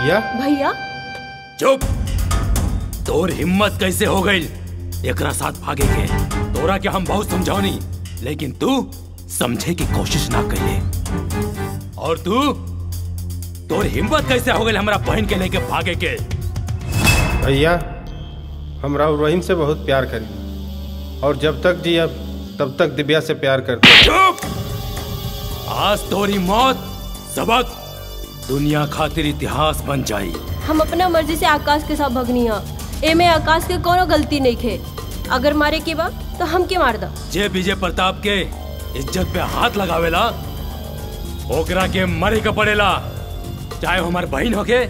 भैया भैया चुप। तोर हिम्मत कैसे हो गई एकरा साथ भागे के? तोरा के हम बहुत समझौनी लेकिन तू समझे की कोशिश ना कइले। और तू तोर हिम्मत कैसे हो गई हमरा बहन के लेके भागे के? भैया हमरा रहीम से बहुत प्यार करी और जब तक जी अब तब तक दिव्या से प्यार करती। चुप। आज तोरी मौत सबक दुनिया खातिर इतिहास बन जाई। हम अपना मर्जी से आकाश के साथ भगनिया एमे आकाश के कोनो गलती नहीं खे। अगर मारे के बा तो हम के मार दा। जे विजय प्रताप के इज्जत पे हाथ लगावेला ओकरा के मरे के पड़ेला चाहे हमार बहन होके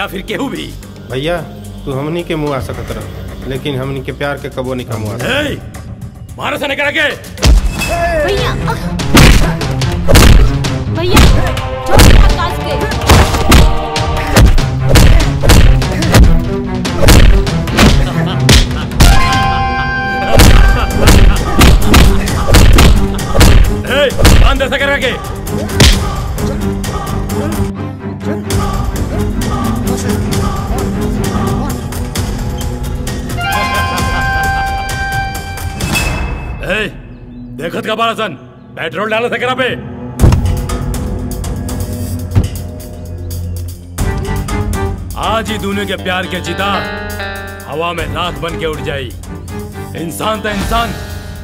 या फिर केहू भी। भैया तू हमनी के मुँह आ सकत रह लेकिन हमनी के प्यार के कबो नहीं कमुआ। मारो से निकल के भैया। भैया अंदर से करके देखत का बारा सन पेट्रोल डाला सकरा पे। आज ही दोनों के प्यार के चिता हवा में राख बन के उड़ जाई। इंसान तो इंसान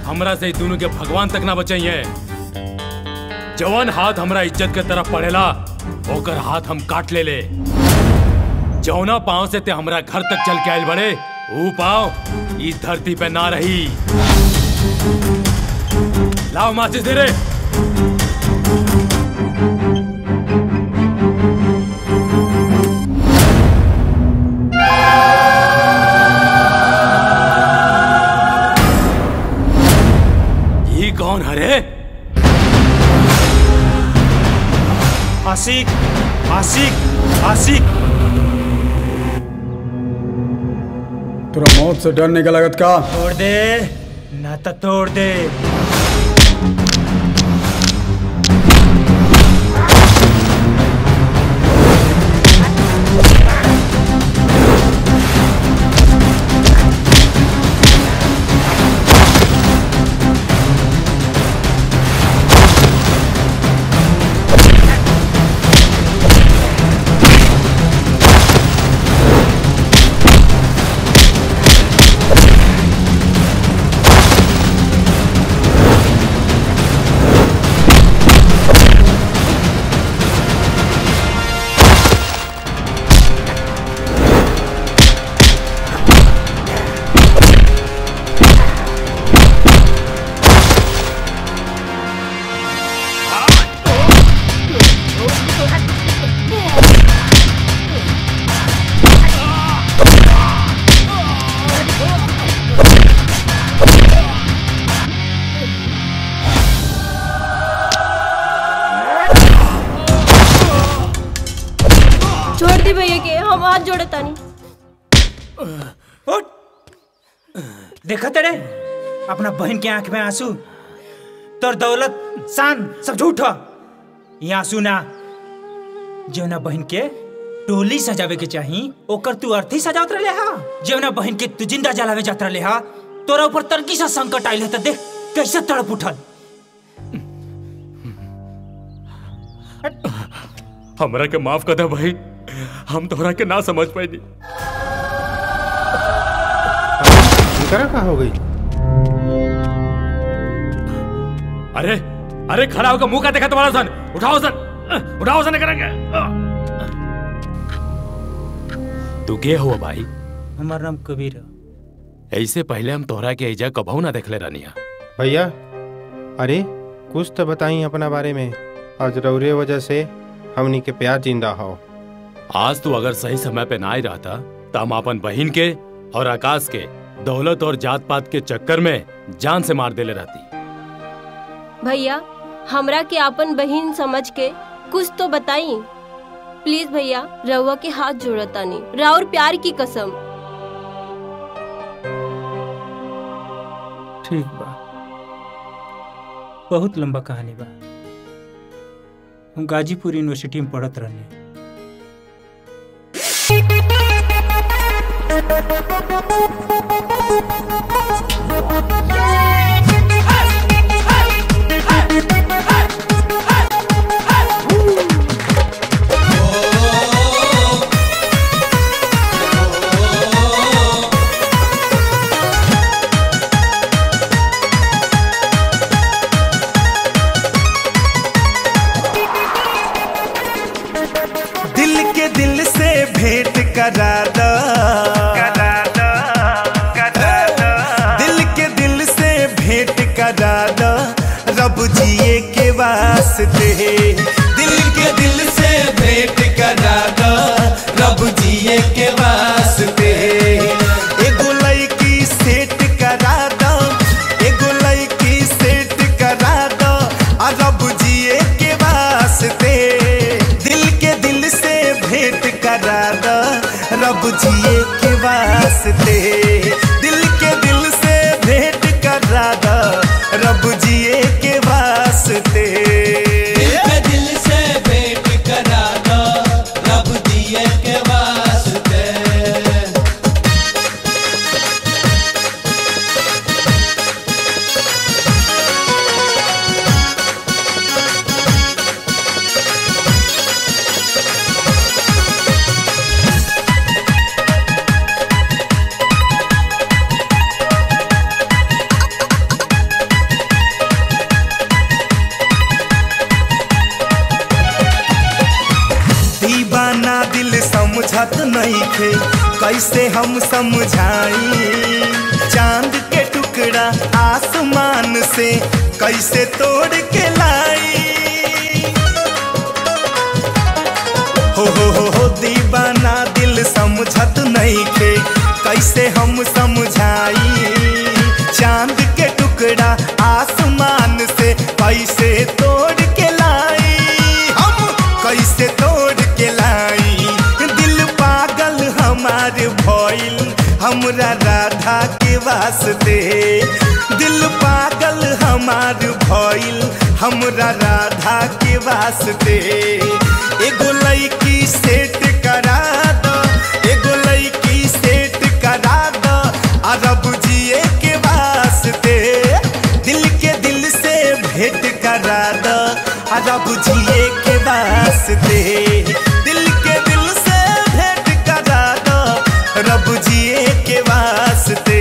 हमरा से दोनों के भगवान तक ना बचाइए। जवान हाथ हमरा इज्जत के तरफ पड़ेला ओकर हाथ हम काट ले। जौना पाँव से ते हमरा घर तक चल के आयल बड़े वो पाँव इस धरती पे ना रही। लाओ माचिस दे रे। कौन हरे? आशिक आशिक आशिक तेरा मौत से डरने का लागत का? तोड़ दे नाता तोड़ दे। देखा तेरे अपना बहन के आंख में आंसू। तोर दौलत शान सब झूठ हो। ये आंसू ना जौना बहन के टोली सजावे के चाहिए ओकर तू अर्थी सजावत रहे हा। जौना बहन के तू जिंदा जलावे जात रहे हा तोरा ऊपर तरकी सा संकट आयल है तो देख कैसे तड़प उठल। हमरा के माफ कर दे भाई हम तोहरा के ना समझ पाएली। कहाँ हो गई? अरे अरे खड़ा होकर मुंह का देखा तुम्हारा सन। उठाओ सन करेंगे। तू के हुआ भाई? हमारा नाम कबीर है। ऐसे पहले हम तोहरा के इजा कभू ना देखले रानिया। भैया अरे कुछ तो बताई अपना बारे में। आज रौरे वजह से हमनी के प्यार जिंदा हो। आज तू अगर सही समय पे ना आई रहता तो हम अपन बहन के और आकाश के दौलत और जात पात के चक्कर में जान से मार देले रहती। भैया हमरा के अपन बहन समझ के कुछ तो बताई प्लीज। भैया रउआ के हाथ जोड़ता नहीं राउर प्यार की कसम। ठीक बा बहुत लंबा कहानी बा। हम गाजीपुर यूनिवर्सिटी में पढ़त रहनी। दिल से भेंट करा दो दिल के दिल से भेंट करा दो रब जिए के वास्ते। दिल के दिल से भेंट करा दो रब जिए के वास्ते। एगो लड़की सेट करा दो, एगो लड़की सेट करा दो रब जिए के वास्ते। रब जिए के वास्ते दिल के दिल से भेंट करा दो रब जिए के वास्ते। दिल के दिल से भेंट करा दो रब जिए के वास्ते। दीवाना दिल समझत नहीं थे कैसे हम समझाई, चांद के टुकड़ा आसमान से कैसे तोड़ के लाई। हो दीवाना दिल समझत नहीं थे कैसे हम समझाई, चांद के टुकड़ा आसमान से कैसे तोड़ के लाई, हम कैसे तोड़ के लाई। दिल पागल हमारे भइल हमरा राधा के वास्ते। दिल पागल हमारे भइल हमरा राधा के वास्ते। एगो लड़की सेट करा दो, एगो लड़की सेट करा दो रब जिए के वास्ते। दिल के दिल से भेंट करा दो रब जिए के वास्ते। दिल के दिल से भेंट करा दो रब जिए के वास्ते।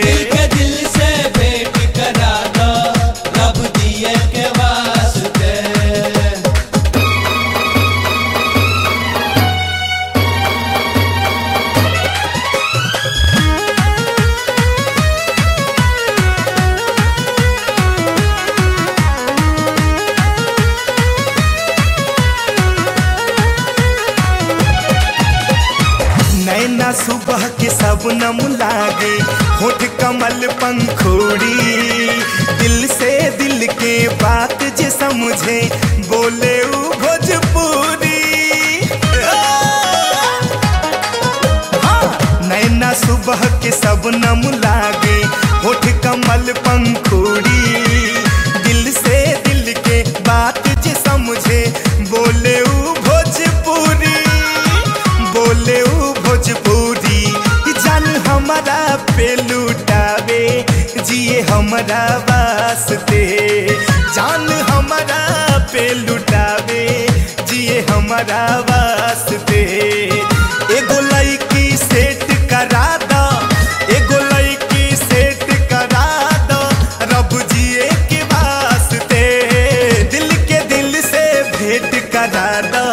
दिल के दिल से भेंट करा दो रब जिए के वास्ते। नैना सुबह के शबनम लागे होठ कमल पंखुड़ी। दिल से दिल के बात जे समझे बोले उ भोजपुरी। नैना सुबह के शबनम लागे होठ कमल पंखुड़ी। दिल से दिल के बात जे समझे बोले उ भोजपुरी, बोले उ भोजपुरी। जान हमारा पे लुटावे जिए हमारा वास्ते। जान हमारा पे लुटावे जिए हमारा वास्ते। एगो लड़की सेट करा दो, एगो लड़की सेट करा दो रब जिए के वास्ते। दिल के दिल से भेंट करा दो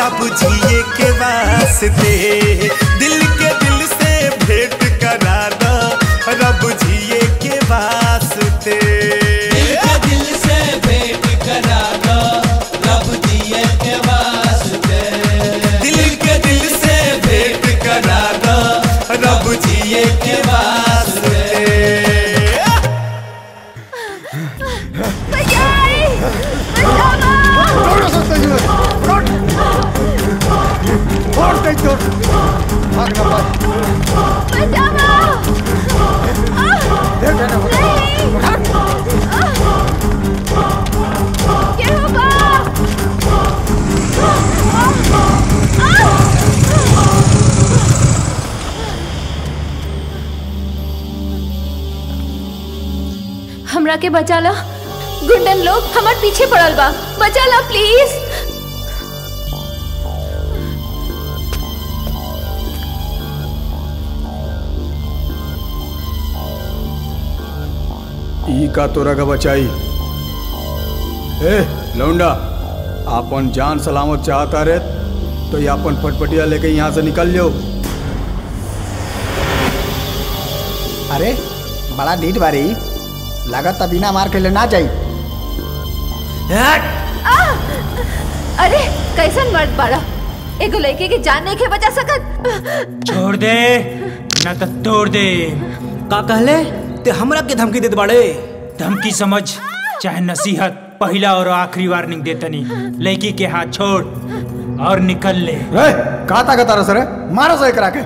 रब जिए के वास्ते। दिल के दिल से भेंट करा दो रब जिए के वास्ते। दिल के दिल से भेंट करा दो रब जिए के वास्ते। दिल के दिल से भेंट करा दो रब जिए के वास्ते। Don't! हमरा के बचा ला। गुंडन लोग हमारे पीछे पड़ल बा, बचा ला प्लीज। ई का तोरा का बचाई ए लौंडा, आपन जान सलामत चाहता रहे तो ये अपन फटफटिया लेके यहाँ से निकल जाओ। अरे बड़ा डीट बारी लागत बिना मार के लेना चाहिए। अरे कैसन मर्द बाड़ा, एगो लड़के की जान नहीं के बचा सकत। छोड़ दे ना तो तोड़ दे। का कहले ते हमरा के धमकी देत बाड़े? धमकी समझ चाहे नसीहत, पहला और आखिरी वार्निंग देतनी, लड़की के हाथ छोड़ और निकल ले। काता काता रस रे, मारो सो एकरा के।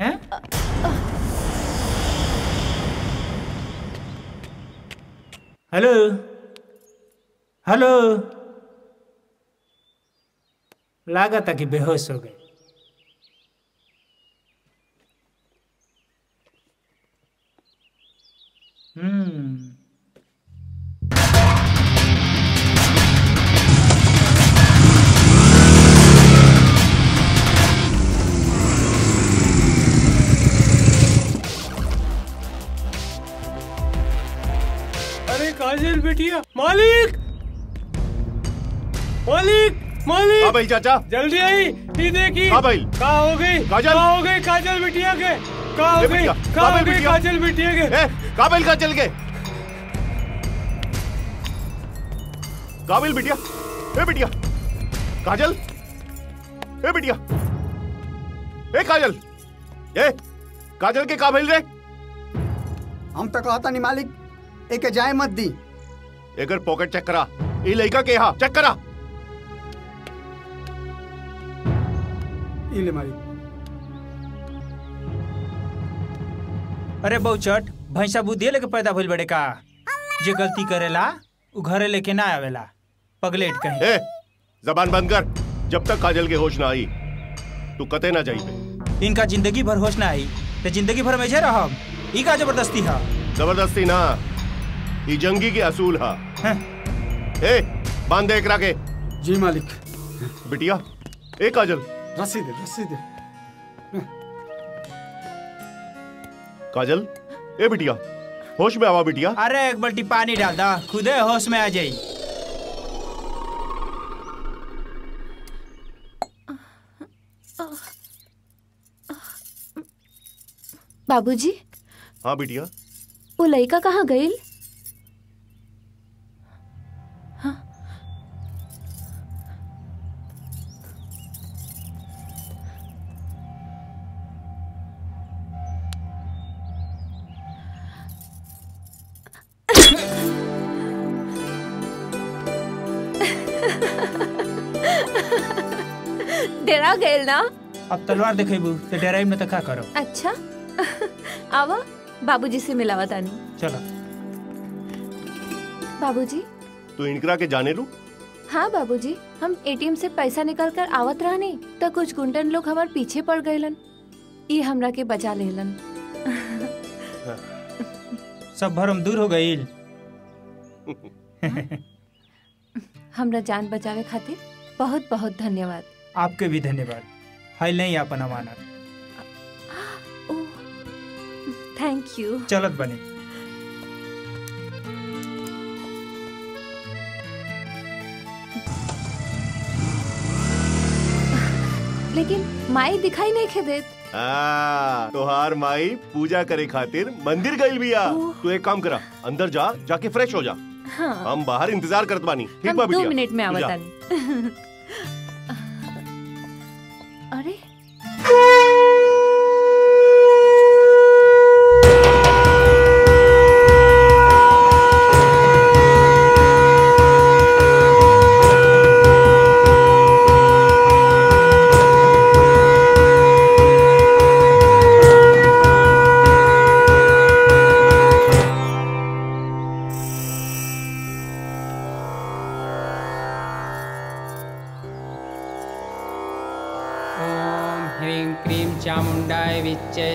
हैं? हेलो हेलो, लगा था कि बेहोश हो गए। बेटिया मालिक मालिक मालिक, हाँ भाई चाचा जल्दी आई, ये देखी। हाँ भाई, कहाँ हो गई काजल? कहाँ हो गई काजल बिटिया के? कहाँ हो गई? कहाँ हो गई काजल बिटिया के? काबिल कहाँ चल गए? काबिल बिटिया, ए बिटिया काजल, ए बिटिया, ए काजल, ए काजल के काबिल रे। हम तो कहता नहीं मालिक, एक जाए मत दी। एकर पॉकेट चेक करा, ई लड़का के यहाँ चेक करा। ले मारी। अरे बहुचट भैंसा बुद्धि लेके पैदा भइल बड़े का, जे गलती करेला उ घरे लेके ना आवेला, पगलेट कहे। जबान बंद कर, जब तक काजल के होश ना आई तू कते ना जाइबे। इनका जिंदगी भर होश ना आई ते जिंदगी भर में जे रहब, ई का जबरदस्ती है? जबरदस्ती ना, ये जंगी के असूल हा। ए बांध दे एकरा के। जी मालिक। बिटिया ए काजल, रस्सी दे, रस्सी दे। काजल ए बिटिया होश में आवा बिटिया। अरे एक बाल्टी पानी डाल दा, खुदे होश में आ जाई। बाबूजी। हाँ बिटिया। वो लड़का कहाँ गईल? डेरा गेल ना? अब तलवार देखेबू ते डेराई में तका करो। अच्छा आवा, बाबूजी से मिलावा तानी। चलो बाबूजी। तू इनकरा के जाने रू? हाँ बाबूजी, हम एटीएम से पैसा निकाल कर आवत रहनी तो कुछ गुंडन लोग हमारे पीछे पड़ गए, ये हमरा के बचा लेलन। सब भरम दूर हो गई। हमरा जान बचावे खातिर बहुत बहुत धन्यवाद। आपके भी धन्यवाद। हैले यापना मानत ओ थैंक यू चलत बने लेकिन माई दिखाई नहीं खेदेत। तोहार माई पूजा करे खातिर मंदिर गई बिया। तू एक काम करा अंदर जा जाके फ्रेश हो जा। हाँ। हम बाहर इंतजार करत बानी। ठीक बा बिटिया 2 मिनट में आवत आनी। अरे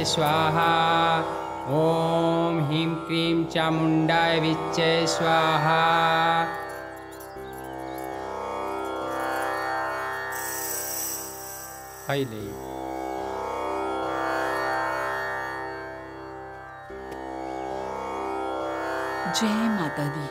स्वाहा ओम ह्रीं क्रीं चामुंडाय विच्चे स्वाहा। जय माता दी।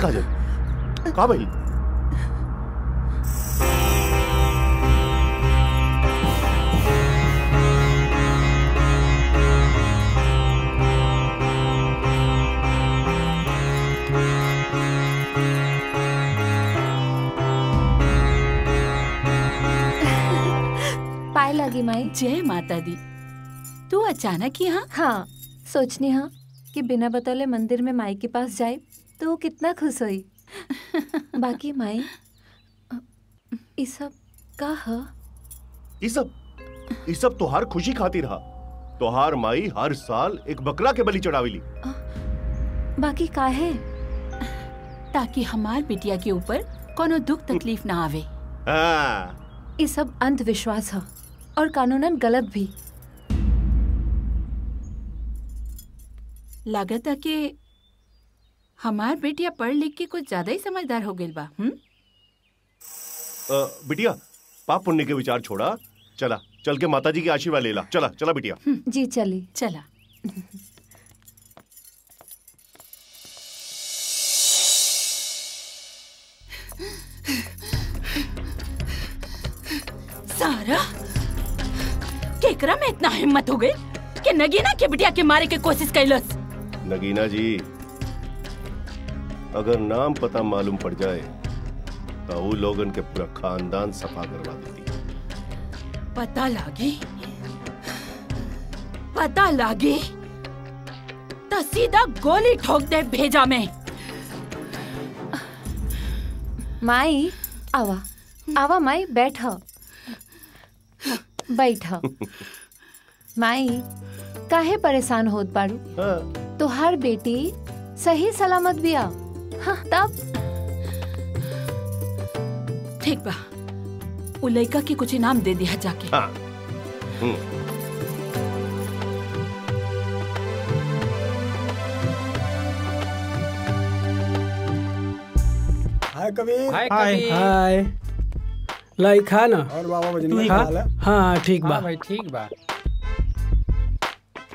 का भाई पाय लगी माई। जय माता दी। तू अचानक ही हाँ सोचनी हाँ कि बिना बतौले मंदिर में माई के पास जाए तो कितना खुश हुई। बाकी माई इसब का है? इसब तोहार खुशी खातिर हा। तोहार माई हर साल एक बकरा के बलि चढ़ावेली। बाकी का है? ताकि हमार बिटिया के ऊपर कोनो दुख तकलीफ ना आवे। इसब अंधविश्वास है और कानूनन गलत भी। लागत है कि हमार बेटिया पढ़ लिख के कुछ ज्यादा ही समझदार हो गई बा। बिटिया पाप पुण्य के विचार छोड़ा चला चल के माताजी के आशीर्वाद ले ला। चला चला बिटिया। जी चली चला। सारा केकरा में इतना हिम्मत हो गई कि नगीना के बिटिया के मारे के कोशिश कैलस। नगीना जी अगर नाम पता मालूम पड़ जाए तो वो लोगन के पूरा खानदान सफा करवा देती। पता लागी तो सीधा गोली ठोक दे भेजा में। माई आवा आवा माई बैठा। माई काहे परेशान होत बारू? हाँ। तो हर बेटी सही सलामत बिया। हाँ, तब ठीक बा उ लड़का के कुछ इनाम दे दिया जाके। हाँ। हाय कबीर। हाय लड़का ना और बाबा बजनी। हाँ ठीक बा। भाई ठीक बा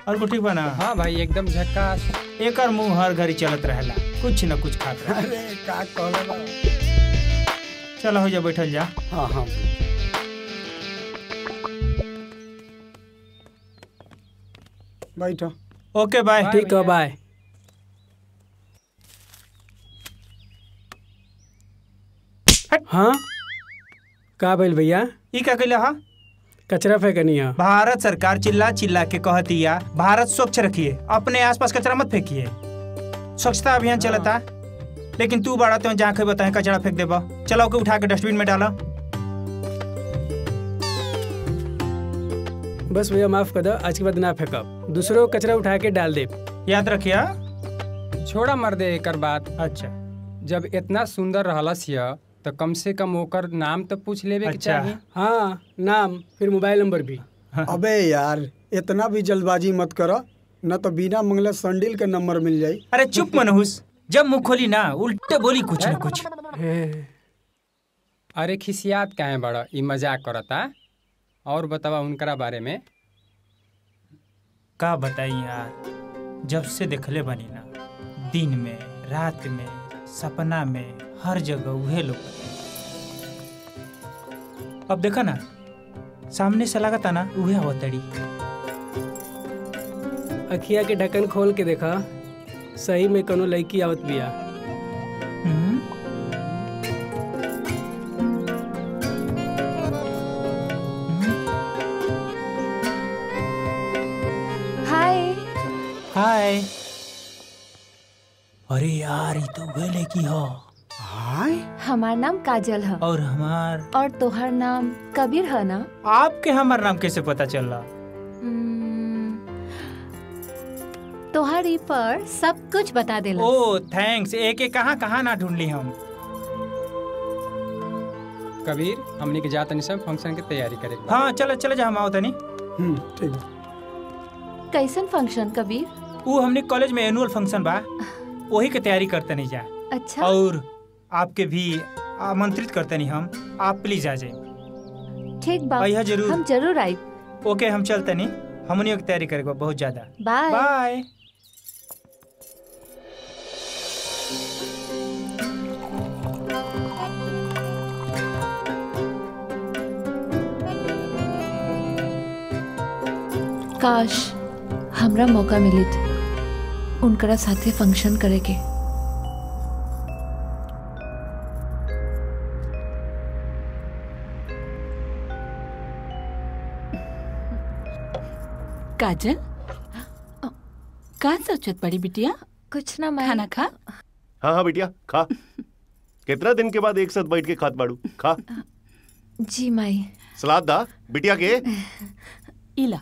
और ठीक बा ना। हाँ भाई एकदम झक्कास। एक मुंह हर घड़ी चलत रहेला कुछ न कुछ खात रहा। अरे का कहला चला हो जा बैठल जा। हाँ। बैठो। Okay bye. ठीक है बाय। हाँ का भइल भैया? ई का कहला? हाँ कचरा फेंकनिया। भारत सरकार चिल्ला चिल्ला के कहती है भारत स्वच्छ रखिए अपने आसपास कचरा मत फेंकिए स्वच्छता अभियान चलता। लेकिन तू बड़ा तो जहाँ खेब तहें कचरा फेंक देबा। चला ओके उठा के डस्टबिन में डाला। बस भैया माफ कर दो, आज के बाद ना फेंकब, दूसरों कचरा उठा के डाल दे, याद रखिया। छोड़ा मर दे एक बात। अच्छा जब इतना सुंदर रहलस या तो कम से कम ओकर नाम तो पूछ लेबे के चाहिए। हाँ नाम, फिर मोबाइल नंबर भी। हाँ। अबे यार इतना भी जल्दबाजी मत करो, न तो बिना मंगला संडील का नंबर मिल जाये। अरे चुप मनहूस, जब मुँह खोली ना उल्टे बोली कुछ न कुछ। अरे खिसियात काहे बड़ा, ये मजाक करता। और बतावा उनकरा बारे में का बताई यार, जब से देखले बनी ना दिन में रात में सपना में हर जगह वह लोग। अब देखा ना सामने से लगाता ना वह अवतरी। अखिया के ढक्कन खोल के देखा, सही में कोनो लड़की आवत बिया। हाय। अरे यार ये तो वह लड़की हो। हाय हमार नाम काजल है। और हमार और तोहर नाम कबीर है ना। आपके हमार नाम कैसे पता चल रहा? तोहरी पर सब कुछ बता देला। ओ थैंक्स, एक एक कहाँ कहाँ ना ढूंढ ली हम। कबीर हमने के जातनी सब फंक्शन की तैयारी करें। हाँ चलो चलो जा हम आओ तनी। ठीक है। कैसन फंक्शन कबीर? वो हमने कॉलेज में एनुअल फंक्शन बा, वही के तैयारी करते नहीं जा। अच्छा और आपके भी आमंत्रित करते नहीं हम, आप प्लीज आ जाइए। ठीक बा जरूर, हम जरूर आए। ओके हम चलते नहीं, हमने की तैयारी करेगा बहुत ज्यादा। Bye bye. काश हमरा मौका मिलित उनकरा साथे फंक्शन करे के। काजल का सोचत बड़ी बिटिया? कुछ ना, मैं खाना खा। हाँ हाँ बिटिया खा। कितना दिन के बाद एक साथ बैठ के खात बाड़ू, खा। जी माई। सलाद दा बिटिया के। इला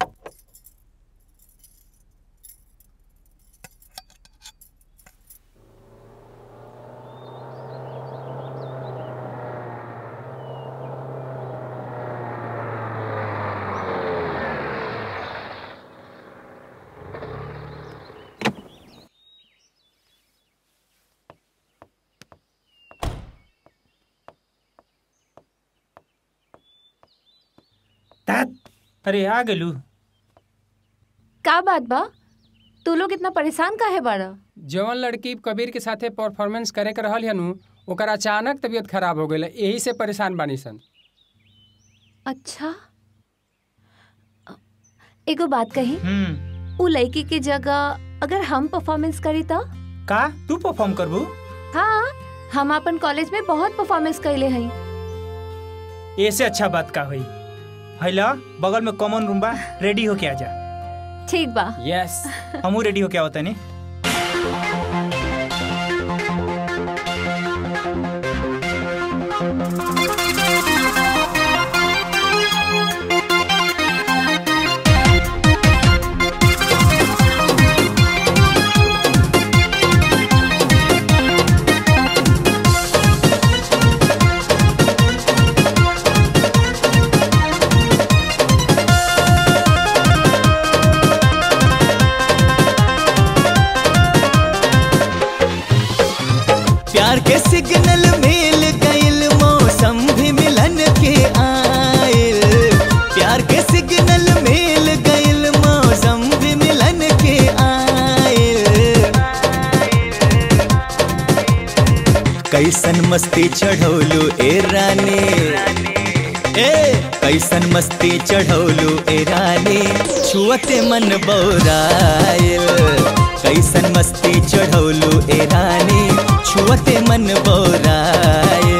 अरे आ गलू। का बात बा, तू लोग इतना परेशान काहे बाड़ा? जवन लड़की कबीर के साथे परफॉर्मेंस करे के रहल हनु, ओकर अचानक तबीयत खराब हो गई, यही से परेशान बानी सन। अच्छा एगो बात कही, उ लड़की के जगह अगर हम परफॉर्मेंस करी तो? का तू परफॉर्म करबू? हाँ हम अपन कॉलेज में बहुत परफॉर्मेंस कइले हई। ऐसे अच्छा बात का हुई, हैला बगल में कॉमन रूम बा, रेडी हो के आजा। ठीक बा। यस हमू रेडी हो के आवत ने। सिग्नल मिल गइल, मौसम भी मिलन के आयल। प्यार के सिग्नल मिल गइल, मौसम भी मिलन के आयल। कैसन मस्ती चढ़ौलू ए रानी, ए कैसन मस्ती चढ़ौलू ए रानी, छुअते मन बौरायल। कैसन मस्ती चढ़ौलू ए रानी, छुअते मन बोरायल।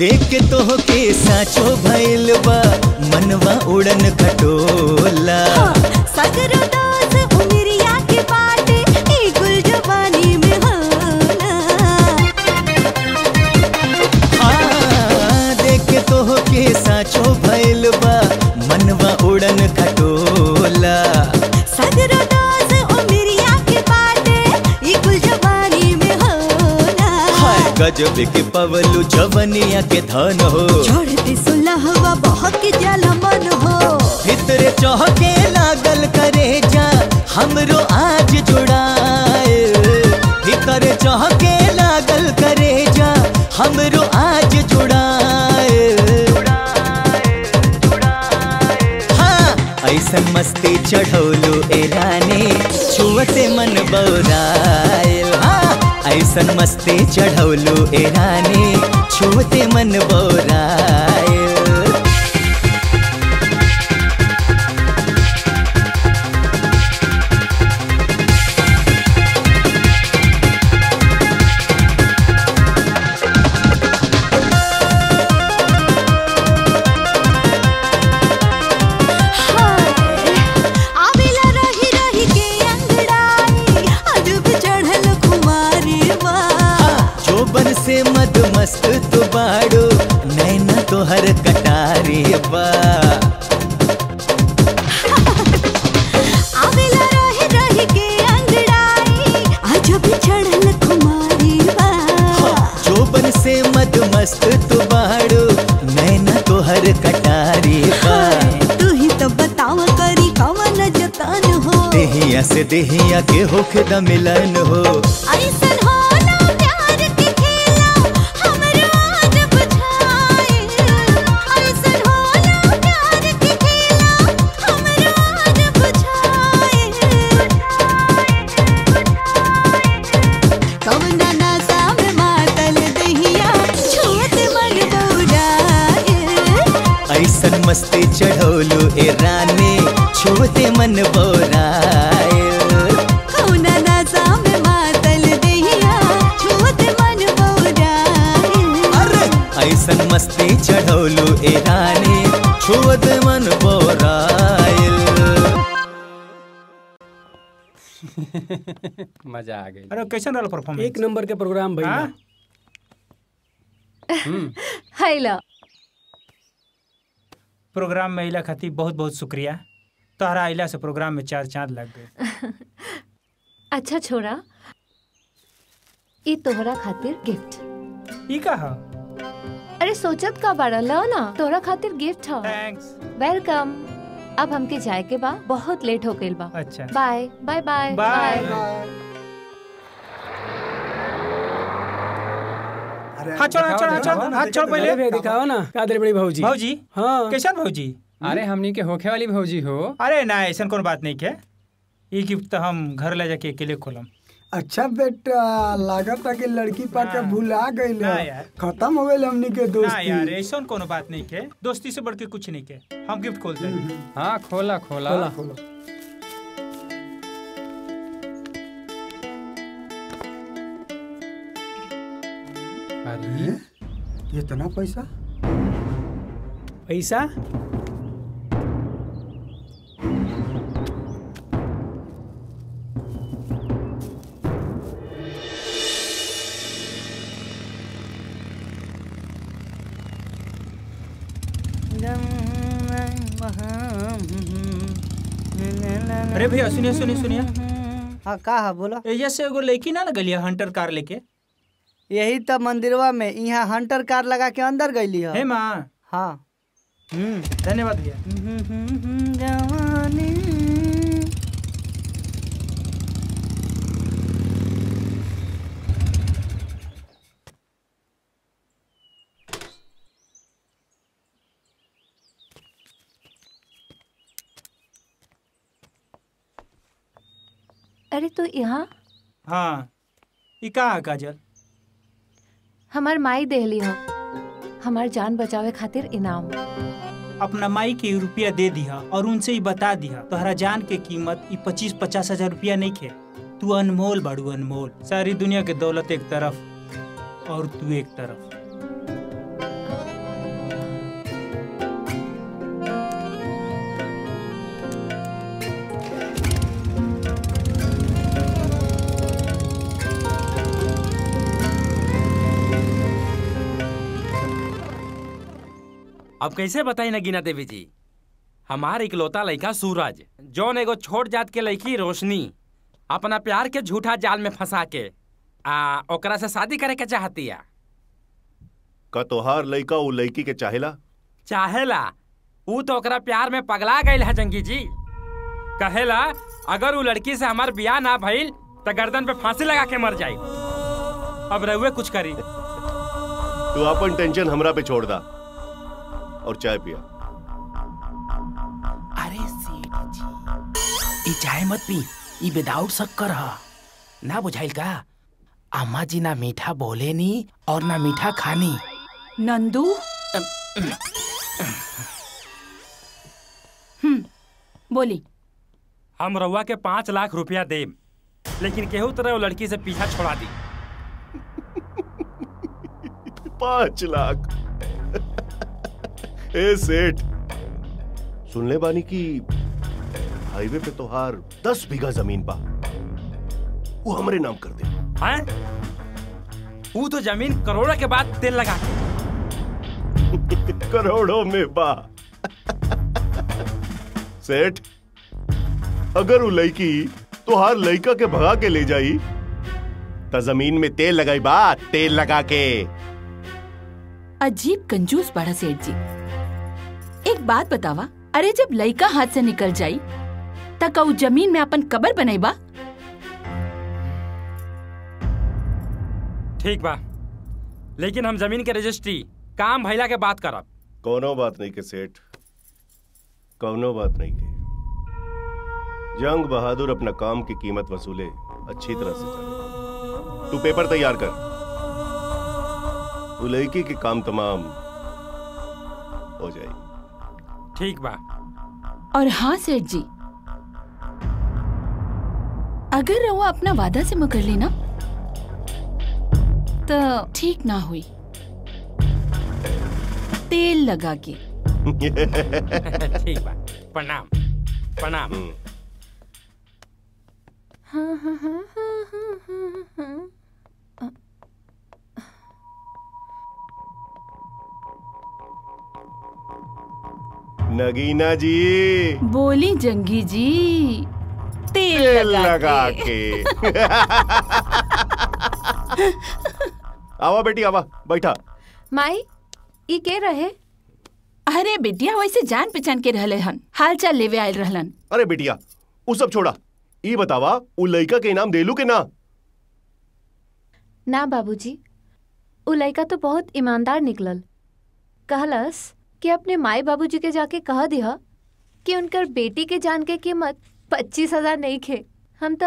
देख तोहके साचो भइल बा मनवा उड़न घटोला सगरदास उमरिया के बात ए गुल जवानी में होला आ देख तोहके साचो भइल बा मनवा उड़न घटोला सगरदास उमरिया के बात ए गुल जवानी में होला हाय गजब के पवलू जवनिया के धन हो छोड़ती सुलहवा बहक जलमन हो भितरे चहके लागल करे जा हमरो आज जुड़ाए भितरे चहके लागल करे जा हमरो आज जुड़ाए हाँ ऐसन मस्ती चढ़ौलो ए रानी छुअते मन बौराए हाँ ऐसन मस्ती चढ़ौलो ए रानी छूते मन बोराए से देहिया के होखद मिलन हो ऐसन हो ना प्यार के खेला हमरो आज बुझाए ऐसन हो ना प्यार के खेला हमरो आज बुझाए कवना नशा में मातल देहिया छूत मन बौराए ऐसन मस्ती चढ़ौलू ए रानी छूते मन बौराए मस्ती चढ़ौलू ए रानी छुअत मन बोराइल मजा आ गई। अरे कैसन रहल परफॉर्मेंस? एक नंबर के प्रोग्राम भैया। प्रोग्राम में अला खातिर बहुत बहुत शुक्रिया। तोहरा अला से प्रोग्राम में चार चांद लग गए। अच्छा छोरा, ये तोहरा खातिर गिफ्ट। ई का? अरे सोचत का बाड़ा, लो ना तोरा खातिर गिफ्ट हो। थैंक्स। वेलकम। अब हमके जाए के बा, बहुत लेट हो गइल बा। अच्छा, बाय बाय बाय बाय। हाथ छोड़ हाथ छोड़ हाथ छोड़, पहले दिखाओ ना कादर बड़ी भौजी। भौजी? हां, कैसन भौजी? अरे हमनी के होखे वाली भौजी हो। अरे ना, ऐसन कोन बात नहीं के। ई गिफ्ट तो हम घर ले जाके अकेले खोलम। अच्छा बेटा, लागत कि लड़की पाके भुला गईल, खत्म हो गईल हमनी के दोस्ती। यार ऐसा कोनो बात नहीं के, दोस्ती से बढ़के कुछ नहीं के। हम गिफ्ट खोलते हैं। हाँ खोला खोला खोला खोलो। अरे इतना पैसा पैसा भैया। सुनिए सुनिए सुनिए। हाँ का है? बोला। एजा से एगो लड़की ना गलिया हंटर कार लेके। यही तो मंदिरवा में यहाँ हंटर कार लगा के अंदर गई है। माँ हाँ, धन्यवाद भैया। अरे तो यहाँ? हाँ, कहाँ काजल? हमार माई देहली हो, हमार जान बचावे खातिर इनाम। अपना माई के रुपया दे दिया और उनसे ही बता दिया तोहरा जान के कीमत 25-50 हज़ार रुपया नहीं खे। तू अनमोल बाड़ू, अनमोल। सारी दुनिया के दौलत एक तरफ और तू एक तरफ। अब कैसे बताई नगीना देवी जी, हमार इकलौता लड़का सूरज जौन एगो छोट जात के लड़की रोशनी अपना प्यार के झूठा जाल में फंसा के ओकरा से शादी करे के चाहती है। का तोहार लड़का उ लड़की के चाहेला? उ तो ओकरा प्यार में पगला गई है जंगी जी। कहेला अगर उ लड़की से हमार ब्याह ना भइल तो गर्दन पे फांसी लगा के मर जाई। अब रहुए कुछ करी। तू अपन टेंशन हमरा पे छोड़ दा और चाय पिया। अरे सेठ जी, ई चाय मत पी, ई विदाउट शक्कर है। ना बुझाइल का? अम्मा जी ना मीठा बोले नी और ना मीठा खानी। नंदू बोली हम रउआ के 5 लाख रुपया देम, लेकिन केहू तरह वो लड़की से पीछा छोड़ा दी। 5 लाख? ए सेठ, सुन ले बानी की हाईवे पे तोहार 10 बीघा जमीन बा, वो हमरे नाम कर दे। हाँ? वो तो जमीन करोड़ा के बाद तेल लगा के। करोड़ों में बा। सेठ, अगर वो लड़की तोहार लड़का के भगा के ले जाई तो जमीन में तेल लगाई बा, तेल लगा के। अजीब कंजूस बड़ा सेठ जी। एक बात बतावा, अरे जब लड़का हाथ से निकल जाई तक वो जमीन में अपन कबर बनाई बा? ठीक बा, लेकिन हम जमीन के रजिस्ट्री काम भइला के बात करब। कोनो बात नहीं के सेठ, कोनो बात नहीं के। जंग बहादुर अपना काम की कीमत वसूले, अच्छी तरह से चले। तू पेपर तैयार कर, उलैकी के काम तमाम हो जाए। ठीक बा। और हाँ सेठ जी, अगर रउआ अपना वादा से मुकर लेना तो ठीक ना हुई, तेल लगा के। ठीक बा, प्रणाम प्रणाम। नगीना जी। बोली जंगी जी, तेल लगा के। आवा बेटी, आवा बैठा। माई, ये के रहे? अरे बेटिया, वैसे जान पहचान के रहले हन, हाल चाल लेवे आयल रहलन। अरे बेटिया, वो सब छोड़ा, ये बतावा उ लड़का के इनाम देलू के ना? ना बाबूजी, उ लड़का तो बहुत ईमानदार निकलल। कहलस कि अपने माई बाबूजी के जाके कह दिह कि उनकर बेटी के जान के कीमत 25,000 नहीं खे, हम तो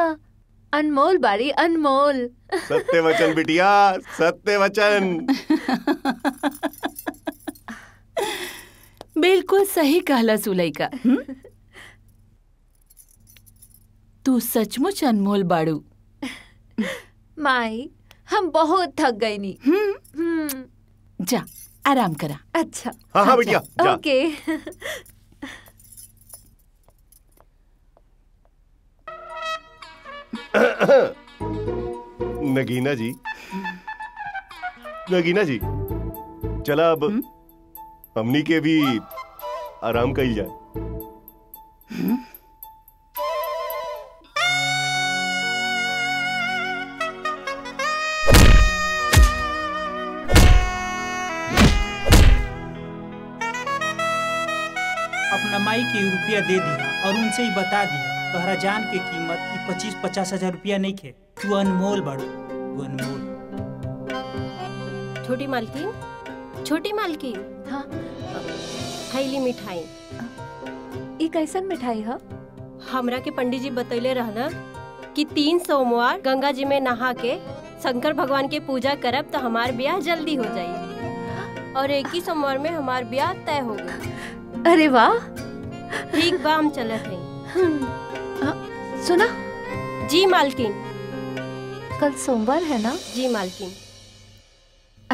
अनमोल बारी, अनमोल। सत्य वचन बिटिया, सत्य वचन। बिल्कुल सही कहलस उ लड़का। तू सचमुच अनमोल बाड़ू। माई, हम बहुत थक गई नी। जा आराम करा। अच्छा। हाँ हाँ बेटिया, जा। ओके। नगीना जी, नगीना जी, चला अब हमनी के भी आराम कइल जाए। माई के रुपया दे दिया और उनसे ही बता दिया तोहरा जान के कीमत की 25-50,000 रुपया नहीं खे, तू अनमोल बड़ो, तू अनमोल। छोटी मालकिन, छोटी मालकिन। हाँ, खैली मिठाई। ये कैसन मिठाई है? हमरा के पंडित जी बतैले रहना कि 3 सोमवार गंगा जी में नहा के शंकर भगवान के पूजा करब तो हमार ब्याह जल्दी हो जाये, और 21 सोमवार में हमार ब्याह तय हो गयी। अरे वाह, ठीक बा, हम चलत हई। सुना जी मालकिन, कल सोमवार है ना? जी मालकिन।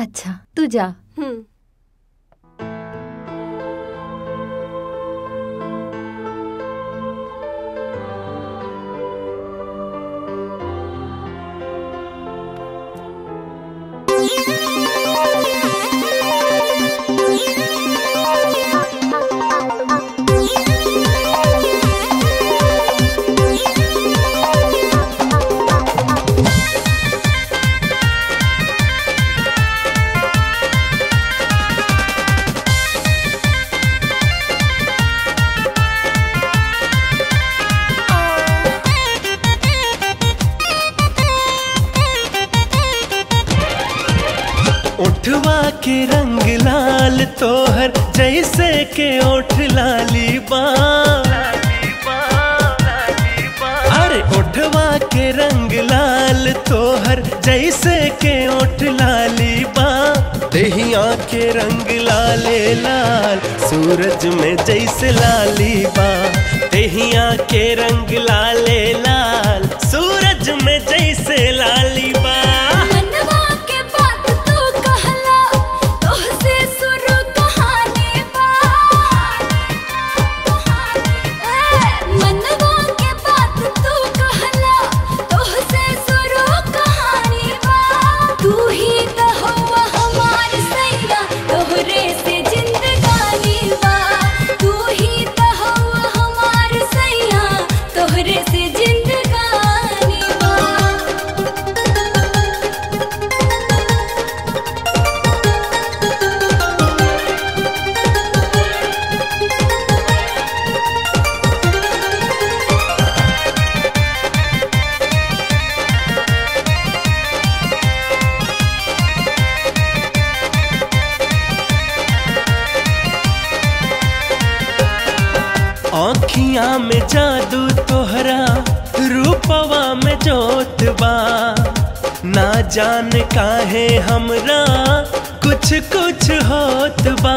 अच्छा, तू जा। ओठवा के रंग लाल तोहर जैसे के ओठ लाली बा, अरे ओठवा के रंग लाल तोहर जैसे के ओठ लाली बा। देही आँखें रंग लाले लाल सूरज में जैसे लाली बा। देही आँखें रंग लाले लाल सूरज में जैसे लाली बा। आँखिया में जादू तोहरा रूपवा में जोतबा। ना जान काहे हमरा कुछ कुछ होतबा।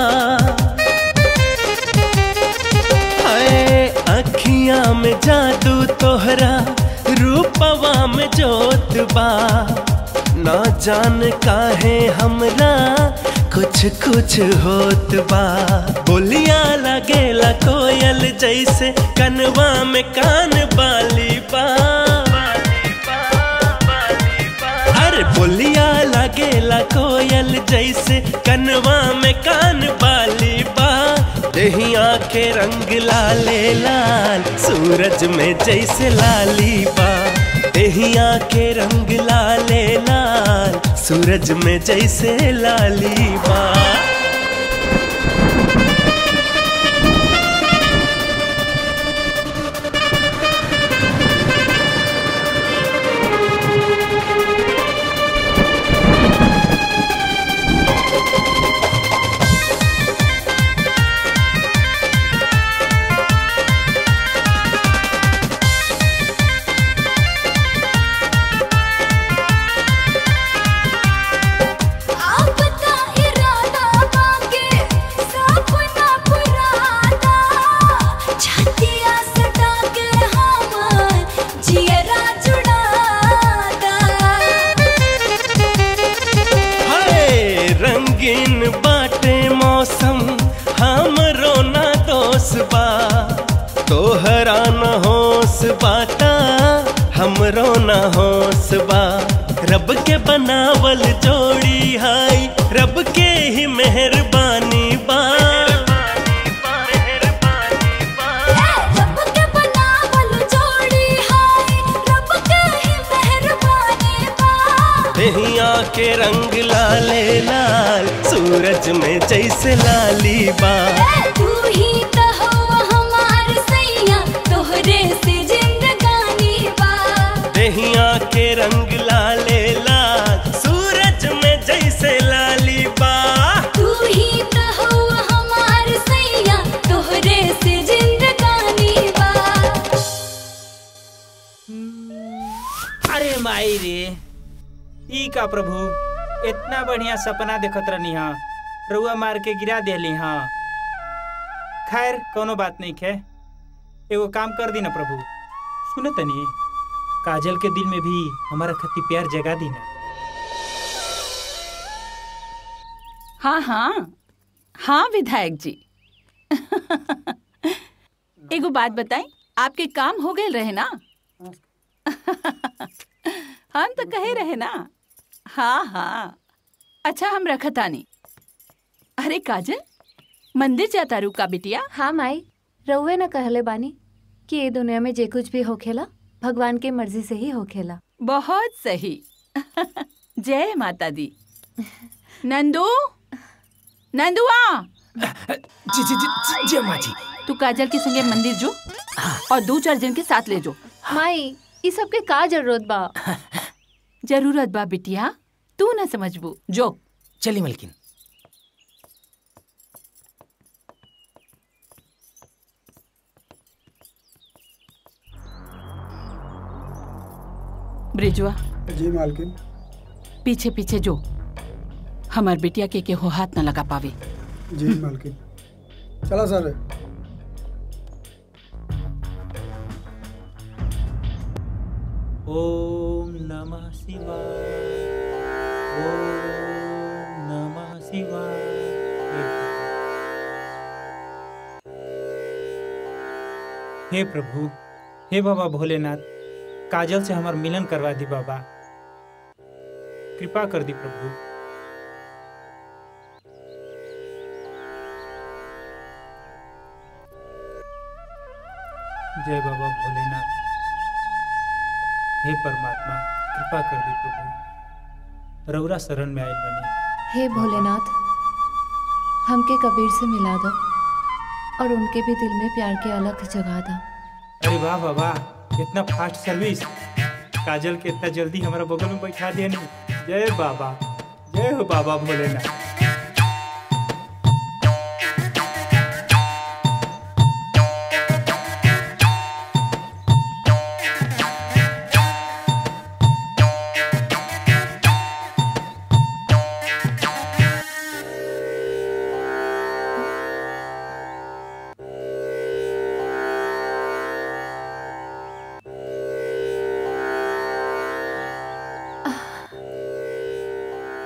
आँखिया में जादू तोहरा रूपवा में जोतबा। ना जान काहे हमरा कुछ कुछ होत बा। बोलिया लगेला कोयल जैसे कनवा में कान बाली बा। अरे बोलिया लगेला कोयल जैसे कनवा में कान बाली बा। देही आँखें रंग लाले लाल सूरज में जैसे लाली बा। देही आँखें रंग लाले लाल सूरज में जैसे लाली बा। तोहरा न होस बाता हमरो न होस बा। रब के बनावल जोड़ी हाई रब के ही मेहरबानी बा। देही आँखें रंग लाले लाल सूरज में जैसे लाली बा। देही आँखें रंग लाले लाल सूरज में जैसे लाली बा। तू ही तो हो हमार सैया तोहरे से जिंदगानी बा। अरे माई रे ई का प्रभु इतना बढ़िया सपना देखत रहनी हा रुआ मार के गिरा देली हा। खैर कोनो बात नहीं है। एगो काम कर दी ना प्रभु, सुन तनी काजल के दिल में भी हमारा खती प्यार जगा दी ना। हाँ हाँ हाँ विधायक जी। एगो बात बताएं, आपके काम हो गए रहे ना? हम तो कहे रहे ना। हाँ हाँ अच्छा हम रखतानी। अरे काजल मंदिर जाता रुका बिटिया। हाँ माई रउवे न कहले बानी कि ये दुनिया में जे कुछ भी होखेला भगवान के मर्जी से ही होखेला। बहुत सही। जय माता दी। नंदू नंदुआ जी जी जी जय माँ जी। तू काजल के संगे मंदिर जो और दो चार जन के साथ ले जो। माई इस सब के का जरूरत बा? जरूरत बा बिटिया तू न समझबू। जो चलिए मलकिन। ब्रिजुआ। जी मालकिन। पीछे पीछे जो हमार बेटिया के हो हाथ ना लगा पावे। जी मालकिन। चला सर। ओम नमः शिवाय, ओम नमः शिवाय। हे प्रभु, हे बाबा भोलेनाथ, काजल से हमार मिलन करवा दी बाबा, कृपा कर दी प्रभु। जय बाबा भोलेनाथ, हे परमात्मा, कृपा कर दी प्रभु। रउरा शरण में आयल बनी। हे भोलेनाथ, हमके कबीर से मिला दो और उनके भी दिल में प्यार के अलख जगा दो। अरे वाह बाबा, इतना फास्ट सर्विस। काजल के इतना जल्दी हमारा बगल में बैठा दिया नहीं। जय बाबा, जय हो बाबा भोलेनाथ।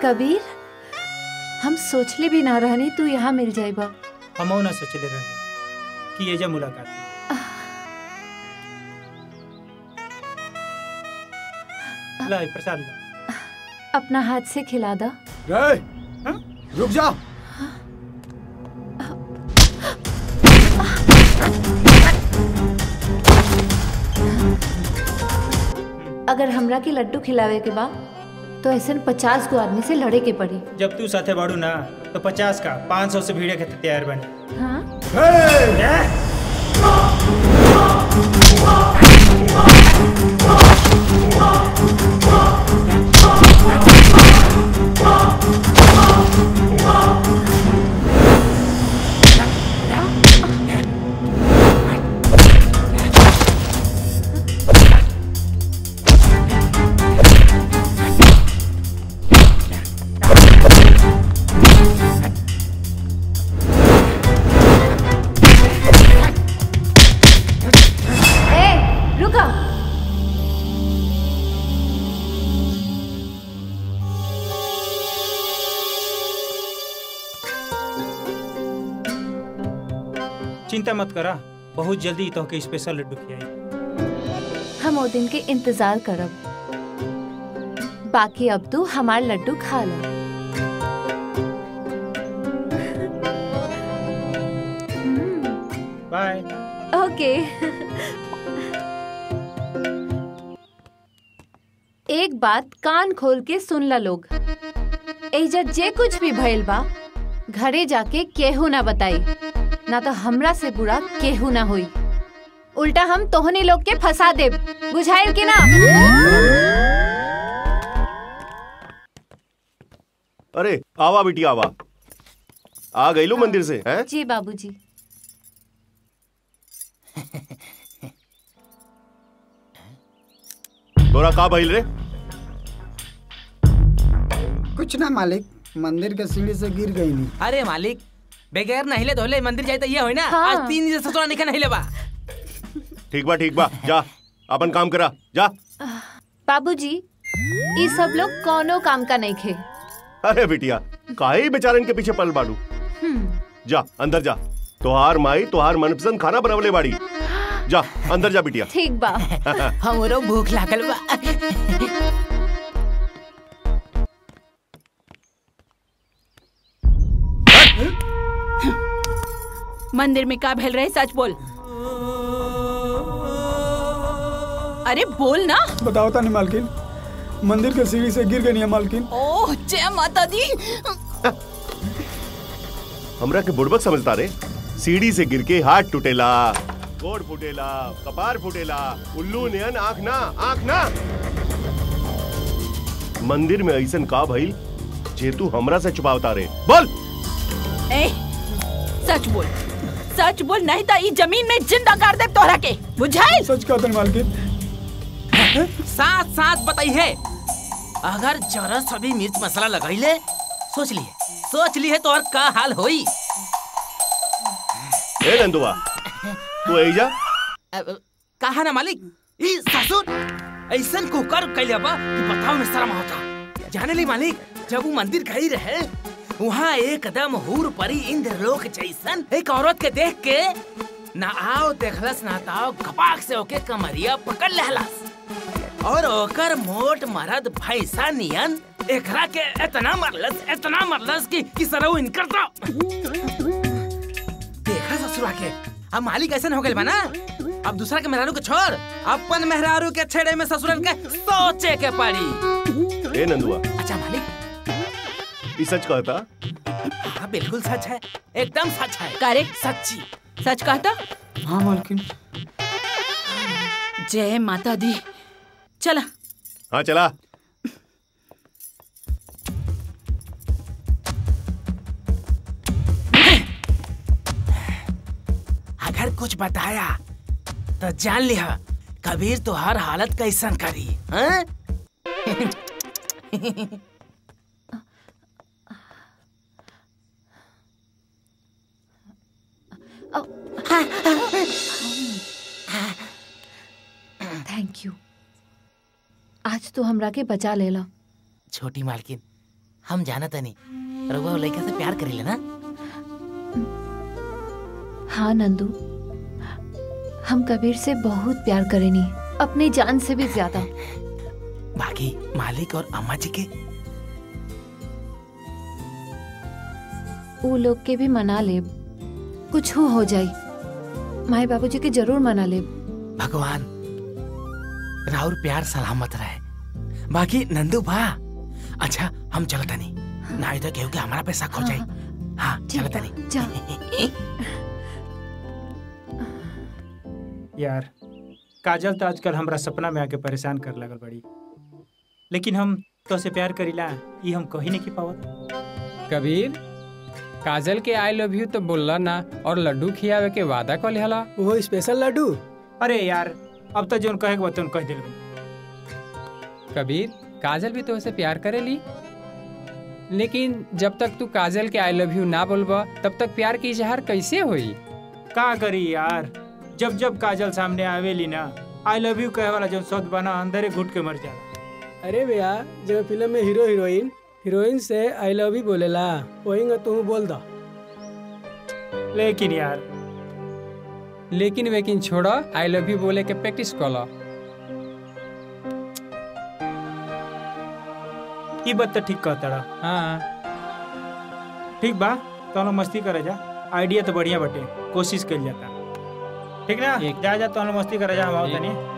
कबीर, हम सोचले भी ना रहनी तू यहाँ मिल जाएगा। हम ना सोचले रहनी कि ये जा मुलाकात। लाई प्रसाद ला। अपना हाथ से खिला दा। रुक जा। अगर हमरा के लड्डू खिलावे के बाद तो ऐसे 50 को आदमी से लड़े के पड़ी। जब तू साथे बाड़ू ना तो 50 का 500 से भीड़े के तैयार बने। हाँ? चिंता मत करा, बहुत जल्दी तो के स्पेशल लड्डू खियाई। हम वो दिन के इंतजार करब, बाकी अब तू हमार लड्डू खा ला। बाय। ओके। एक बात कान खोल के सुन ला लोग, एजा जे कुछ भी भइल बा घरे जाके केहू ना बताई, ना तो हमरा से बुरा केहू ना हुई। उल्टा हम तोहनी लोग के फंसा देब, बुझाइल कि ना? अरे आवा बेटी आवा, आ गई लो मंदिर से है? जी बाबूजी। तोरा का भइल रे? कुछ ना मालिक, मंदिर के सीढ़ी से गिर गई। नहीं अरे मालिक, बगैर नहिले धोले मंदिर जाए तो ये होई ना। हाँ। आज 3 दिन से ससुरा निकल नहिले बा। ठीक बा, ठीक बा, जा अपन काम करा जा। बाबूजी, ये सब लोग कोनो काम का नहीं खे। अरे बिटिया, काहे बेचारन के पीछे पल बाड़ू। जा अंदर जा, तोहार माई तोहार मनपसंद खाना बनावले बाड़ी। जा अंदर जा बिटिया। ठीक बा। हमरो भूख लागल बा। मंदिर में का भेल रहे, सच बोल। अरे बोल ना। बताओ ता नहीं मालकिन, मंदिर के सीढ़ी से गिर गई है मालकिन। ओह जय माता दी। हमरा के बुड़बक समझता रे, सीढ़ी से गिर के हाथ टूटेला, गोड़ फूटेला, कपार फूटेला, उल्लू नियन आँख ना, आँख ना। मंदिर में ऐसन का भइल जे तू हमरा से छुपावता रे, बोल। ए, सच बोल नहीं तो ई जमीन में जिंदा कर दे तोहरा के, बुझाई? सच कहत है मालकिन। साथ साथ बताई है, अगर जरा सभी मिर्च मसाला लगाई ले, सोच लिए तो और का हाल होई। ए नंदुआ, तू आइजा। कहा ना मालिक, ई ससुर ऐसा कुकर कैले बा कि बताओ में शर्म होता। जाने ली मालिक, जब वो मंदिर गई रहे वहाँ एकदम हूर परी इंद्रलोक जैसन एक औरत के देख के ना आओ देखलस ना ताओ घपाक से ओके कमरिया पकड़ लेहलस और ओकर मोट मरद भैंसा नियन एकरा के इतना मरलस कि सरऊ इनकर तो देखा ससुरा के। अब मालिक ऐसा हो गए बना, अब दूसरा के मेहरारू के छोड़ अपन मेहरारू के छेड़े में ससुरन के सोचे के पड़ी। ए नंदुआ, अच्छा मालिक ये सच कहता? हाँ बिल्कुल सच है, एकदम सच है, करेक्ट सच्ची सच कहता। हाँ मालकिन। जय माता दी, चला। हाँ चला। अगर कुछ बताया तो जान लिया कबीर तो हर हालत कैसन करी। हाँ? थैंक यू, आज तो हमरा के बचा लेला। छोटी मालकिन, हम जाना तो नहीं रघुआ लड़का से प्यार करी लेना। हाँ नंदू, हम कबीर से बहुत प्यार करेनी, अपनी जान से भी ज्यादा। बाकी मालिक और अम्मा जी के वो लोग के भी मना ले, कुछ हो जाए माई बाबू जी के जरूर मना ले। भगवान राउर प्यार सलामत रहे। बाकी नंदू बा, अच्छा हम चलता नहीं ना इधर क्योंकि हमारा पैसा खो जाए। हाँ चलता नहीं जा। यार काजल तो आजकल हमरा सपना में आके परेशान कर लगल बड़ी, लेकिन हम तो से प्यार करीला ये हम कही नहीं की पावत। कबीर काजल के आई लव यू तो बोलला ना और लड्डू खियावे के वादा कर लेला। वो स्पेशल लड्डू। अरे यार अब तो जोन कहे बतन कह दिल। कबीर काजल भी तो से प्यार करेली, लेकिन जब तक तू काजल के आई लव यू ना बोलबा तब तक प्यार की इजहार कैसे होई? का करी यार, जब जब काजल सामने आवेली ना आई लव यू कहे वाला जब शब्द बना अंदर घुट के मर जाला। अरे भैया जब फिल्म में हीरो हीरोइन से आई लव यू बोलेला वही तू बोल दा। लेकिन यार लेकिन वेकिन छोड़ा, आई लव यू बोले के प्रैक्टिस कर ला। ये बात तो ठीक कहता। हाँ ठीक बा, तो हम मस्ती करे जा, आइडिया तो बढ़िया बटे, कोशिश कर जाता ठीक ना। जा तो मस्ती करे जा हमारा तनी।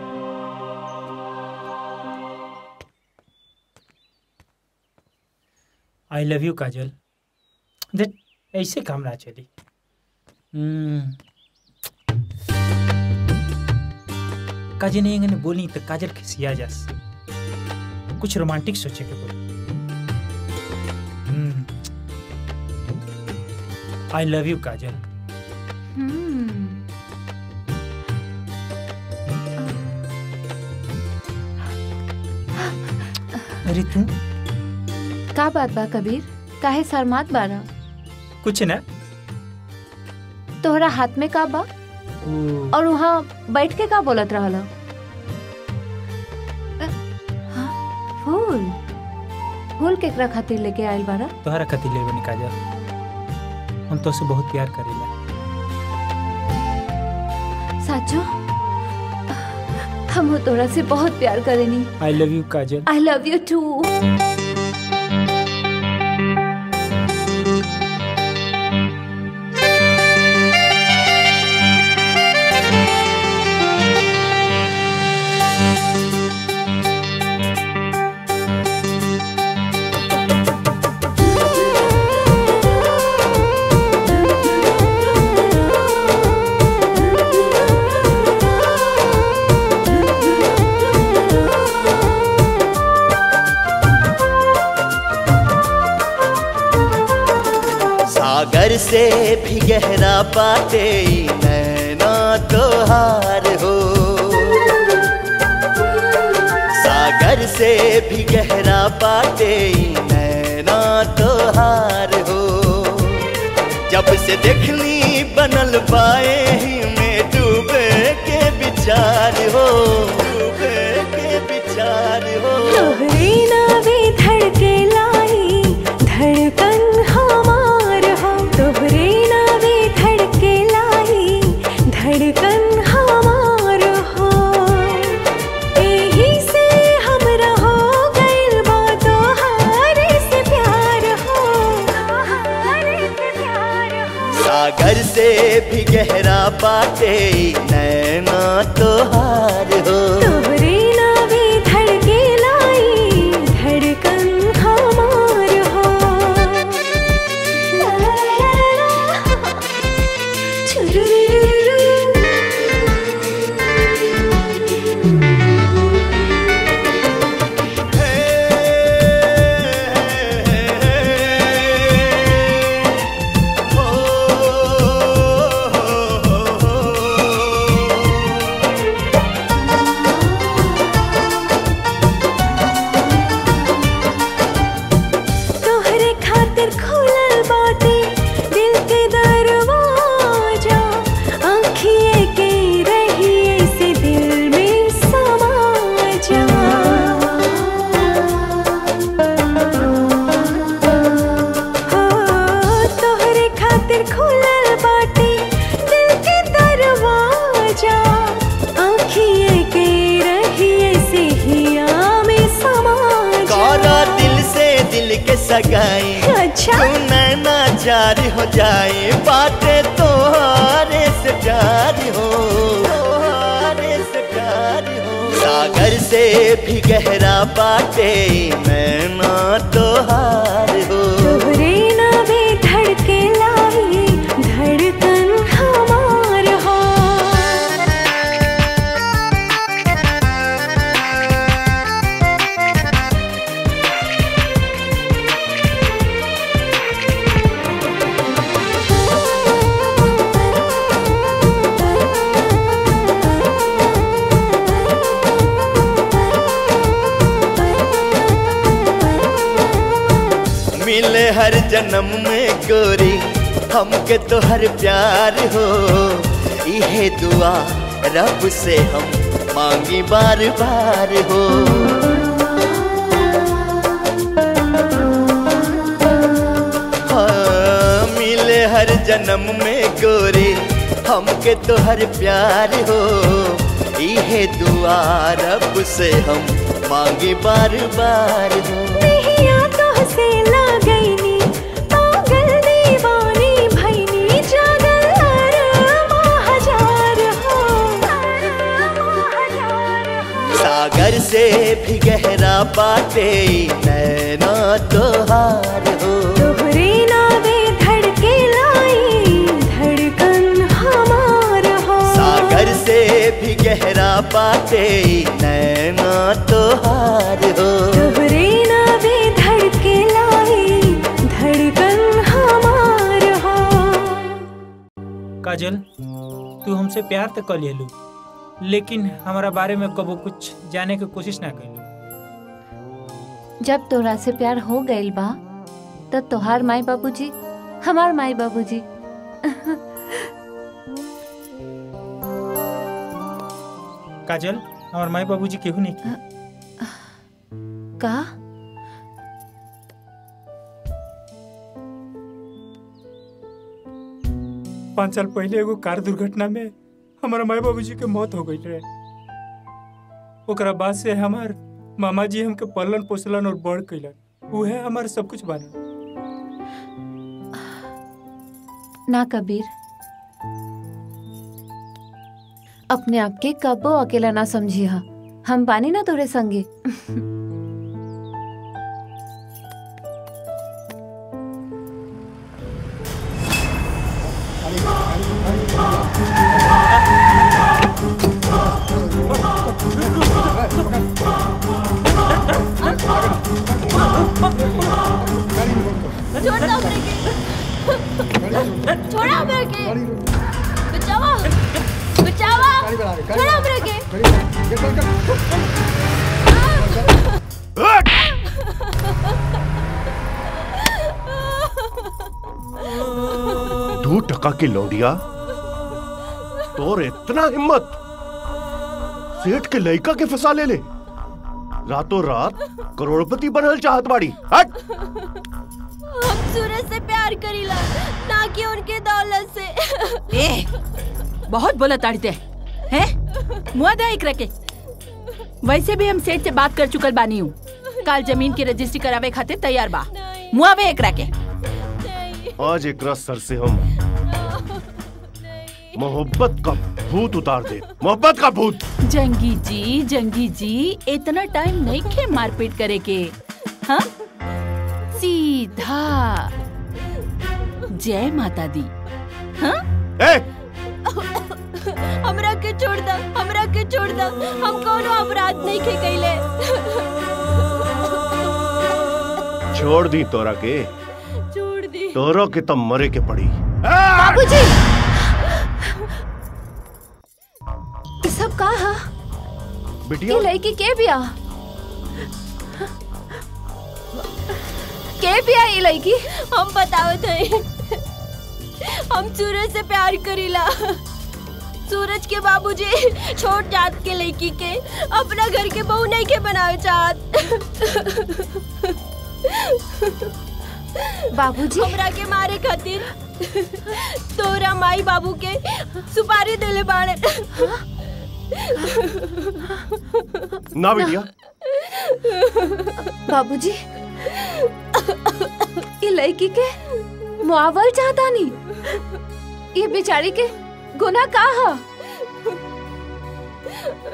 आई लव यू काजल देख ऐसे काम ना चली। काजल ने इंगने बोली तो काजल खिसिया जास, कुछ रोमांटिक सोचे के बोल। I love you Kajal. अरे तू का बात बा कबीर, काहे शर्मात बारा? कुछ ना, तोहरा हाथ में का बा और वहाँ बैठ के का बोलत रहला? फूल फूल केकरा खातिर लेके आयल बारा? तोहरा खातिर ले बनी काजल, हम तो से बहुत प्यार करेला। साचो हम तोरा से बहुत प्यार करेनी। I love you Kajal. I love you too. से भी गहरा पाते नैना तोहार हो, सागर से भी गहरा पाते नैना तोहार हो। जब से देखनी बनल पाए ही में डूबे के विचार हो, डूबे के विचार हो। तोहरे नावे धड़के लाई धड़कन हमार हो, तोहरे नावे धड़के लाई धड़कन हमार हो। यही से हमरा हो गइल बा तोहारे से प्यार हो, तोहारे से प्यार हो। सागर से भी गहरा पाते नैना तोहार हो, तोहरे नावे धड़के लाई धड़कन हमार हो। अच्छा नैना जारी हो जाए बातें तोहारे से प्यारी हो, तोहारे से प्यारी हो। सागर से भी गहरा बातें नैना तोहार हो, तोहरे नावे धड़के लाई धड़कन हमार हो। हर जन्म में गोरी हमके तोहर प्यार हो, इहे दुआ रब से हम मांगी बार बार हो। हाँ, मिले हर जन्म में गोरी हमके तोहर प्यार हो, इहे दुआ रब से हम मांगी बार बार हो। सागर से भी गहरा पाते नैना तोहार हो, तोहरे नावे धड़के लाई धड़कन हमार हो। सागर से भी गहरा पाते नैना तोहार हो, तोहरे नावे धड़के लाई धड़कन हमार हो। काजल तू हमसे प्यार तो कर लेलू, लेकिन हमारा बारे में कबो कुछ जाने की कोशिश ना करू। जब तोहरा से प्यार हो गइल बा तो तोहार माई बाबूजी हमार माई बाबूजी। काजल हमार माई बाबूजी केहू नहीं की का? पांच साल पहले एगो कार दुर्घटना में हमारा माई बाबूजी के मौत हो गई रहे। ओकरा बाद से हमार मामा जी हमके पललन पोसलन और बड़ कैलन, वो है हमार सब कुछ बानन। ना कबीर अपने आप के कबो अकेला ना समझी, हम बानी ना तोरे संगे। गाड़ी बचाओ बचाओ खड़ा हो रखे दो टका की लौड़िया तोर इतना हिम्मत सेठ के लड़का के फसा ले ले रातों रात करोड़पति बनल चाहत बाड़ी। हट हम सूरज से प्यार करीला ना कि उनके दौलत से। ए बहुत बोला ताड़ते हैं मुआदा एक रखे। वैसे भी हम सेठ से बात कर चुकल बानी हूँ काल जमीन की रजिस्ट्री करावे खातिर तैयार बा मुआवे एक रखे। आज एक सर से हम मोहब्बत का भूत उतार दे मोहब्बत का भूत। जंगी जी इतना टाइम नहीं के मारपीट करे के हाँ सीधा जय माता दी हाँ? ए! हमरा के छोड़ दा हम कोनो अपराध नहीं के कइले। छोड़ दी तोरा के छोड़ दी तोरा के तब मरे के पड़ी। बाबूजी सब कहा बिटिया लड़की के बिया ये लड़की हम बतावत है हम सूरज से प्यार करीला सूरज के बाबूजी छोड़ जात के लड़की के अपना घर के बहू नहीं के बनावे चाहत। बाबूजी हमरा के मारे खातिर तोरा माई बाबू के सुपारी देले बाड़े ना बिटिया। बाबूजी ये लड़की के मुआवल चाहता नहीं ये बेचारी के गुना कहा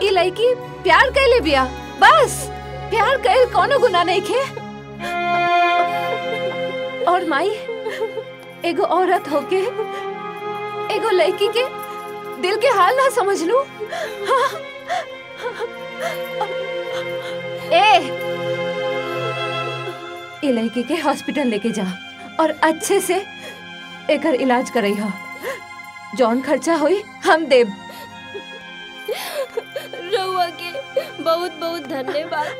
ये लड़की प्यार कैले बिया बस प्यार कैल कोनो गुना नहीं के। और माई एगो औरत होके एगो लड़की के दिल के हाल ना समझ लू। ए लड़की के हॉस्पिटल लेके जा और अच्छे से एकर इलाज करई हा जौन खर्चा होई हम देब। रउआ के बहुत बहुत धन्यवाद।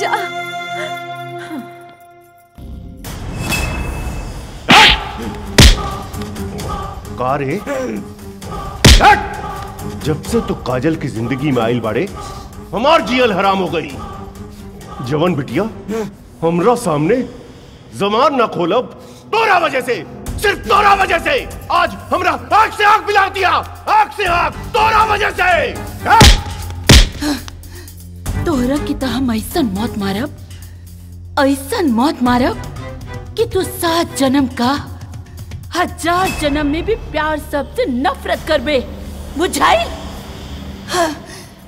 जा कारे जब से तो काजल की जिंदगी में आयल बाड़े हमार जियल हराम हो गई। जवन बिटिया हमरा सामने जमान ना खोलब तोरा वजह से सिर्फ तोरा वजह से आज हमरा आंख से आंख मिला दिया आंख से आंख तोरा वजह से। तोरा की तो हम ऐसन मौत मारब कि तू 7 जन्म का 1000 जन्म में भी प्यार शब्द से नफरत करबे बुझाई।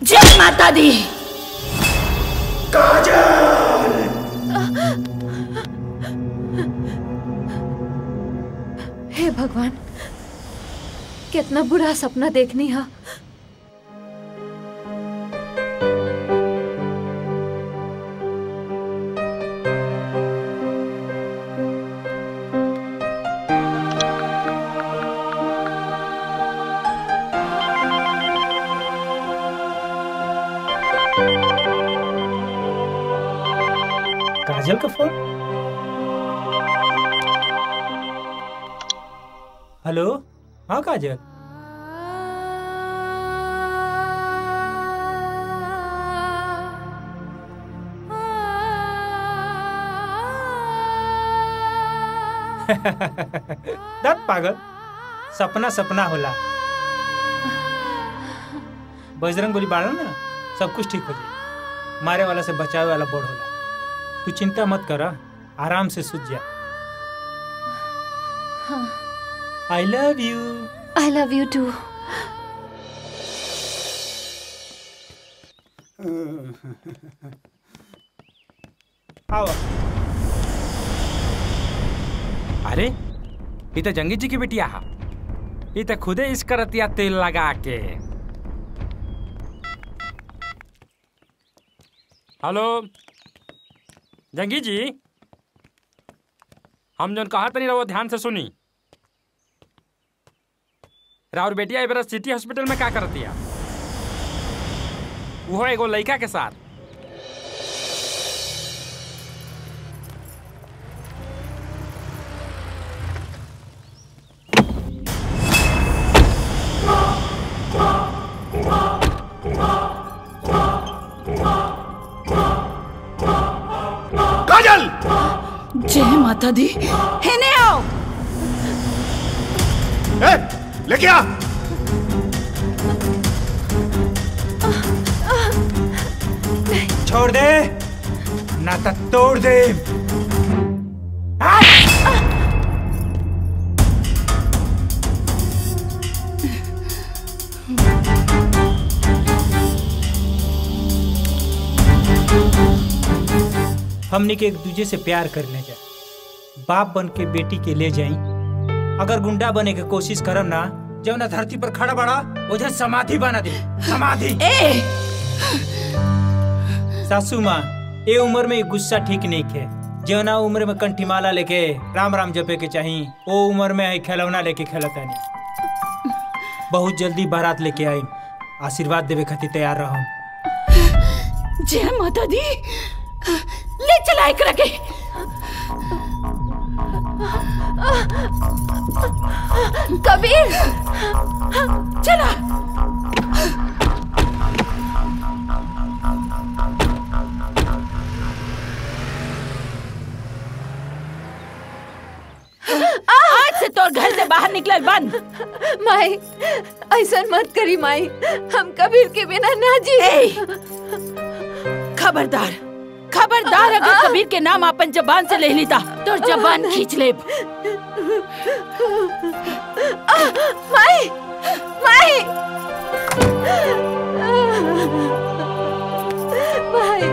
जय माता दी। काजल हे भगवान कितना बुरा सपना देखनी है। काजल का फोन। हेलो हाँ काजल दत पागल सपना सपना होला बजरंग बोली बाड़ा ना सब कुछ ठीक हो जाए मारे वाला से बचावे वाला बड़ होला तू चिंता मत करा आराम से सुझ जा। I love you too. आओ। अरे ये तो जंगी जी की बेटिया है ये तो खुदे इस करतिया तेल लगा के। हेलो जंगी जी हम जन कहा तनी रहो ध्यान से सुनी राउर बेटिया इबरा सिटी हॉस्पिटल में का करती है? वो एगो लड़का के साथ। काजल! जय माता दी। हेने आओ। ए! लेके आ। छोड़ दे ना तो तोड़ दे। हमने के एक दूजे से प्यार करने जा, बाप बन के बेटी के ले जाई। अगर गुंडा बने की कोशिश करम ना, जब ना धरती पर खड़ा बड़ा उधर समाधि बना दे। समाधि। सासू माँ, ये उम्र में गुस्सा ठीक नहीं है। जो ना उम्र में कंठी माला लेके राम राम जपे के चाहिए, वो उम्र में आई खिलौना लेके खेलता नहीं। बहुत जल्दी बारात लेके आई, आशीर्वाद देवे खातिर तैयार रहो। जय माता दी, ले चला एकरा के। कबीर चला। आज से तो घर से बाहर निकलल बंद। माई ऐसा मत करी माई, हम कबीर के बिना ना जी। खबरदार खबरदार, अगर कबीर के नाम अपन जबान से ले लेता तो जबान खींच ले। माई, माई, माई।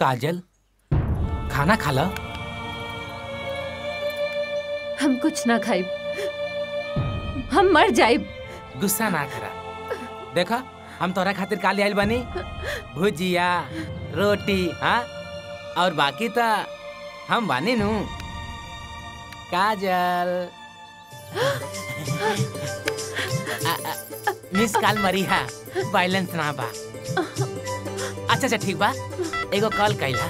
काजल, खाना खाला? हम कुछ ना खाइब, हम मर जाइब। गुस्सा ना करा, देखा हम तोरा खातिर काली आयल बनी, भुजिया रोटी। हाँ, और बाकी तो हम बनी नू। काजल मिस काल मरीहा, वायलेंस ना बा। अच्छा अच्छा ठीक बा, एगो कॉल कैला।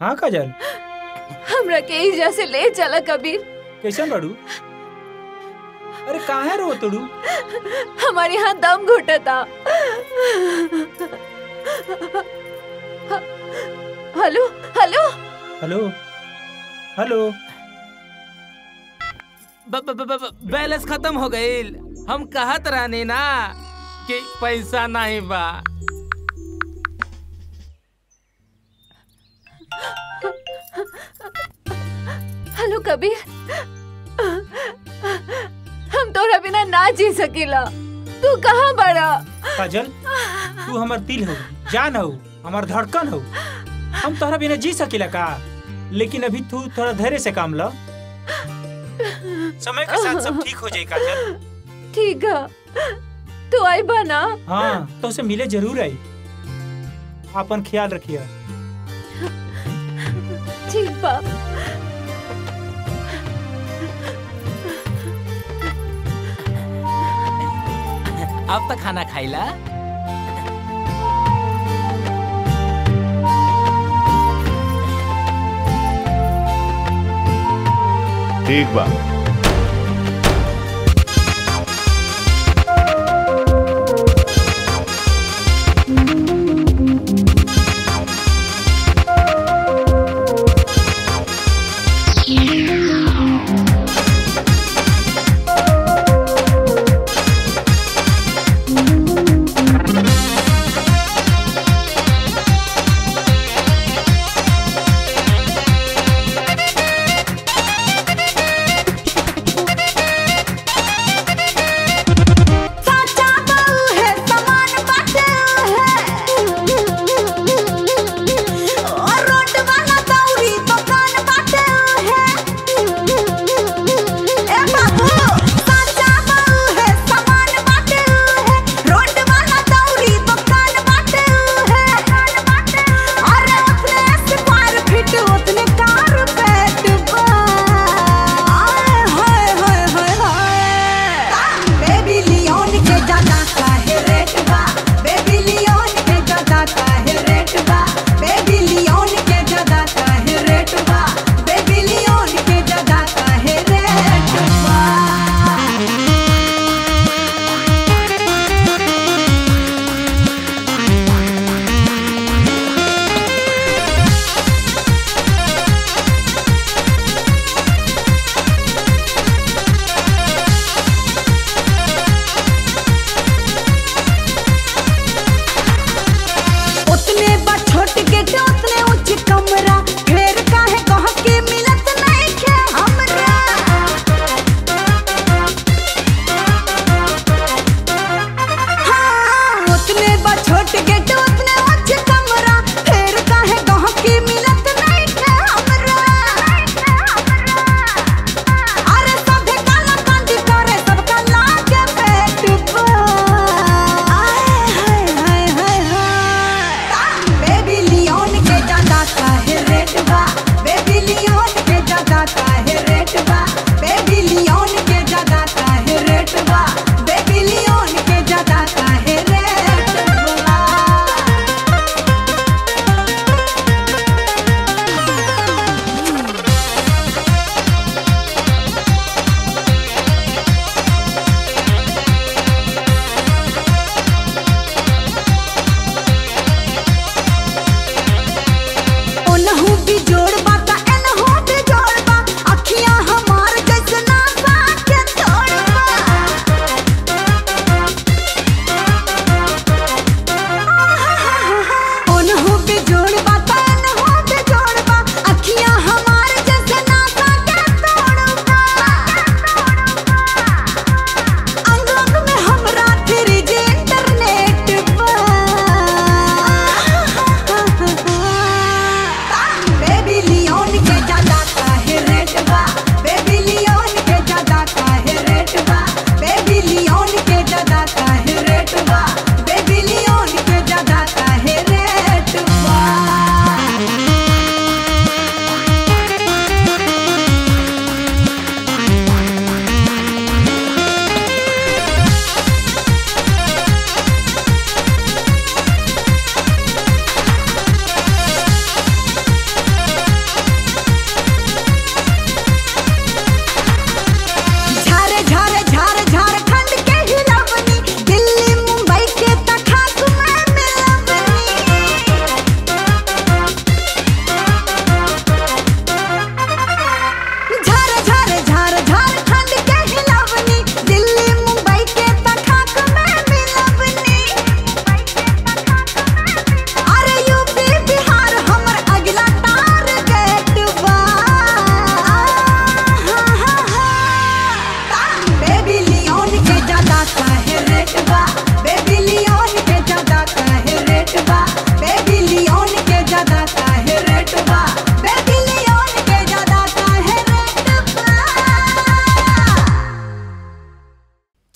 हाँ काजल, हमरा के इजा से ले चला कबीर। कैसन बड़ू? अरे काहे रो तड़ू? हमारे यहाँ दम घुटता। Hello hello hello hello. Balance खत्म हो गई। हम कहत रहने ना कि पैसा नहीं बा। हेलो कबीर, हम तोरा बिना ना जी सकीला। तू कहाँ बड़ा? काजल, तू हमार दिल हो, जान हो, हमार धड़कन हो। हम तोरा बिना जी सकीला का, लेकिन अभी तू थोड़ा धैर्य से काम ला। समय के साथ सब ठीक हो जाएगा। ठीक है, तू आई बना। हाँ, तो उसे मिले जरूर आई। आपन ख्याल रखिया। ठीक बाप। अब तक खाना खाइला? ठीक बाप।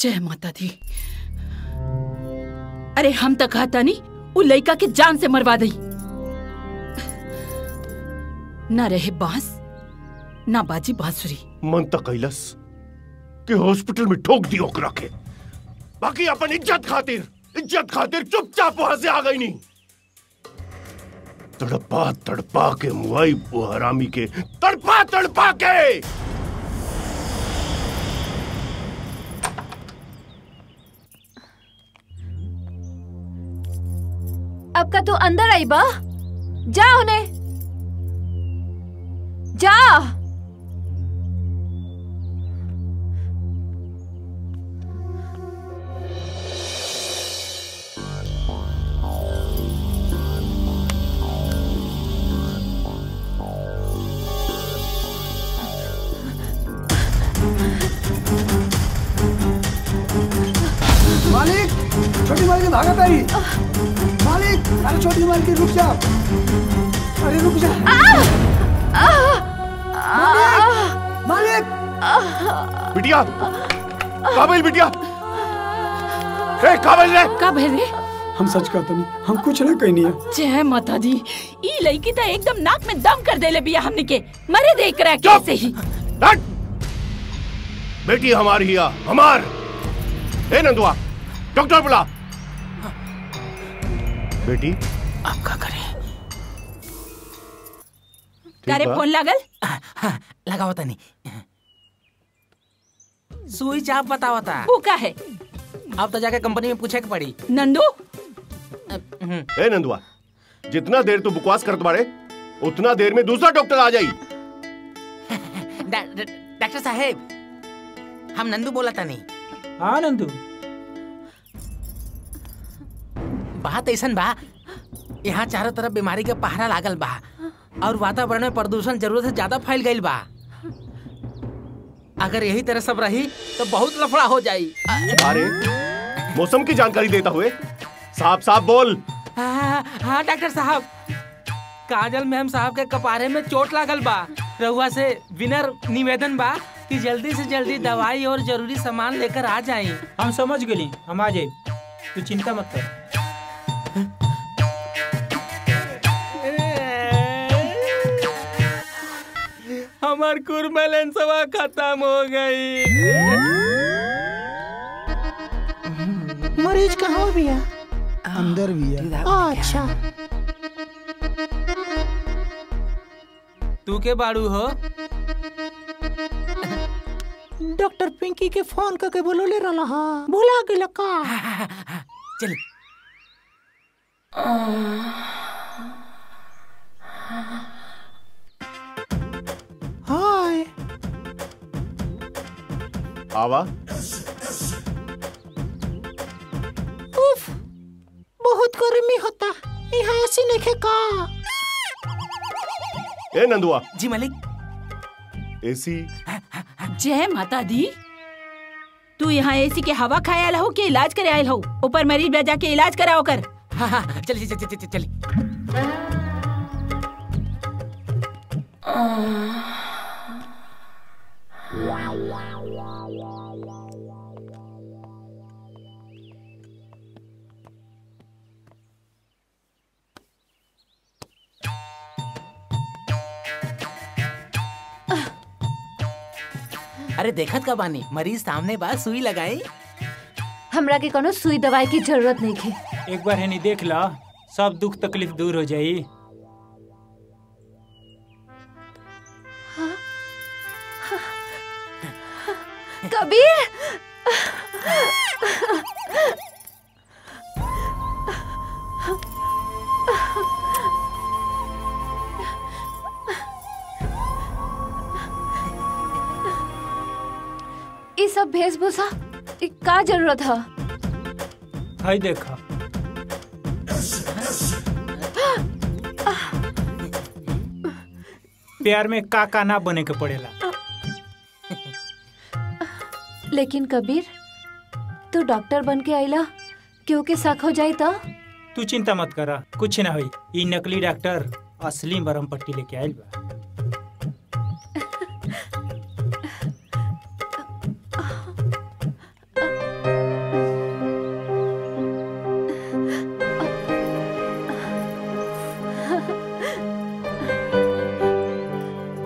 जय माता दी। अरे हम तक आता नहीं वो लड़का के जान से मरवा दई। ना रहे बांस ना बाजी बांसुरी। मन तक कैलस के हॉस्पिटल में ठोक दियो ओकरा के। बाकी अपन इज्जत खातिर चुपचाप वहां से आ गई। नहीं तड़पा के मुआई वो हरामी के तड़पा के आपका तो अंदर आई बा। जा उन्हें जा। मालिक छोटी मालिक भागत आई। अरे छोटी मार के रुक जा। अरे रुक जा मालिक। बिटिया काबिल। बिटिया ए काबिल रे काबिल रे। हम सच कहते नहीं, हम कुछ ना कहनी है। जय माता दी। ई लड़की तो एकदम नाक में दम कर देले बिया। हमने के मरे देख रहा कैसे ही। बेटी हमारी हिया हमार ए नंदुआ डॉक्टर बुला। बेटी आप का करे फोन लागल। हाँ, लगा होता नहीं सुई चाप बतावता भूखा है। अब तो जाके कंपनी में पूछे के पड़ी। नंदू ए नंदुआ जितना देर तू बकवास करत बारे उतना देर में दूसरा डॉक्टर आ जाई। डॉक्टर साहेब हम नंदू बोला था नहीं। हाँ नंदू बात ऐसन बा यहाँ चारों तरफ बीमारी के पहरा लागल बा और वातावरण में प्रदूषण जरूरत से ज्यादा फैल गई बा। अगर यही तरह सब रही तो बहुत लफड़ा हो जाई। अरे मौसम की जानकारी देता हुए साफ बोल। हाँ डॉक्टर साहब काजल मैम साहब के कपारे में चोट लागल बा। रहुआ से विनर निवेदन बा कि जल्दी से जल्दी दवाई और जरूरी सामान लेकर आ जाए। हम समझ गए हम आ जाए तू चिंता मत कर। हमार कुर्मलन सवा खत्म हो गई। मरीज कहाँ भी है? अंदर भी है। अच्छा तू के बाड़ू हो? डॉक्टर पिंकी के फोन करके बोलोले रहा हाँ। बोला गया का चल हाय आवा। उफ बहुत गर्मी होता यहाँ ऐसी नहीं खेका। ए नंदुआ जी मालिक एसी। जय माता दी। तू यहाँ एसी के हवा खाए आयल हो के इलाज करे आयल हो? ऊपर मरीज पे जाके इलाज कराओ कर। हाँ, चली चली चली चली। अरे देखत का बानी मरीज सामने बा सुई लगाई। हमरा के कोनो सुई दवाई की जरूरत नहीं है। एक बार है नहीं देख ला सब दुख तकलीफ दूर हो जाई। कबीर ये सब भेषभूषा का जरूरत है? हाय देखा प्यार में का ना बने के पड़ेला। लेकिन कबीर तू डॉक्टर बन के आइला क्यों के साख हो जाए तो? तू चिंता मत करा कुछ ना होई। ये नकली डॉक्टर असली बरम पट्टी लेके आयल बा।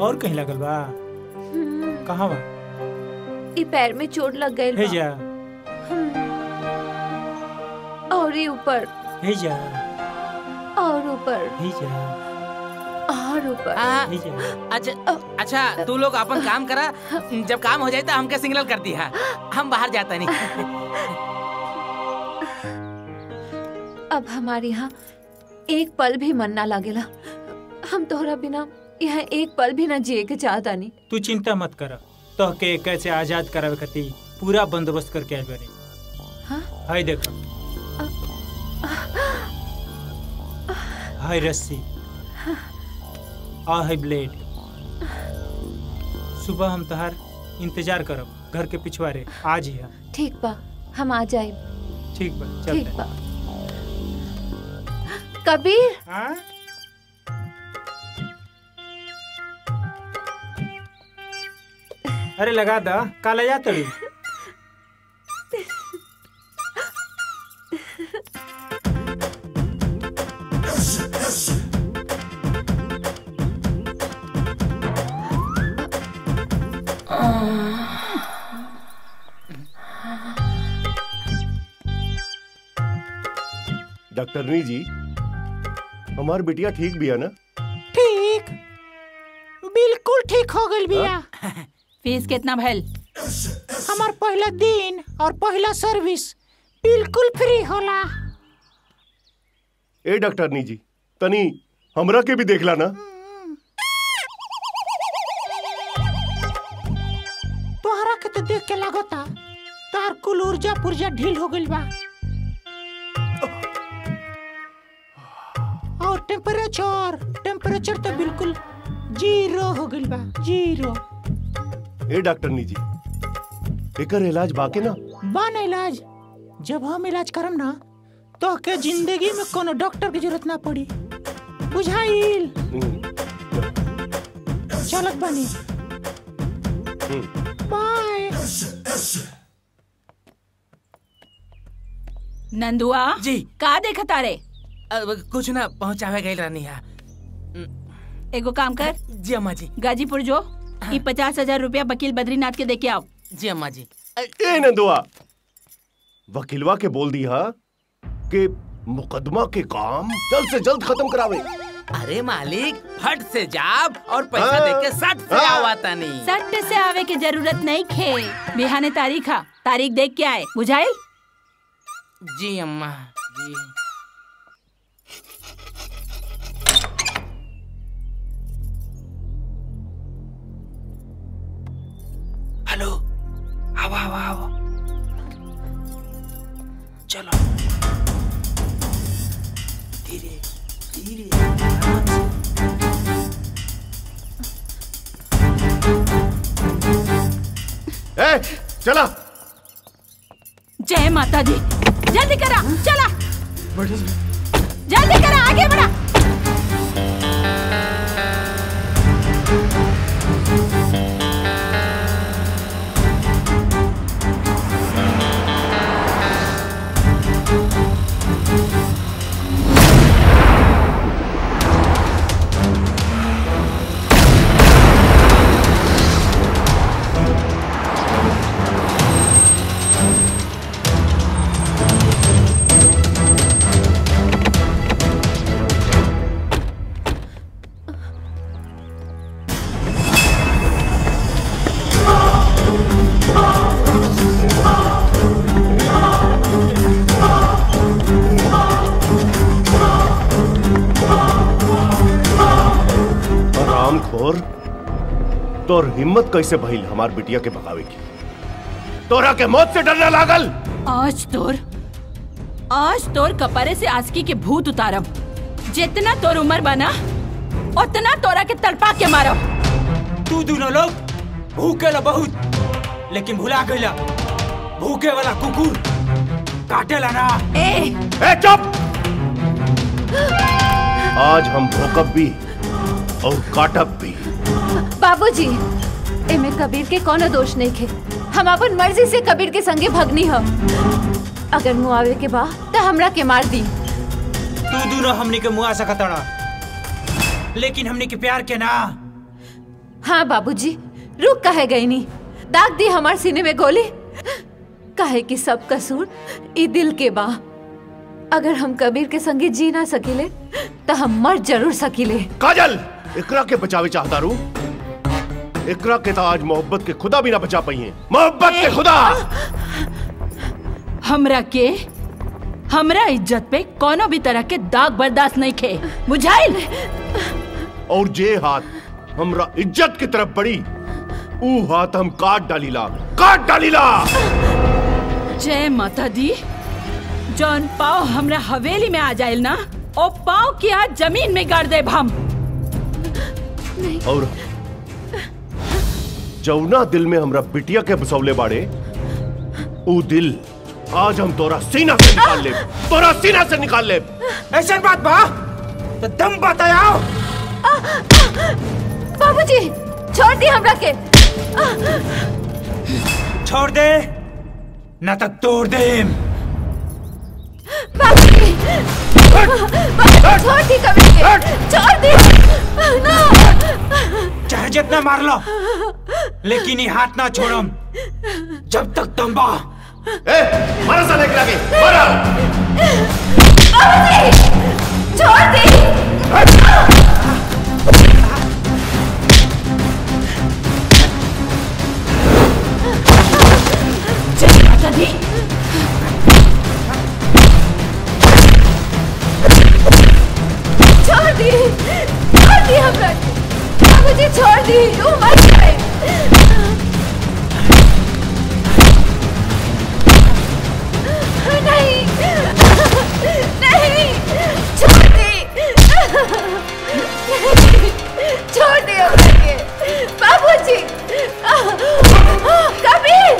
और कहीं लगल बा? कहाँ बा? पैर में चोट लग गई और ऊपर और ऊपर और ऊपर। अच्छा अच्छा तू लोग अपन काम करा। जब काम हो जाए तो हमके सिग्नल कर दी है। हम बाहर जाता नहीं। अब हमारे यहाँ एक पल भी मन ना लगेला। हम तोहरा बिना यहाँ एक पल भी ना जिए के चाहता नहीं। तू चिंता मत करा तो के कैसे आजाद करावे खाती पूरा बंदोबस्त करके आए बने। हाय देखो हाय रस्सी हाय ब्लेड। सुबह हम तहार इंतजार करब घर के पिछवारे। आज ही ठीक बा हम आ जाए। ठीक बा चल ठीक बा। कबीर हाँ अरे लगा दा काला जा तड़ी। डॉक्टरनी जी हमार बिटिया ठीक भी है ना? ठीक बिल्कुल ठीक हो गई बिया। फीस कितना भैल? हमार पहला दिन और पहला सर्विस बिल्कुल फ्री होला। ए डॉक्टरनी जी तनी हमरा के भी देखला ना। तोहरा के तो देख के लगता तार कुल ऊर्जा पुर्जा ढील हो गई बा और टेम्परेचर तो बिल्कुल जीरो हो गई बा जीरो। ए डॉक्टरनी जी एकर इलाज बाके ना? बान इलाज जब हम इलाज करम ना तो के जिंदगी में कोनो डॉक्टर की जरूरत ना पड़ी बुझाइल। चलत बनी बाय। नंदुआ जी का देखत रे? कुछ ना पहुंचावे गइल रानी। हां एगो काम कर जी अम्मा जी गाजीपुर जो ये 50,000 रुपया वकील बद्रीनाथ के देके आओ। जी अम्मा जी। ए नंदुआ, वकीलवा के बोल दी है कि मुकदमा के काम जल्द से जल्द खत्म करावे। अरे मालिक, फट से जाब और पैसा देके सट से आवाता नहीं। सट से आवे की जरूरत नहीं खे, बिहाने तारीख है, तारीख देख के आए, बुझाई? जी अम्मा जी। हेलो, आओ आओ आओ, चलो धीरे धीरे। ए, चला। जय माता दी, जल्दी करा, चला जल्दी करा, आगे बढ़ा। तोर हिम्मत कैसे भइल हमार बिटिया के भगावे की? तोरा के मौत से डरने लागल? आज तोर कपारे से आसकी के भूत उतारब। जितना तोर उम्र बना उतना तोरा के तड़पा के मारब। तू दोनों लोग भूखेला बहुत, लेकिन भुला गईला भूखे वाला कुकुर काटेला ना। ए चुप, आज हम भूखब भी और काटब भी। बाबूजी, एमे कबीर के कोनो दोष नहीं है, हम अपन मर्जी से कबीर के संगे भगनी हम। अगर मुआवे के बा तो हमरा के मार दी। तू दूर हमने के मुआ सकत ना, लेकिन हमने के प्यार के ना। हाँ बाबूजी, रुक कहे गई नी, दाग दी हमार सीने में गोली। कहे कि सब कसूर ई दिल के बा। अगर हम कबीर के संगे जी ना सकिले तो हम मर जरूर सकिले। काजल, एकरा के बचावे चाहता रू, एकरा के तो आज मोहब्बत के खुदा भी ना बचा पाई है। मोहब्बत के खुदा हमरा इज्जत पे कोनो भी तरह के दाग बर्दाश्त नहीं खे, बुझाइल? और जे हाथ हमरा इज्जत की तरफ बढ़ी, ऊ हाथ हम काट डालीला। जय माता दी, जौन पाव हमरा हवेली में आ जाइल ना, और पाव की आज जमीन में गाड़ दे हम। और जौना दिल में हमरा बिटिया के बसौले बाड़े, ऊ दिल आज हम तोरा सीना से निकाल ले। ऐसा बात बा तो दम बताओ। बाबूजी, छोड़ दी हमरा के। छोड़ दे ना तक तोड़ दे। बाबूजी छोड़ दी कभी के, छोड़ दी ना। चाहे जितना मार लो, लेकिन ये हाथ ना छोड़ो जब तक तुम बा। ए, मारा साले के लागे, मारा। छोड़ दे। छोड़ दी हमरे, मुझे छोड़ दी। ओ माय गॉड, नहीं, छोड़ दे हमके। बाबूजी, कबीर,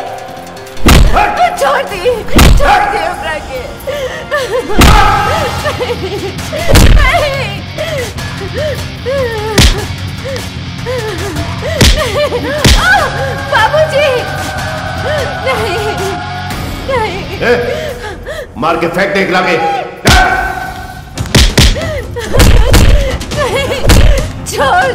छोड़ दे हमके। बाबूजी, नहीं। मार के फेंक देख लागे। छोड़।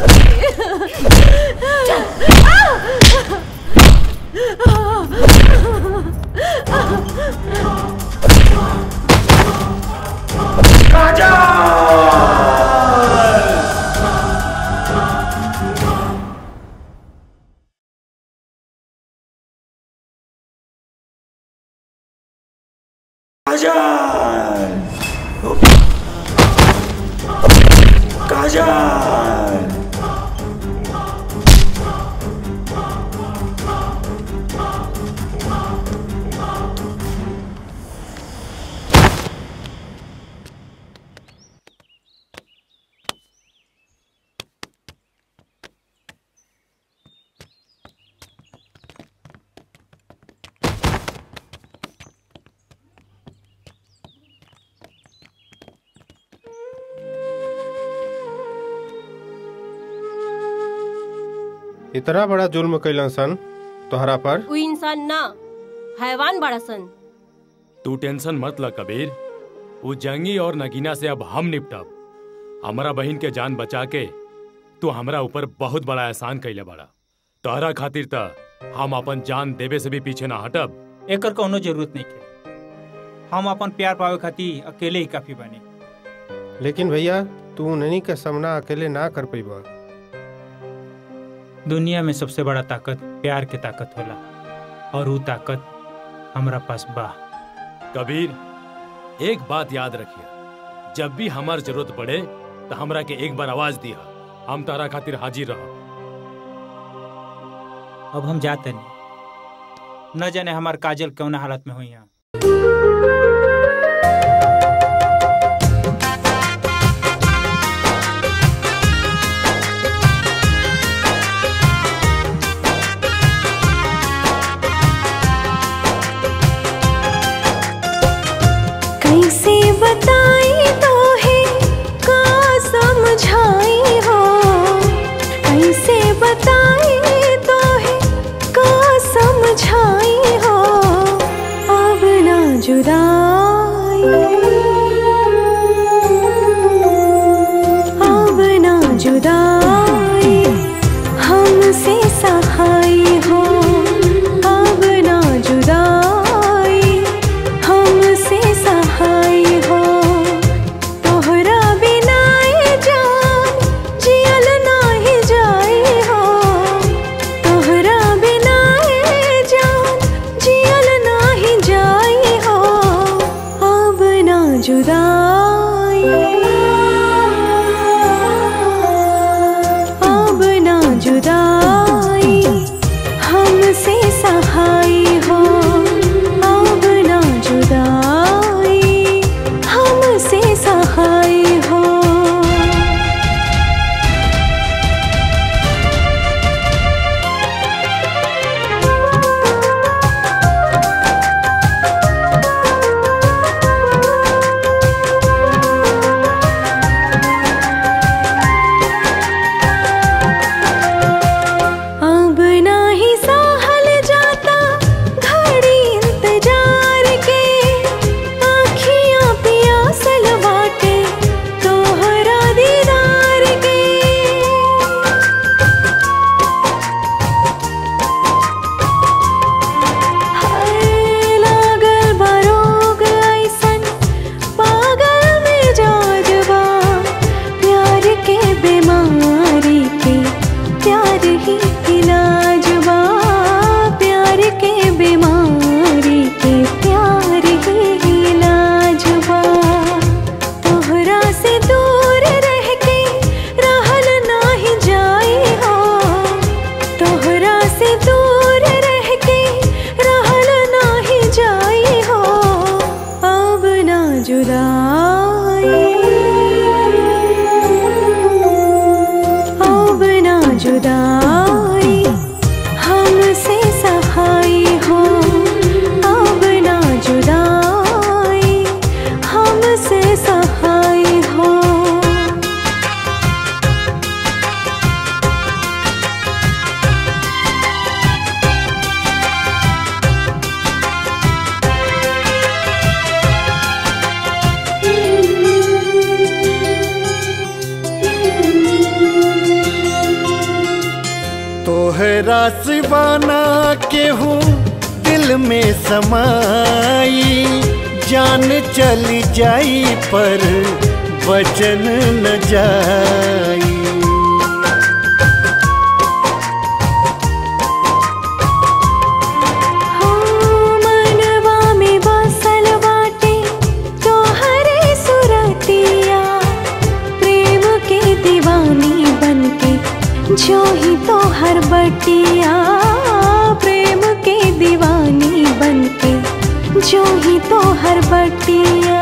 इतना बड़ा जुल्म कैलन सन तोहरा पर। उ इंसान ना हैवान बड़ा सन। तू टेंशन मत ल कबीर, वो जंगी और नगीना से अब हम निपटब। हमारा बहन के जान बचा के तू हमरा ऊपर बहुत बड़ा एहसान कैले बड़ा। तोहरा खातिर त हम अपन जान देवे से भी पीछे ना हटब। एकर कोनो जरूरत नहीं है, हम अपन प्यार पावे खातिर अकेले ही काफी बने। लेकिन भैया तू ननी के सामना अकेले ना कर पेबा। दुनिया में सबसे बड़ा ताकत प्यार के ताकत होला और वो ताकत हमरा पास बा। कबीर एक बात याद रखिया, जब भी हमार जरूरत पड़े तो हमरा के एक बार आवाज दिया, हम तारा खातिर हाजिर रह। अब हम जाते नहीं, न जाने हमार काजल कौन हालत में हुई है। में समाई, जान चली जाई पर वचन न जाई। जो ही तो हर बटिया प्रेम के दीवानी बनके, जो ही तो हर बटिया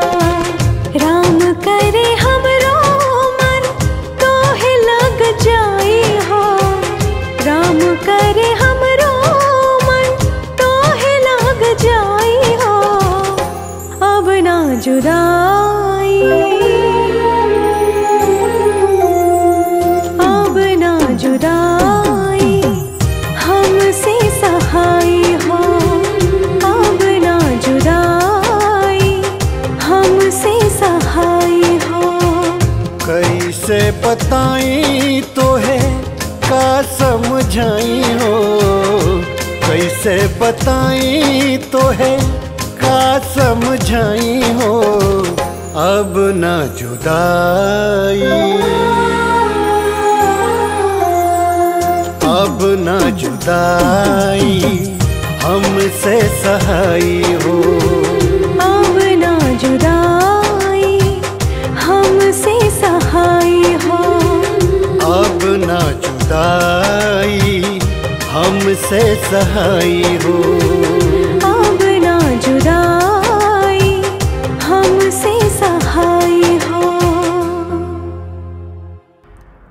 राम करे हमरो मन तो ही लग जाए हो, राम करे हमरो मन तो ही लग जाए हो। अब ना जुदाई बताई तो है का समझाई हो, कैसे बताई तो है का समझाई हो। अब ना जुदाई, अब ना जुदाई हमसे सहाई हो, अब ना जुदाई हमसे सहाई हो। अब ना जुदाई हमसे सहाई हो, अब ना जुदाई हमसे सहाई हो।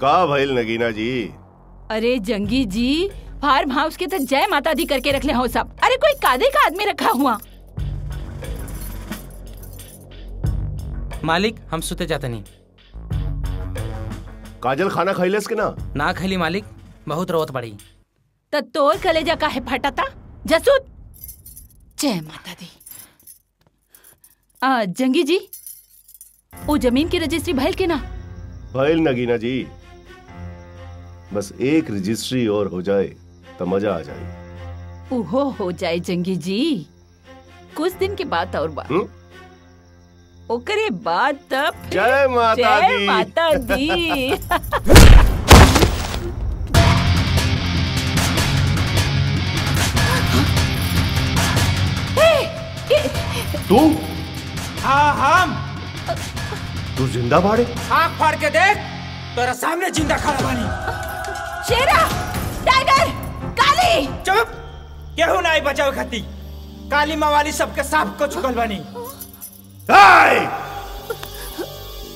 का भइल नगीना जी? अरे जंगी जी, फार्म हाउस के तो जय माता दी करके रखले हो सब। अरे कोई कादे का आदमी रखा हुआ। मालिक हम सुते जाते नहीं। काजल खाना खैलेस के ना? ना खैली मालिक, बहुत रोत पड़ी। तो तोर कलेजा काहे फटता जसूत? जय माता दी। जंगी जी, वो जमीन की रजिस्ट्री भइल के ना? भइल नगीना जी, बस एक रजिस्ट्री और हो जाए तो मजा आ जाए। ओहो हो जाए जंगी जी, कुछ दिन के बाद और बात। ओकरे बाद तब जय माता दी, जय माता दी। तू? हाँ हम। तू जिंदा भाड़े? आँख फाड़ के देख, तेरा सामने जिंदा खड़ा बानी। शेरा, टाइगर, काली। चुप, केहू नहीं बचाओ खाती। काली मवाली सबके सांप को चुकल बानी।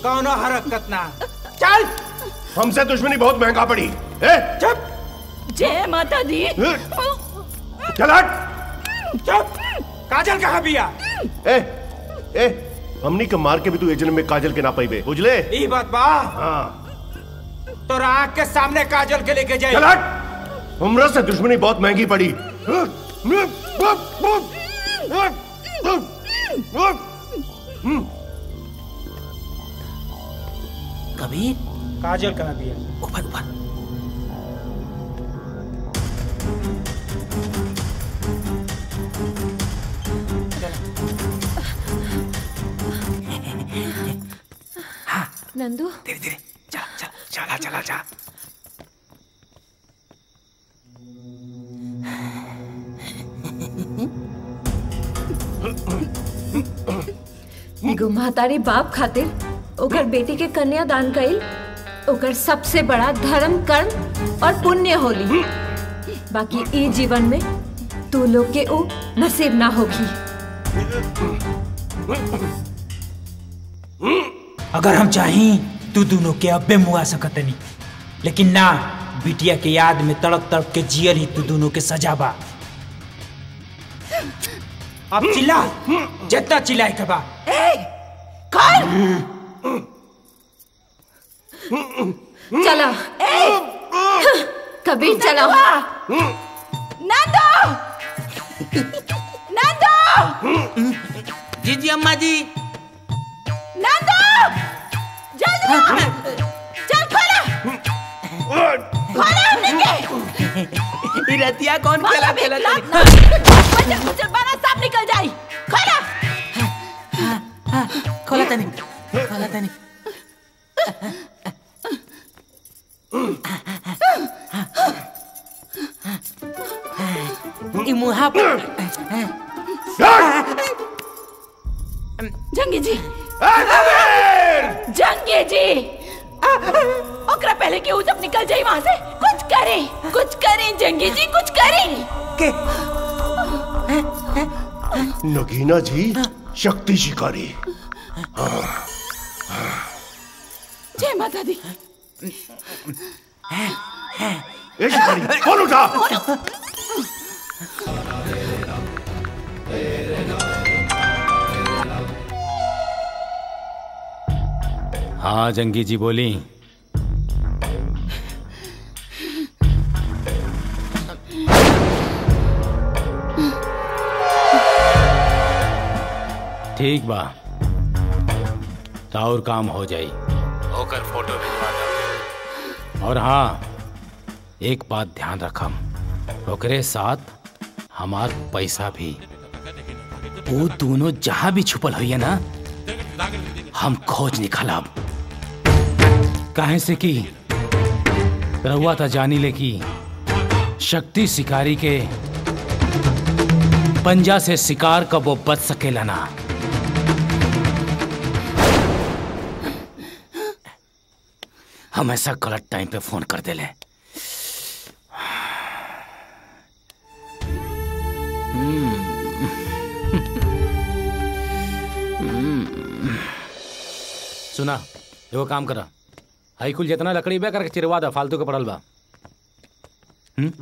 कौनो हरकत ना, चल। हमसे दुश्मनी बहुत महंगा पड़ी। चुप। जय माता दी। चल हट। चुप। काजल कहाँ बिया? हमनी के मार के भी तू ए जन्म में काजल के ना पाईबे, बुझले? ई बात बा। हाँ। तो आँख के सामने काजल के लेके जाए। चल हट। हमरा से दुश्मनी बहुत महंगी पड़ी। कभी काजल कहा दिया? ऊपर ऊपर। हाँ नंदू, धीरे धीरे चला चला चला चला जा। एगो महतारी बाप खातिर ओकर बेटी के कन्या दान कइल, ओकर सबसे बड़ा धर्म कर्म और पुण्य होली। बाकी ई जीवन में तू लोग के ओ नसीब ना होगी। अगर हम चाहें तू दोनों के अब्बे मुआ सकत नहीं, लेकिन ना, बिटिया के याद में तड़प तड़प के जियल ही तू दोनों के सजा बा। अब चिल्ला, जितना चिल्लाए के बा। चला कबीर, चला नंदू, नंदू। जी जी अम्मा जी। नंदू जल्दी चल, खोला खोला। हमने के ये रतिया कौन खेला खेला? लोहा जंगी जी ओकरा पहले के जब निकल जाए वहां से कुछ करें जंगी जी कुछ करें। नगीना जी शक्ति शिकारी। जय माता दी। फोन उठा। हाँ जंगी जी बोली। ठीक बा और काम हो जाए होकर फोटो भिजवा। और हाँ एक बात ध्यान रखम, ओकरे साथ हमार पैसा भी। वो दोनों जहाँ भी छुपल हुई है ना हम खोज निकालब। काहे से कि रउआ ता जानी ले कि शक्ति शिकारी के पंजा से शिकार कब वो बच सकेला ना। हमेशा गलत टाइम पे फोन कर दे ले। सुना एगो काम करा, हाई कुल जितना लकड़ी बे करके चिरवा दा, फालतू के पड़ल बा।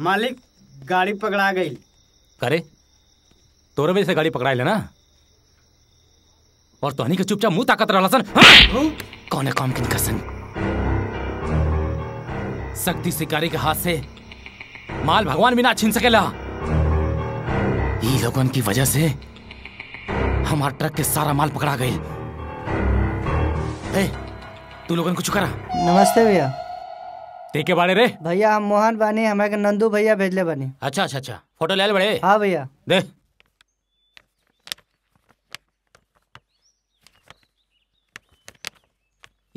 मालिक गाड़ी पकड़ा गई। करे तोरे वजह से गाड़ी पकड़ा ले ना, और तोहनी के चुपचाप मुंह ताकत रहला सन। हाँ? कौन है काम किनका सन? शक्ति शिकारी के हाथ से माल भगवान भी ना छीन सकेला। ये लोगों की वजह से हमारे ट्रक के सारा माल पकड़ा गई। तू लोगन कुछ करा। नमस्ते भैया। ते के बारे रे भैया, हम मोहन बानी, हमारे नंदू भैया भेजले बानी। अच्छा फोटो ले बड़े। हाँ भैया दे।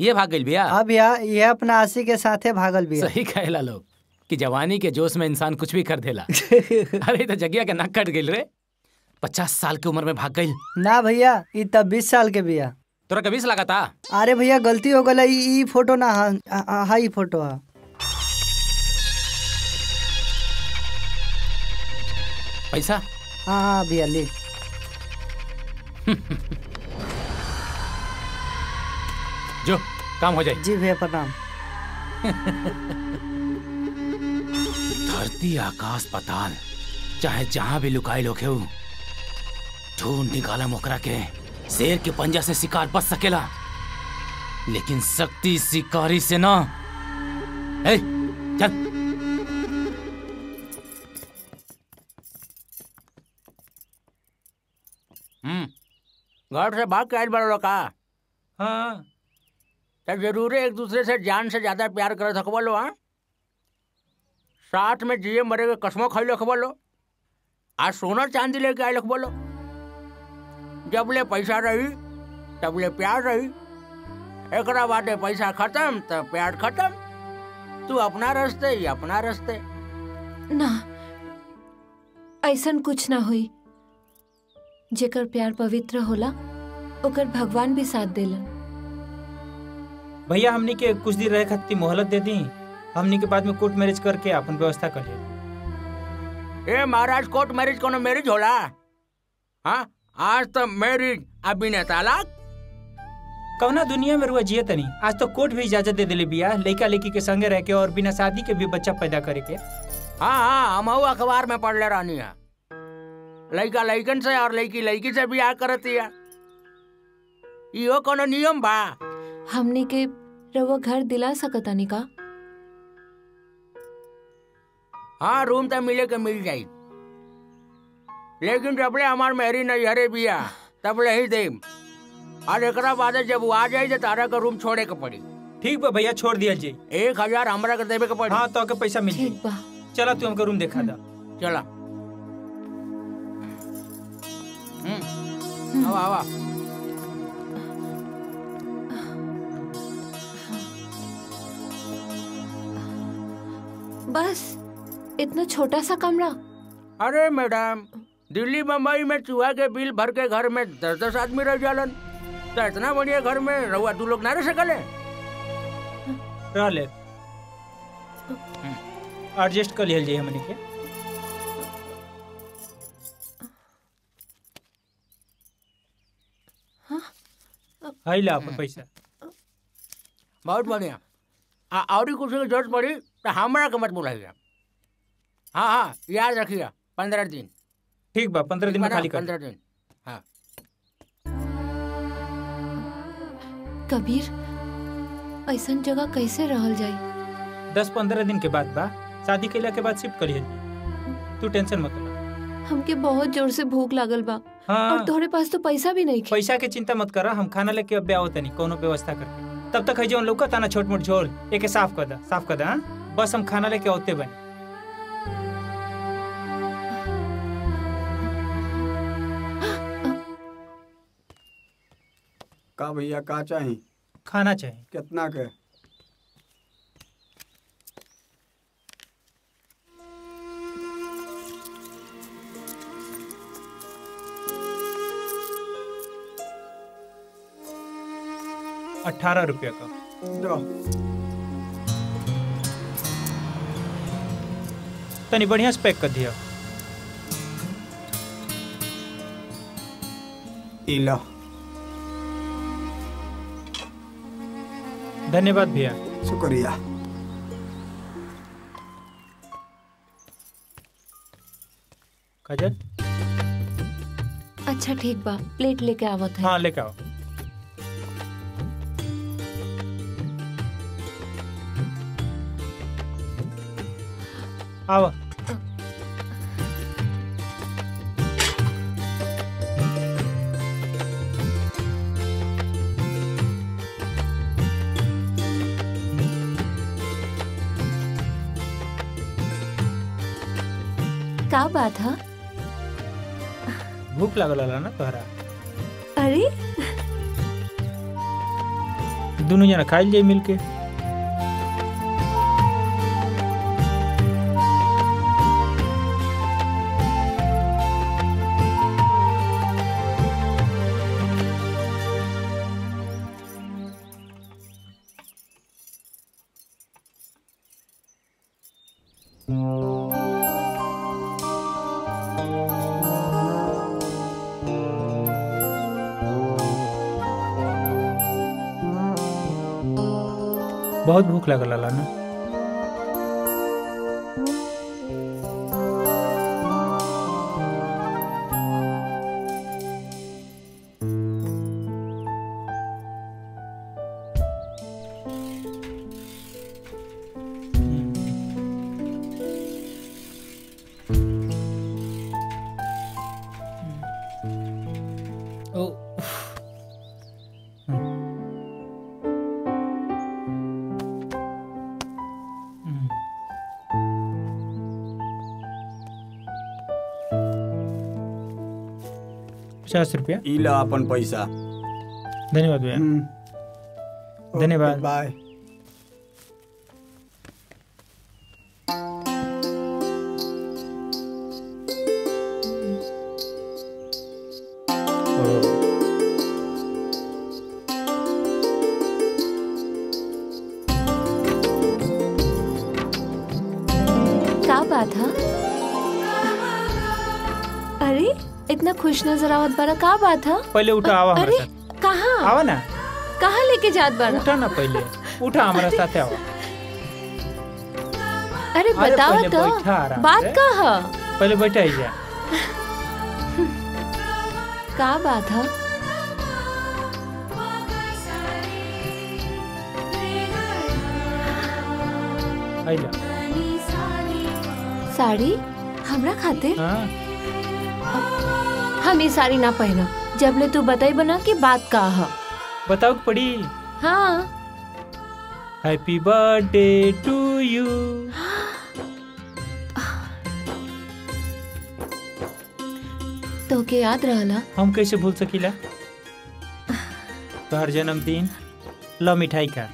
ये भाग गई भैया। हाँ भैया ये अपना आशी के साथे भागल भैया। सही कहला लोग कि जवानी के जोश में इंसान कुछ भी कर देला। अरे तो जगिया के नाक कट गई रे। 50 साल की उम्र में भाग गई ना भैया, ये तब 20 साल के भैया। तोरा के 20 लगा था। अरे भैया गलती हो गई। ई फोटो ना। हाँ ई फोटो। हाँ पैसा। हाँ भैया ले। जो काम हो जाए। जी भैया प्रणाम। धरती आकाश पाताल चाहे जहाँ भी लुकाए लोग ढूंढ निकाला मोकरा के। शेर के पंजा से शिकार बच सकेला, लेकिन शक्ति शिकारी से ना। ए, चल। गौर से बात कर बड़ो का। हाँ तो जरूर एक दूसरे से जान से ज्यादा प्यार कर सकवा लो। हाँ साथ में जिये मरे के कसमों खाई लखवा लो। आज सोना चांदी लेके आए लखवा लो। जब ले पैसा रही तब ले प्यार रही। एक बाद पैसा खत्म तो प्यार खत्म। तू अपना रस्ते ना। ऐसा कुछ ना हुई, जेकर प्यार पवित्र होला ओकर भगवान भी साथ देलन। भैया हमनी के कुछ दिन रह खातिर मोहलत दे दी। हमनी के बाद में कोर्ट मैरिज करके अपन व्यवस्था कर ले। ए महाराज कोर्ट मैरिज कोनो मैरिज होला? हाँ आज तो मैरिज अभिनय तालाक कौना दुनिया में रुआ जिये तनी। आज तो कोर्ट भी इजाजत दे दिले बिया लड़का लड़की के संगे रह के और बिना शादी के भी बच्चा पैदा करे के। हाँ हम अखबार में पढ़ ले रानी। लड़का लड़कन से और लड़की लड़की से ब्याह करती है। यो कोनो नियम बा? हमने के रवा घर दिला सकता नहीं का। हाँ रूम तो मिले के मिल जाये, लेकिन जबले हमार मेहरी नहीं हरे बिया तबले ही दे। और एक बाद जब वो आ जाये तो तारा का रूम छोड़े के पड़ी। ठीक बा भैया छोड़ दिया जी। 1000 हमरा के देवे के पड़ी। हाँ तो के पैसा मिल जाये। चला तू हमको रूम देखा दा। चला आवा। बस इतना छोटा सा कमरा अरे मैडम, दिल्ली बम्बई में चूहा के बिल भर के घर में 10-10 आदमी रह जालन, तो इतना बढ़िया घर में रहुआ तू लोग ना रह सकले। रह ले, एडजस्ट कर लिया हमने के। हाय ला अपन पैसा। बहुत बढ़िया। और कुछ की जरूरत पड़ी तो हमारा कमत बुलाइएगा। हाँ हाँ याद रखिएगा, 15 दिन। ठीक बा, 15 दिन में खाली कर। 15 दिन। हाँ कबीर, ऐसा जगह कैसे रहल जाई? 10-15 दिन के बाद बा, शादी कैला के बाद शिफ्ट करिए। तू टेंशन मत ले। हमके बहुत जोर से भूख लागल बा। हाँ। और तोहरे पास तो पैसा भी नहीं। पैसा के चिंता मत करा, हम खाना लेके अब आओ तनी, कोनो व्यवस्था करके। तब तक है जो उन लोग का ताना छोट मोट झोल एके साफ कर दा, बस हम खाना लेके औते बने। का भैया का चाहिए? खाना चाहिए। कितना के? ₹18 का। तनी बढ़िया से पैक कर दिया। इला। धन्यवाद भैया। शुक्रिया। काजल। अच्छा ठीक बा, प्लेट लेके आवत है। हाँ लेके आओ। आवा। क्या बात है? भूख लागल ना तोहरा? अरे दोनों जना खाइल जाए मिलके। बहुत भूख लगल ला ना। ₹50। इला अपन पैसा। धन्यवाद भैया। धन्यवाद। बाय। क्या बात है? अरे इतना खुश नजर आवत बारा, का बात है? पहले उठा आवा हमारे साथ। कहाँ आवा ना? कहाँ लेके जात बारा? उठा ना पहले, उठा हमारे साथ आवा। अरे बताओ तो, बात का है? पहले बैठा ही जा। का बात है? आइला। साड़ी हमरा खातिर? हाँ। हम ये साड़ी ना पहना, जब ले तू बताई बना कि बात का है। बताओ पड़ी। हाँ। Happy birthday to you. तो के याद रहला? हम कैसे भूल सकीला? तोहर जन्मदिन, लो मिठाई खा।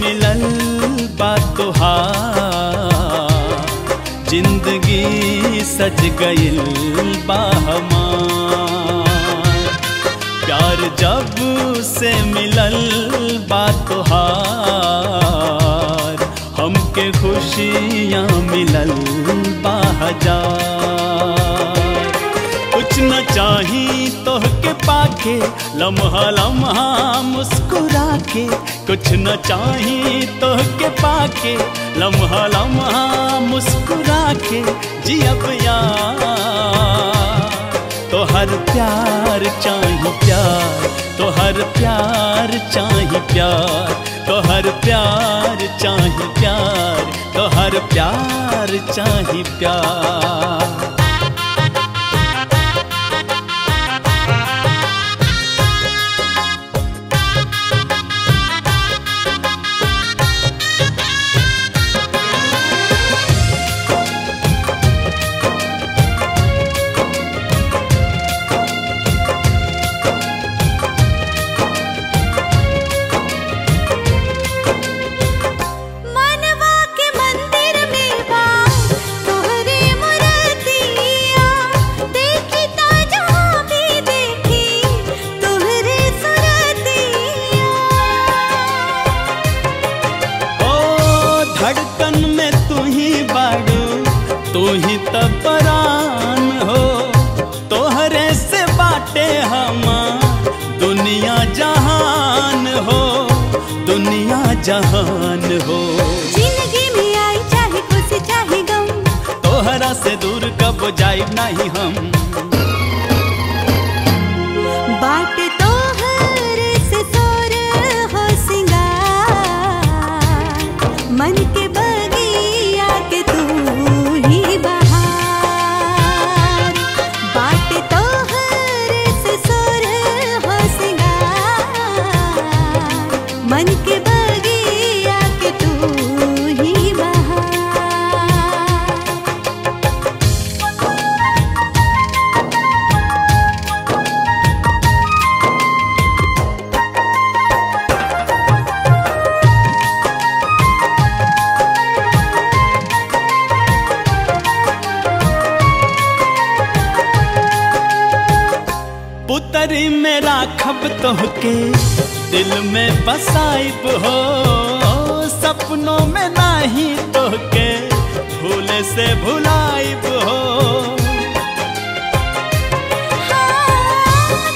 मिलल बा तोहार, जिंदगी सज गइल बा हमार। प्यार जब से मिलल बा तोहार, हमके खुशियाँ मिलल बा हजार। कुछ न चाही तोहके पाके, लम्हा लम्हा मुस्कुरा के। कुछ न चाही तोहके पाके, लम्हा लम्हा मुस्कुरा के। जियब यार तोहर प्यार चाही प्यार, तोहर प्यार चाही प्यार, तोहर प्यार चाही प्यार, तोहर प्यार चाही प्यार। जहान हो जिंदगी में आई चाहे खुश चाहे गम, तोहरा से दूर कब जाए नहीं हम। बाट तोहर से सोर हो सिंगार, मन के बगिया के तू ही बहार। बाट तोहर से सोर हो सिंगार, मन के तोहके दिल में बसाइब हो, सपनों में नहीं तोहके भूल से भुलाइब हो।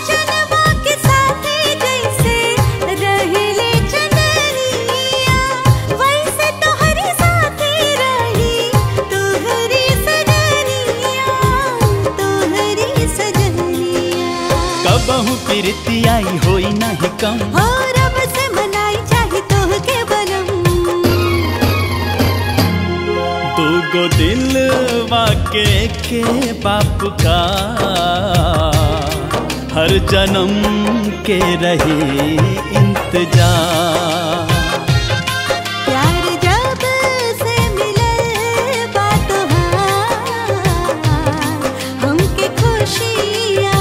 जनवा के साथे जैसे रहिले जनरिया, वैसे तोहरे साथे रही तोहरी सजनिया, तोहरी सजनिया। कबहू प्रीति आई होई नहीं कम, हो रब से मनाई चाहे तोहके बलम। दूगो दिल वाके के बाप का, हर जन्म के रहे इंतजार। प्यार जब से मिले बा तोहार, हमके खुशियाँ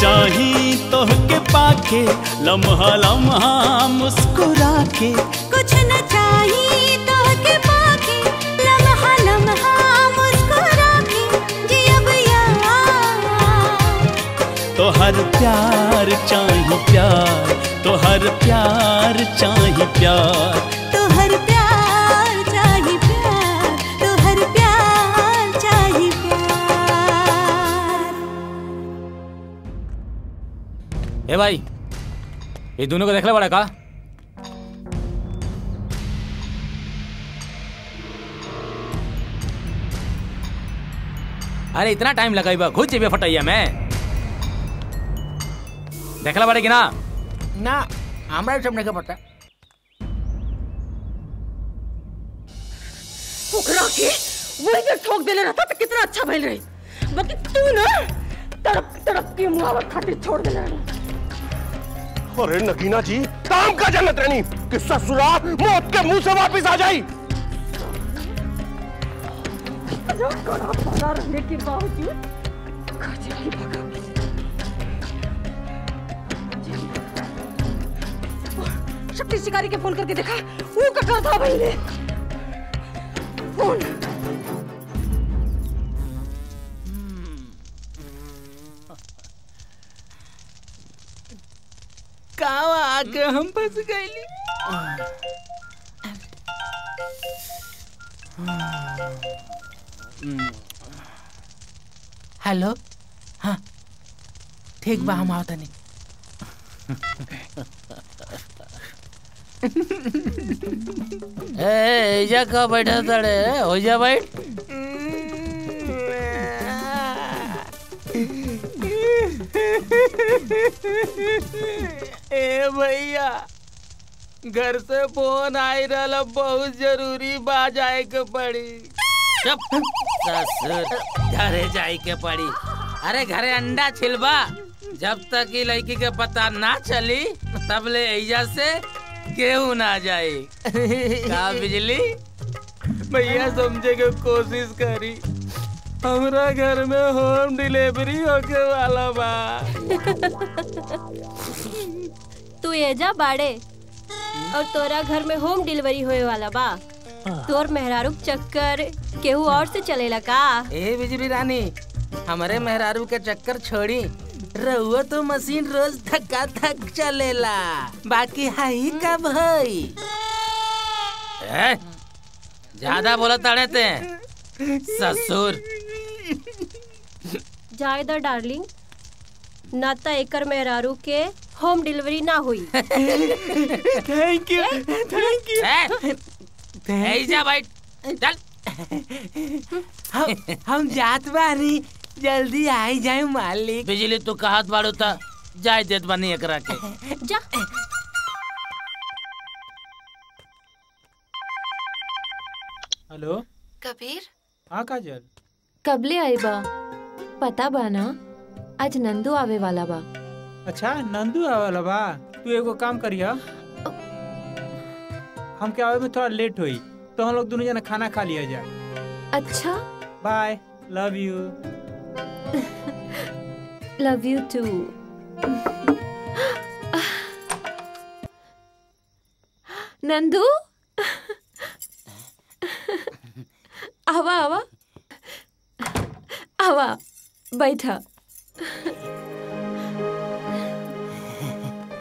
चाही तोहके पाके, लम्हा लम्हा मुस्कुरा के। कुछ न चाही तोहके पाके, लम्हा लम्हा मुस्कुरा के। जियब यार तोहर प्यार चाही प्यार, तोहर प्यार चाही प्यार, तोहर प्यार चाही प्यार, तोहर प्यार चाही प्यार। ए भाई, ये दोनों को देखला बड़ा का? अरे इतना टाइम लगाइबा, घुस जेबे फटैया में। देखला बड़ा कि ना? ना, हमरा सब नहीं पता। ओकरा के वही जो ठोक देले रहता तो कितना अच्छा भइल रही, बाकी तू ना तड़प तड़प के मुहावरा खातिर छोड़ देले रहता। अरे नगीना जी, काम का जन्नत रहनी कि ससुराल मौत के मुंह से वापस आ जाई। रहने के बावजूद शक्ति शिकारी के फोन करके देखा, वो कहा था भाई ने फोन। कावा आके हम फंस गए। हेलो, हाँ ठीक बा, हम आवता नहीं। एजा का बैठा तड़े हो जा बैठ। ए भैया, घर से फोन आई रहा, बहुत जरूरी बा, जाए के पड़ी। घरे जाए के पड़ी। अरे घरे अंडा छिलबा, जब तक ये लड़की के पता ना चली तब ले ऐजा से गेहूं ना जाए। का बिजली भैया समझे के कोशिश करी, हमारा घर में होम डिलीवरी होके वाला बा। तू ऐजा बाड़े और तोरा घर में होम डिलीवरी होए वाला बा। तोर मेहरारूक चक्कर केहू और से चलेला का? ए बिजली रानी, हमारे मेहरारू के चक्कर छोड़ी, रहुआ तो मशीन रोज धक्का धक चलेला, बाकी हाई का भाई। ज्यादा बोला ताड़े ते ससुर। जायदा डार्लिंग, नाता एकर मेहरारू के होम डिलीवरी ना हुई। Thank you, thank you. ऐजा बैठ, चल हम जात बारी, जल्दी आई जाए मालिक। बिजली तो कहत बाड़ो ता जाए देत बानी एकरा के। जा। हेलो कबीर, हाँ काजल, कबले आई बा? पता बा ना, आज नंदू आवे वाला बा। अच्छा, नंदू आवे वाला बा? तू एगो काम करिया, हम के आवे में थोड़ा लेट हुई तो हम लोग दोनों जना खाना खा लिया जाए। अच्छा, bye, love you. Love you too. Nandu, आवा आवा आवा, बैठा।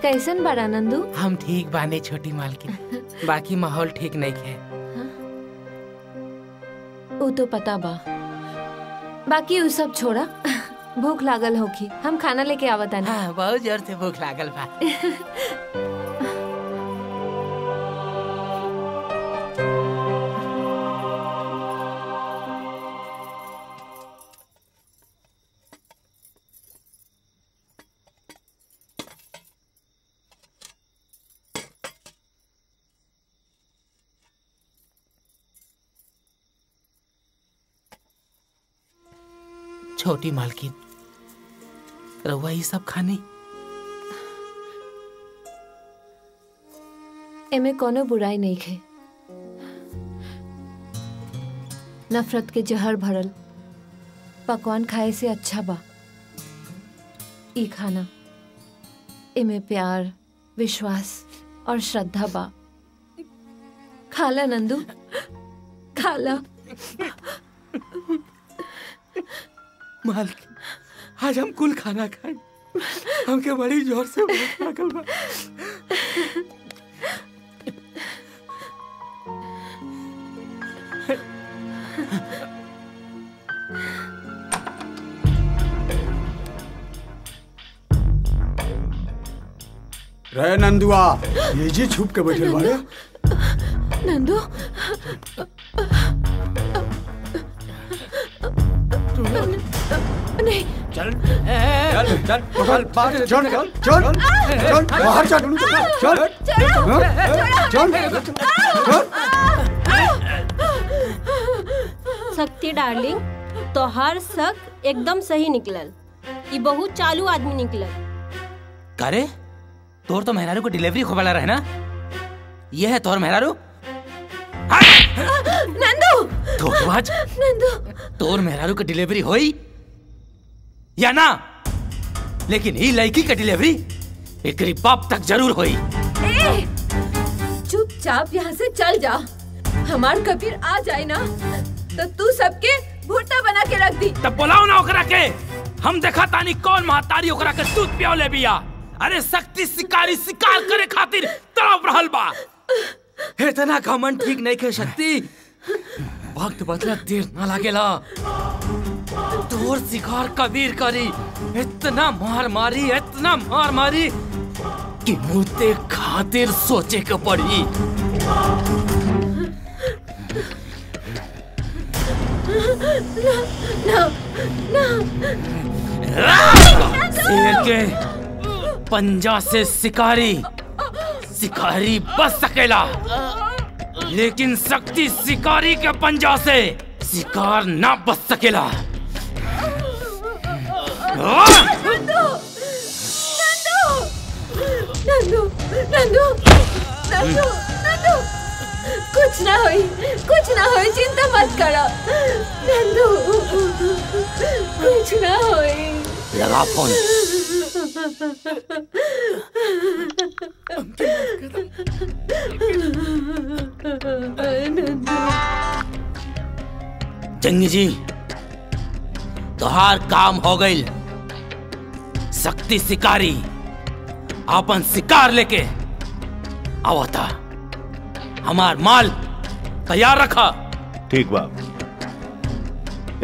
कैसन बाड़ा नंदू? हम ठीक बाने छोटी मालकिन, बाकी माहौल ठीक नहीं है। वो तो पता बा, बाकी वो सब छोड़ा, भूख लागल होगी, हम खाना लेके आवत आनी। हाँ, बहुत जोर से भूख लागल बा। छोटी मालकिन, रहुआ ये सब खानी, एमे कोनो बुराई नहीं है। नफरत के जहर भरल पकवान खाए से अच्छा बा ई खाना। एमे प्यार, विश्वास और श्रद्धा बा। खाला नंदू, खाला। मालकिन, आज हम कुल खाना खाए, हमके बड़ी जोर से भूख लागल बा। रे नंदुआ, ये जी छुप के बैठे बाड़े। नंदू, नहीं, चल चल चल चल चल चल चल चल बाहर चल चल चल चल। शक्ति डार्लिंग, तो हर शक एकदम सही निकलल, ये बहुत चालू आदमी निकलल। करे तोर तो मेहरारू को डिलीवरी होवाला रहे ना, ये है तोर मेहरारू। नंदू, तो आज नंदू तोर मेहरारू का डिलीवरी होई या ना, लेकिन ये लड़की का डिलीवरी एक बाप तक जरूर होई। चुपचाप यहाँ से चल जा। हमार कबीर आ जाए ना तो तू सबके भूटा बना के रख दी। तब बोलाओ ना ओकरा के, हम देखा तानी कौन महातारी ओकरा के दूध पियो ले बिया। अरे शक्ति शिकारी शिकार करे खातिर तड़प रहल बा। इतना घमंड ठीक नहीं के शक्ति, वक्त बदला देर ना लागेला। तोर शिकार कबीर करी, इतना मार मारी कि मुते खातिर सोचे के पड़ी। शेर के पंजा से शिकारी बच सकेला, लेकिन शक्ति शिकारी के पंजा से शिकार ना बच सकेला। नंदू, कुछ ना होई, चिंता मत करो। नंदू, कुछ ना होई। लगा फोन। जंगी जी, तोहार काम हो गई। शक्ति शिकारी आपन शिकार लेके आवता, हमार माल तैयार रखा। ठीक बाप,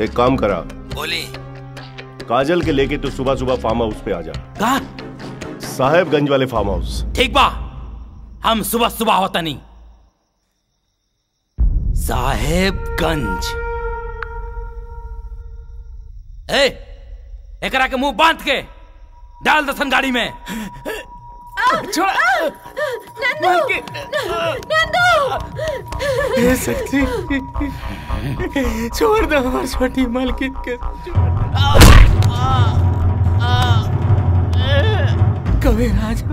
एक काम करा। बोली काजल के लेके तू सुबह सुबह फार्म हाउस पे आ जा। कहा? साहेबगंज वाले फार्म हाउस। ठीक बा, हम सुबह सुबह होता नहीं। साहेबगंज एकरा के मुंह बांध के डाल दसन गाड़ी में। छोड़ नंदू, सच्ची छोड़ दो हमारी छोटी मालकिन के। कबीर आजा,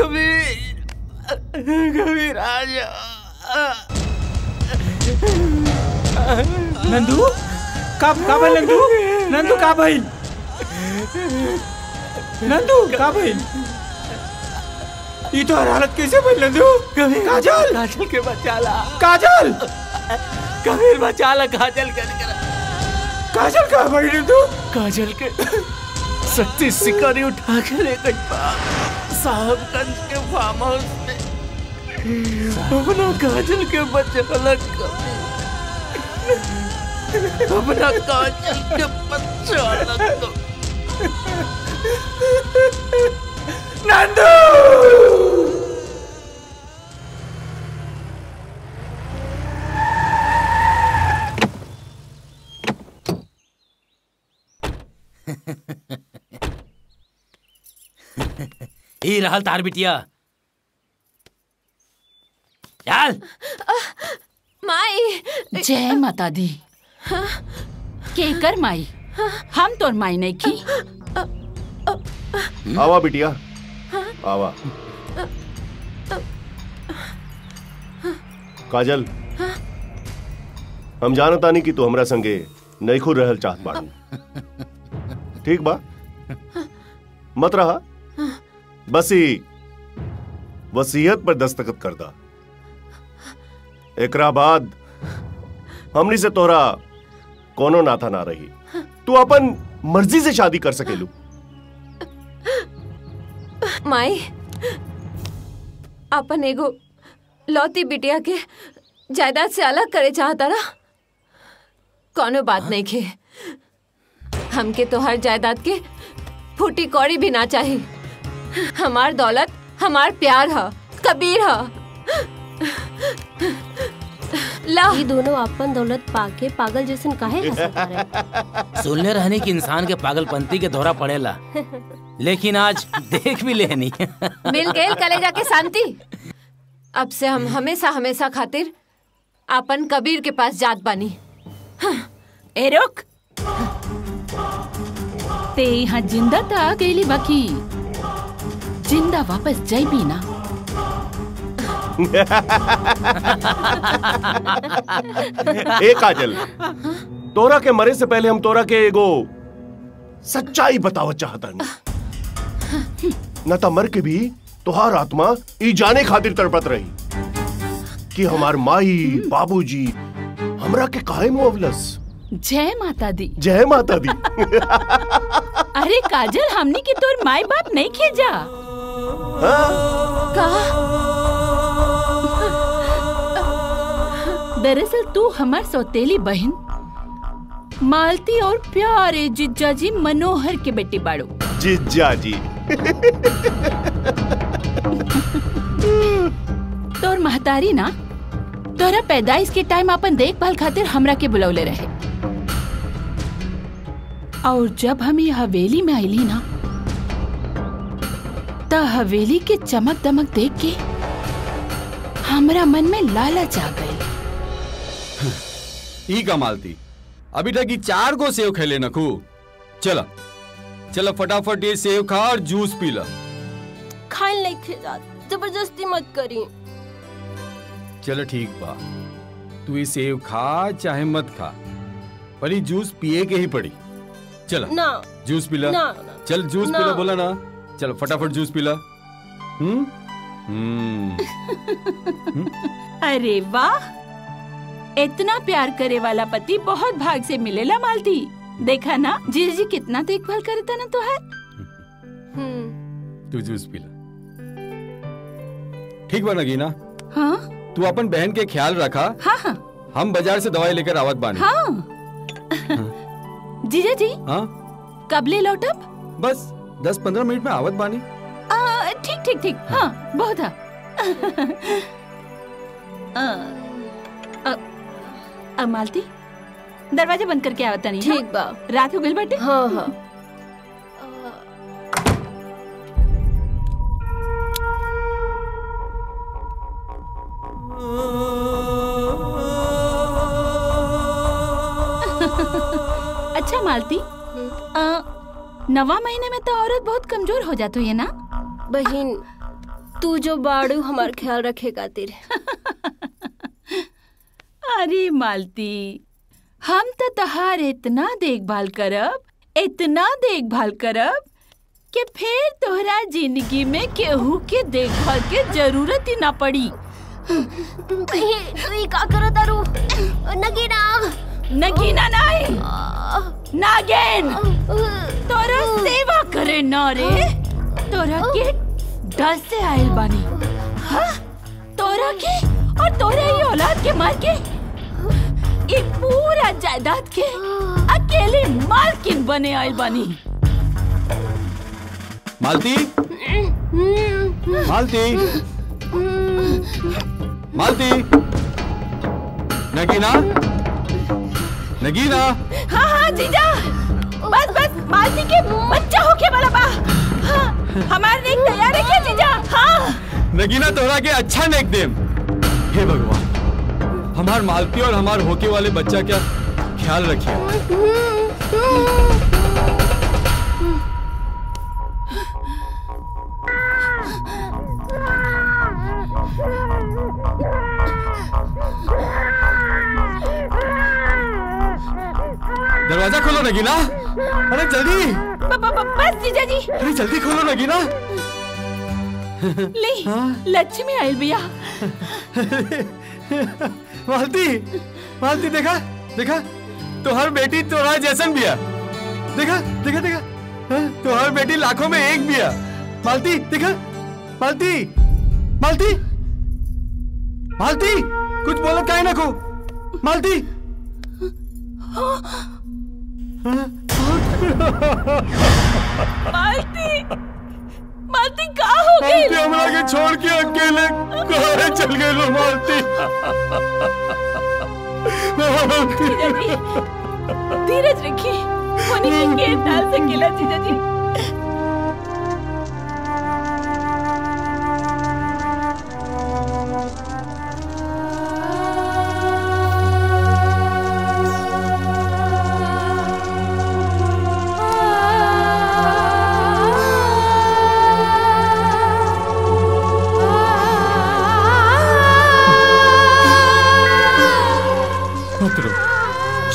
कबीर आजा। नंदू का भाई, नंदू का भाई, नंदू का भाई, ये तो हर हालत कैसे बन। नंदू, काजल के बचाला, काजल कबीर बचाला, काजल कर काजल का भाई। नंदू काजल के शक्ति शिकारी उठा के ले गई साहबगंज के फार्म हाउस में। अपना काजल के बचाला, अपना काजल के बचाला। नंदू, ये रहल तार बिटिया। चल माई। जय माता दी। हाँ? के कर माई, हम तोर माई नहीं की। आवा बिटिया, आवा। काजल, हम जानता नहीं कि तू हमरा संगे नईखो रहल चाहत बाड़ू। ठीक बा, मत रहा, बस ही वसीयत पर दस्तखत कर दा। एकरा बाद हमनी से तोहरा कोनो नाथा ना रही। तू अपन मर्जी से शादी कर सकेलू। माई, अपन एगो लौती बिटिया के जायदाद से अलग करे चाहता ना। कोनो बात नहीं खे, हमके तो हर जायदाद के फूटी कौड़ी भी ना चाहिए। हमार दौलत हमार प्यार है, कबीर है। ये दोनों अपन दौलत पाके पागल जैसन काहे हंसता रहे। सुनने रहने की इंसान के पागलपंती के दौरा पड़ेला, लेकिन आज देख भी लेनी। मिल गए कलेजा के शांति। अब से हम हमेशा हमेशा खातिर अपन कबीर के पास जात बानी। ए रुक, ते यहाँ जिंदा तो आ गई, बाकी जिंदा वापस जाई भी ना। ए काजल, तोरा के मरे से पहले हम तोरा के एगो सच्चाई बताव चाहता न। न तो मर के भी तोहार आत्मा ई जाने खातिर तड़पत रही कि हमार माई बाबूजी हमरा के काहे मुअवलस। जय माता दी, जय माता दी। अरे काजल, हमनी के तोर माई बाप नहीं खेजा। दरअसल तू हमार सौतेली बहन मालती और प्यारे जिज्जा जी मनोहर के बेटी बाड़ो। जिज्जा जी तोर महतारी ना तोरा पैदाइश के टाइम अपन देखभाल खातिर हमरा के बुलौले रहे, और जब हम ये हवेली में आईली ना त हवेली के चमक दमक देख के हमरा मन में लालच आ गई। ई कमालती, अभी तक 4 गो सेव खेले न खू। चला चला फटाफट ये सेव खा और जूस पी ला। खाई नहीं खेजा, जबरदस्ती मत करी। चलो ठीक बा, तू ये सेव खा चाहे मत खा, पर ये जूस पिए के ही पड़ी। चलो ना जूस पिला ना, चल जूस पिला बोला ना। चलो फटाफट जूस पिला। अरे वाह, इतना प्यार करे वाला पति बहुत भाग से मिलेला मालती। देखा ना जीजी कितना देखभाल करता ना तो है। तू जूस पिला, ठीक बा नगीना? हाँ? तू अपन बहन के ख्याल रखा। हाँ। हम बाजार से दवाई लेकर आवत बानी। हाँ। जीजा जी। हाँ? कब ले लौटब? बस 10-15 मिनट में आवत बानी। ठीक ठीक ठीक। हाँ बहुत। अब मालती दरवाजा बंद करके आवत नहीं। ठीक बा, रात हो गई बेटे। हाँ हाँ। अच्छा मालती, नवा महीने में तो औरत बहुत कमजोर हो जाती है ना बहन। तू जो बाड़ू हमार ख्याल रखे खातिर। अरे मालती, हम तो तहार इतना देखभाल करब कि फिर तोहरा जिंदगी में केहू के देखभाल के जरूरत ही ना पड़ी। का करो दारू नगीना नगीना नहीं नागेन, तोरा सेवा करे ना रे। तोरा के 10 से आयल बानी। हाँ? तोरा के और तोरा ये औलाद के मार के ये पूरा जायदाद के अकेले मालकिन बने आयल बानी। मालती मालती मालती नगीना नगीना। हाँ हाँ जीजा, बस बस मालती के बच्चा होके वाला बा। हाँ, हमारे नेक तैयार है क्या जीजा? हाँ नगीना, तोरा के अच्छा नेक देम। हे भगवान, हमार मालती और हमार होके वाले बच्चा क्या ख्याल रखिए। दरवाजा खोलो नगीना। अरे जल्दी। बस जीजा जी। अरे जल्दी खोलो नगीना। ले लक्ष्मी आयल भैया। मालती मालती देखा देखा, तोहर बेटी तोरा जैसन बिया। देखा देखा देखा, तोहर बेटी लाखों में एक बिया। मालती देखा, मालती मालती मालती कुछ बोलत काहे ना को मालती। मालती मालती का हो गई? मालती हमरा के छोड़ के अकेले कहाँ चल गए लो मालती। धीरज रखी, होने की गेंद डाल सकेला जीजा जी।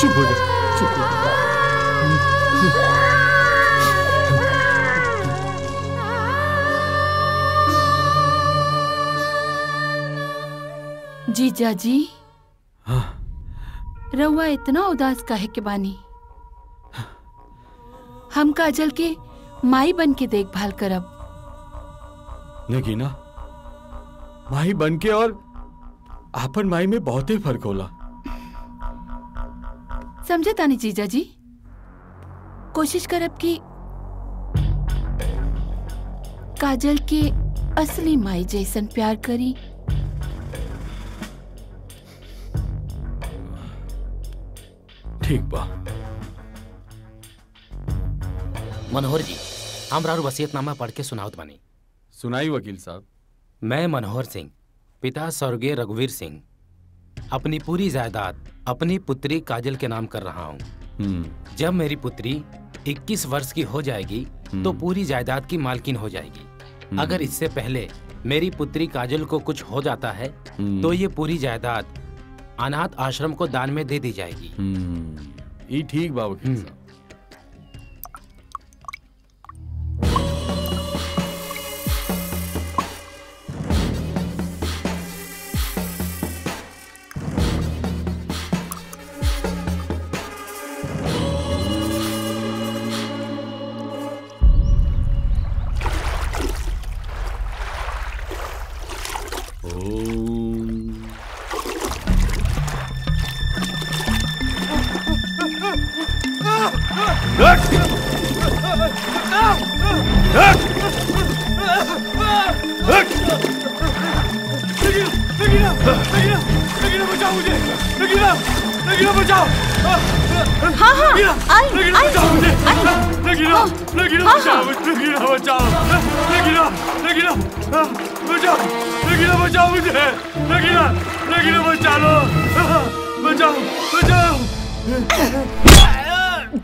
चुप हो जा, चुप हो जा। जीजा जी, रउआ इतना उदास काहे के बानी? हम काजल के माई बन के देखभाल करब। नगीना, माई बन के और आपन माई में बहुते फर्क होला। समझे तानी जीजा जी, कोशिश करब कि काजल के असली माई जैसन प्यार करी। ठीक बा। मनोहर जी, हमरा वसीयतनामा पढ़ के सुनावत बानी। सुनाई वकील साहब। मैं मनोहर सिंह, पिता स्वर्गीय रघुवीर सिंह, अपनी पूरी जायदाद अपनी पुत्री काजल के नाम कर रहा हूँ। जब मेरी पुत्री 21 वर्ष की हो जाएगी तो पूरी जायदाद की मालकिन हो जाएगी। अगर इससे पहले मेरी पुत्री काजल को कुछ हो जाता है तो ये पूरी जायदाद अनाथ आश्रम को दान में दे दी जाएगी। ये ठीक बा वकील साहब।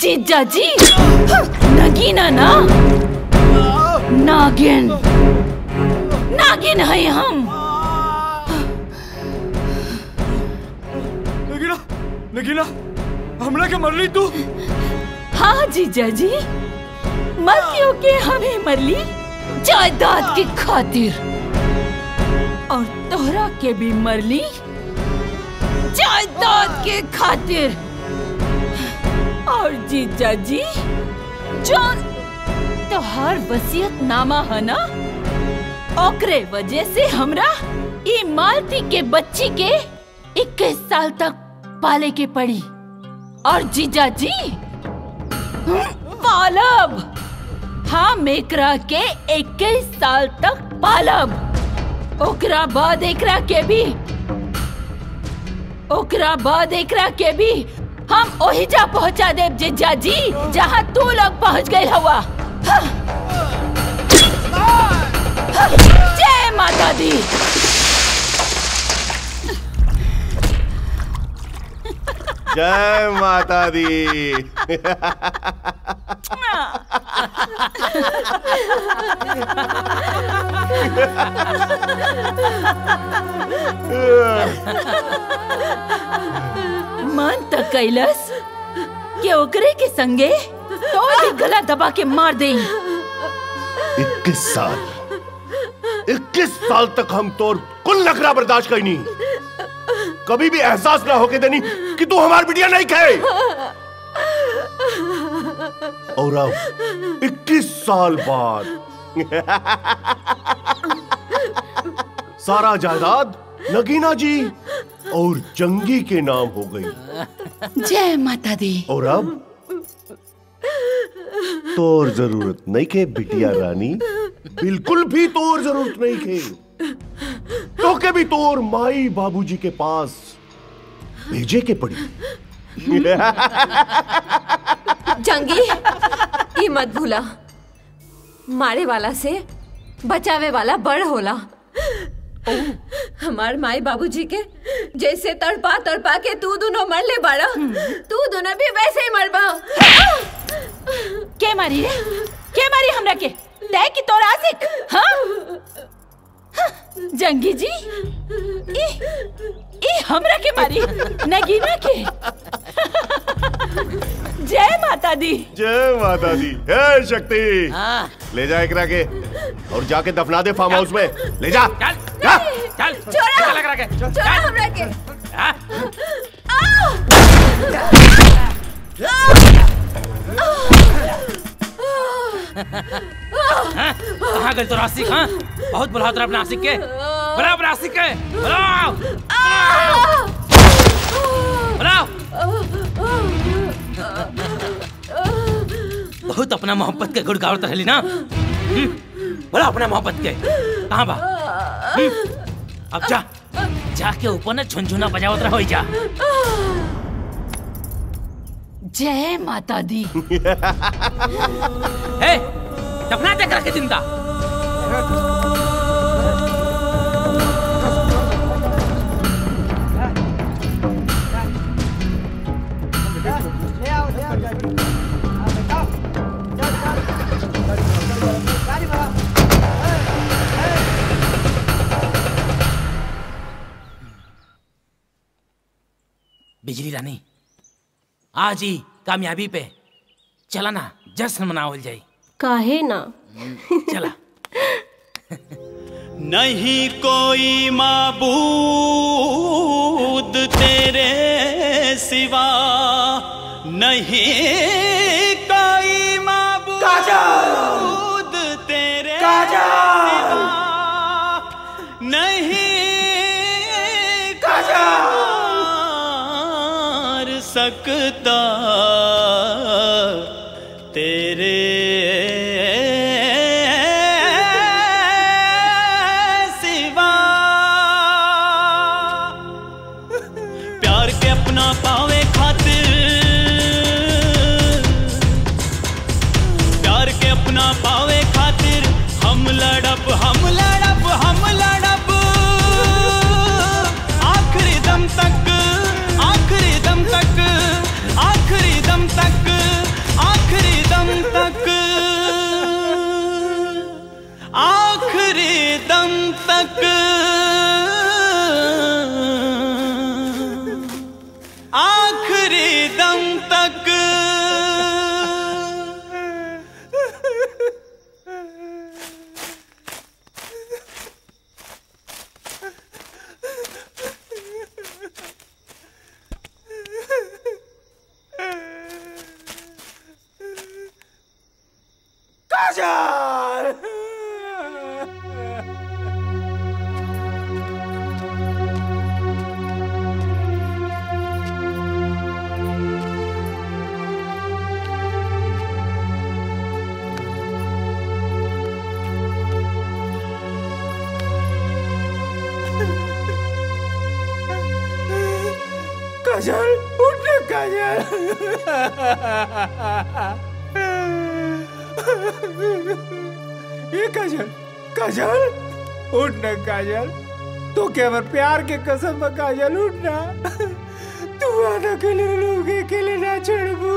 जीजा जी, नगीना ना, नागिन नागिन है हम। नगीना, नगीना, हमला के मरली तू? हाँ जीजा जी, मर क्यों के हमें मरली जायदाद की खातिर, और तोहरा के भी मरली जायदाद के खातिर। और जीजा जी, जो तोहार वसीयत नामा है ना, ओकरे वजह से हमरा ई मालती के बच्ची के 21 साल तक पाले के पड़ी। और जीजा जी, पालब हम एकरा के 21 साल तक पालब। ओकरा बाद एकरा के भी हम वही जा पहुंचा देव जीजा जी, जहाँ तू लोग पहुंच गए हवा। जय माता दी। जय माता दी। मान त कैलस के ओकरे के संगे तो भी गला दबा के मार दे। 21 साल तक हम तोर कुल नखरा बर्दाश्त कई नहीं। कभी भी एहसास ना होके देनी कि तू हमार बिटिया नहीं खाए। और अब 21 साल बाद सारा जायदाद नगीना जी और जंगी के नाम हो गई। जय माता दी। और अब तोर जरूरत नहीं के बिटिया रानी, बिल्कुल भी तोर जरूरत नहीं के। तो के भी तोर माई बाबूजी के पास भेजे के पड़ी। जंगी, ये मत भूला, मारे वाला से बचावे वाला बड़ होला। हमार माई बाबूजी के जैसे तड़पा के तू दोनों मर ले बाड़ा, तू दोनों भी वैसे ही मरबा। के मारी हमरा के तय की तोरा आशिक। हाँ? जंगी जी, ई हमरा के मारी नगीना के। जय माता दी। जय माता दी। हे शक्ति, ले जा एकरा के और जाके दफना दे फार्म हाउस में। ले जा। चल छोड़ा लग रहा है छोड़ा हम रह के कहाँ गए तो रासिक हाँ बहुत बुलाओ तो नासिक के बुलाओ नासिक के बुलाओ बुलाओ बहुत अपना मोहब्बत के गुड़गांव तो हेली ना बुलाओ अपना मोहब्बत के कहाँ बा अब जा जाके ऊपर ना झुनझुना बजावत रहो जा जय माता दी हे दफना तक रखे जिंदा बिजली रानी आज ही कामयाबी पे चला ना जश्न मनाओ जाए काहे ना चला नहीं कोई माबूद तेरे सिवा नहीं कोई माबूद तेरे सिवा नहीं सकता तेरे सिवा प्यार के अपना पावे खातिर प्यार के अपना पावे खातिर हम लड़ब हम लड़ब हम लड़ब आखिरी दम तक आखिरी दम तक आखिरी दम तक ये काजल काजल उठना काजल तू केवल प्यार के कसम में काजल उठना तू आना के लिए लोग अकेले ना छोड़बू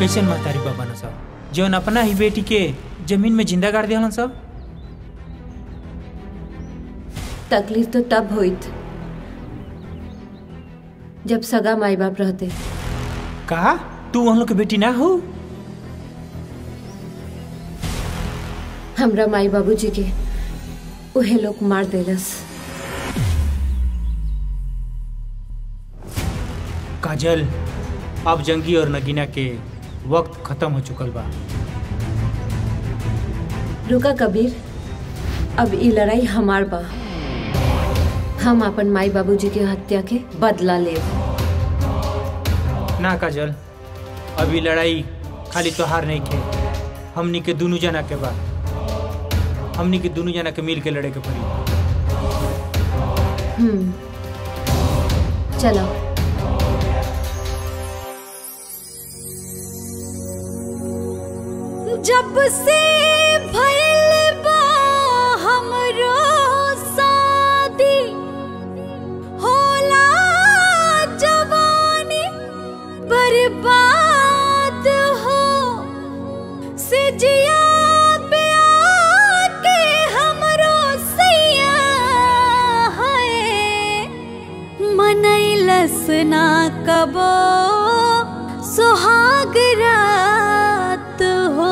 कैसे मातारी बाबा ना सब जौन अपना ही बेटी के जमीन में जिंदा गाड़ दिया सब तकलीफ तो तब हुई जब सगा माई बाप रहते कहा तू वहाँ लोग के बेटी ना हो। हमरा माई बाबूजी के उहे लोग मार देलस। काजल, अब जंगी और नगीना के वक्त खत्म हो चुकल बा। रुका कबीर, अब ये लड़ाई हमार बा। हम अपन माई बाबूजी के हत्या के बदला लेब। ना काजल, अब ये लड़ाई खाली तोहार नहीं के, हमनी के दोनों जना के बा। हमनी के दोनों जना के मिल के लड़े के पड़ी। चलो जब से भइल बा हमरो शादी होला जवानी बर्बाद हो से जिया पे आके हमरो सैया है मनैलस ना कबो सुहाग रात हो।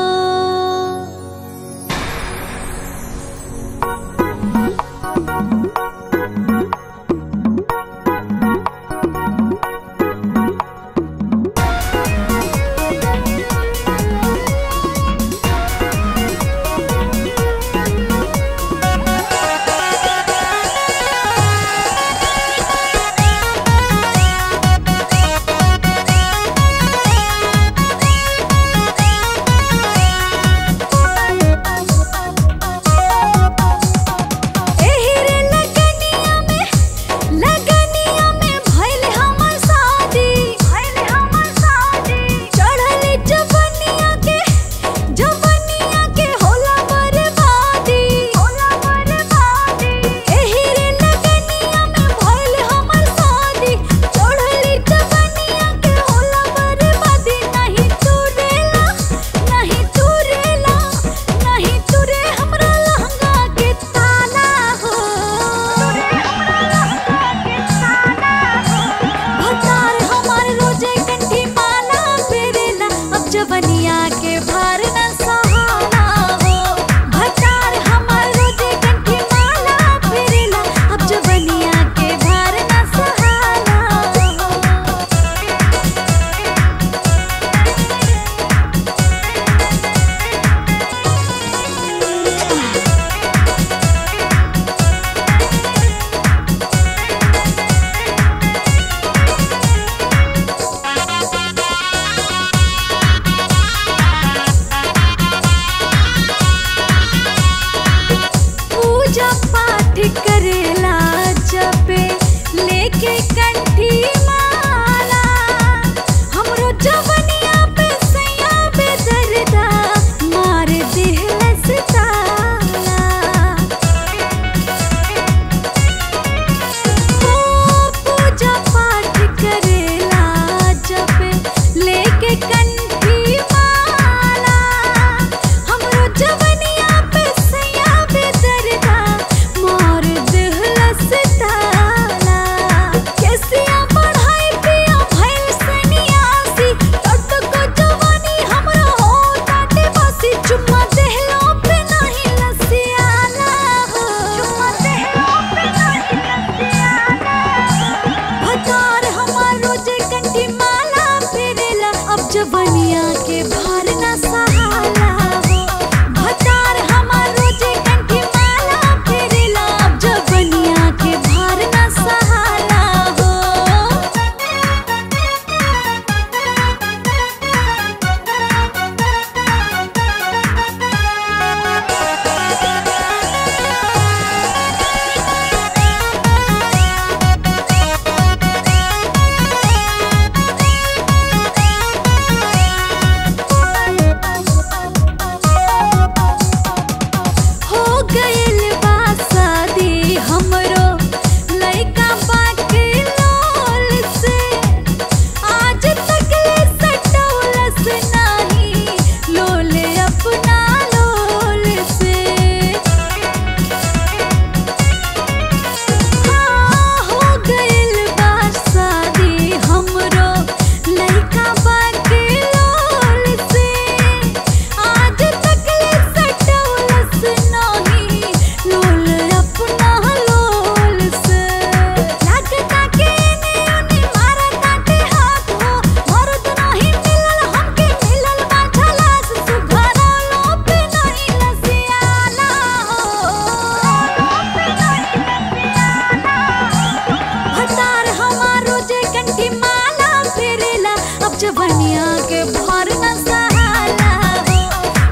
बनिया के भर न सहाला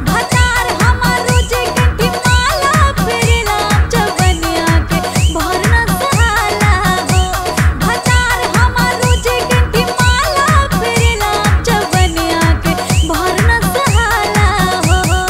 भतार हमार रोजे कंठी माला फेरी लाच बनिया के भर न सहाला भतार हमार रोजे कंठी माला फेरी लाच बनिया के भर न सहाला हो।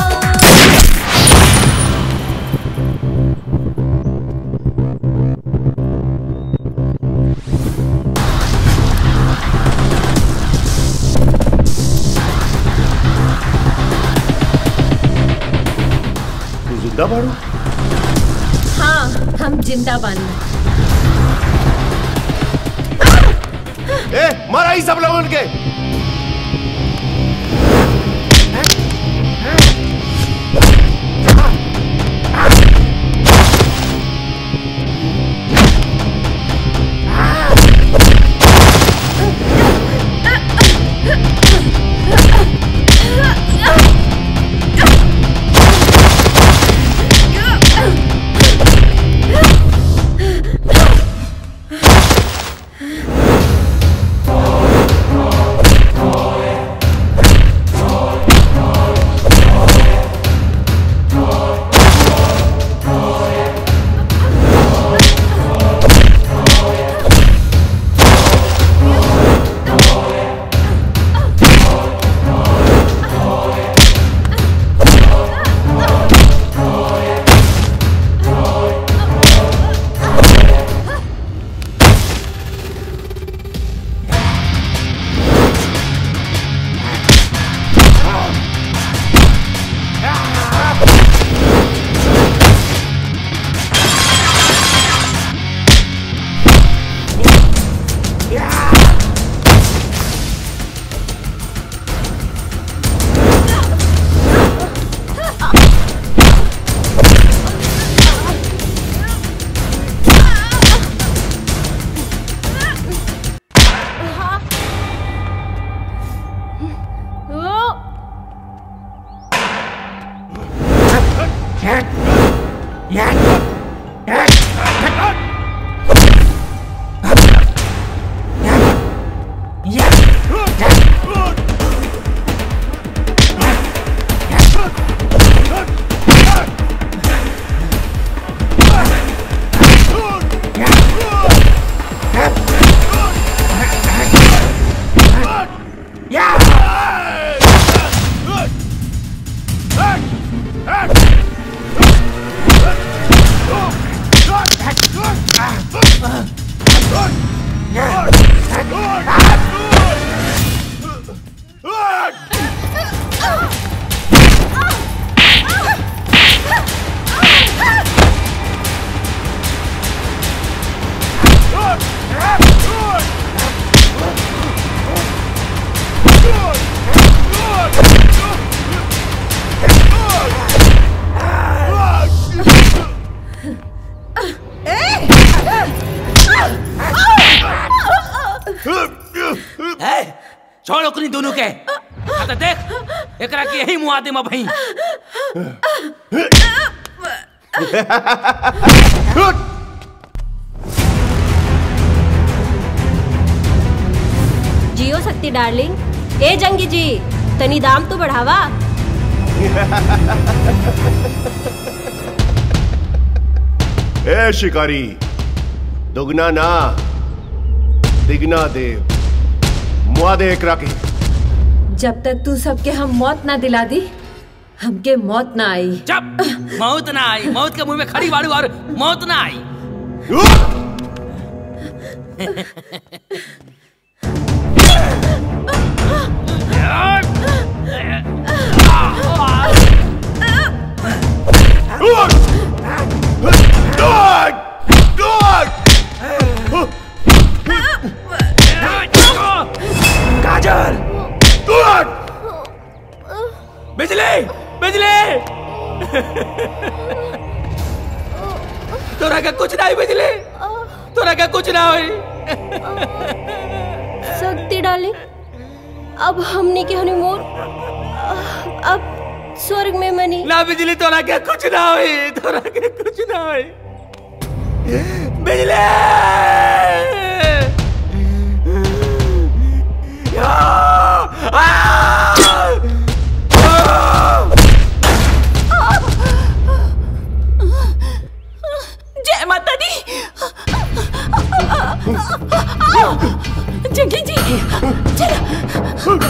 जिंदा बाड़ू? हाँ, हम जिंदा बानू। ए, मारा ही सब लोगों के। दोनों के देख एकरा के यही मुआदे में भई जियो सकती डार्लिंग। ए जंगी जी तनी दाम तो बढ़ावा। ए शिकारी दुगना ना दिगना दे मुआदे एकरा के। जब तक तू सबके हम मौत ना दिला दी हमके मौत ना आई। जब मौत ना आई मौत के मुंह में खड़ी बाड़ू और मौत ना आई। काजल बिजली बिजली तोरा का कुछ ना हुई। बिजली तोरा का कुछ ना हुई। शक्ति डाली अब हमने के हनीमून अब स्वर्ग में मनी ना। बिजली तोरा का कुछ ना हुई। तोरा का कुछ ना हुई। बिजली यार।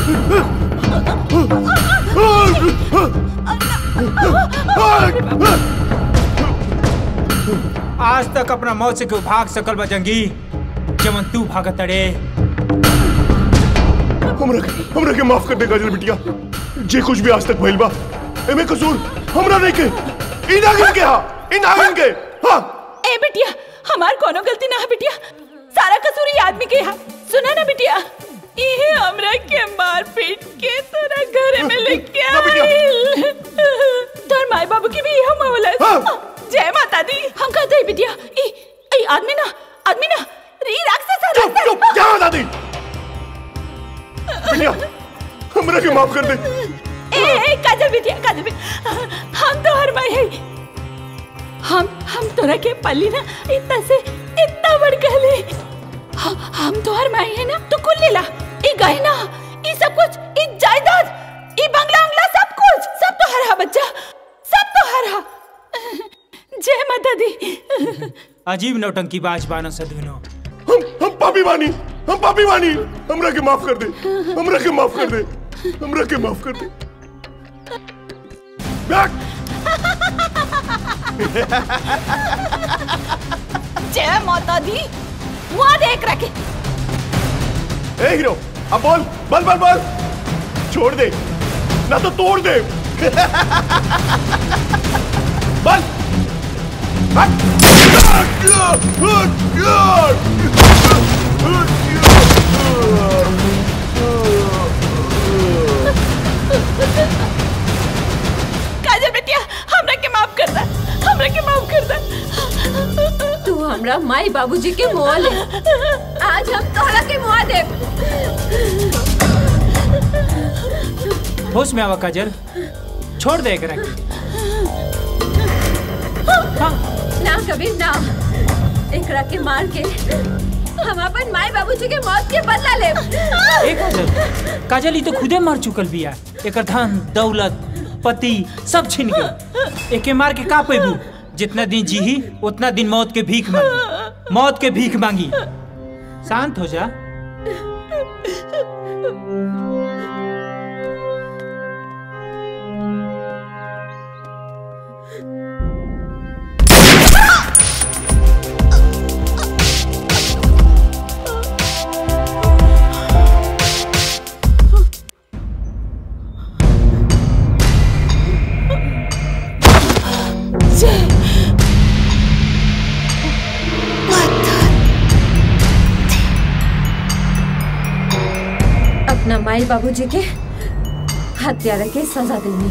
आज तक अपना मौत से क्यों भाग सकल बा जंगी, जमन तू भागत अड़े। हमरा के माफ कर दे गजल बिटिया, जे कुछ भी आज तक भइल बा एमे कसूर हमरा नहीं के, इनागिन के। हां ए बिटिया, हमार कोनो गलती ना है बिटिया, सारा कसूर ये आदमी के है। सुना ना बिटिया, ये हमरा के मार पीट के तेरा घर में लेके आइल, तोर माई बाबू की भी हम बोलत। जय माता दी, हम कहते हैं बिटिया ई आदमी ना री राक्षस है। चुप जय माता दी बिटिया, हमरा के माफ कर दे। ए काजल बिटिया, हम तो हर माई है, हम तोरा के पाली ना इतना से इतना बड़ कहले। हम तो हर माई है ना, तू कुल ले ला, ई गहना ई सब कुछ, ई जायदाद ई बंगला सब कुछ, सब तो हरा बच्चा, सब तो हरा। जय माता दी। अजीब नौटंकी बाज बानो सदुनो। हम पापी बानी, हमरा के माफ कर दे, जय माता दी। वहाँ देख रखे। ए हीरो, अब बोल बोल छोड़ दे ना तो तोड़ दे। बोल काजल बेटिया, हमरा के माफ कर दे। तू हमरा माई बाबूजी के मुआ ले, आज हम तोहरा के मुआ दे। होश में आवा काजल, छोड़ दे एकरा। ना कबीर ना, एकरा के मार के हम अपन माई बाबूजी के मौत के बदला ले। एक काजल, ई तो खुदे मर चुकल बिया, एकर धन दौलत पति सब छिन गए, एके मार के का पैबू। जितना दिन जीही उतना दिन मौत के भीख मांगी। शांत हो जा। माई बाबूजी के हत्यारा के सजा देनी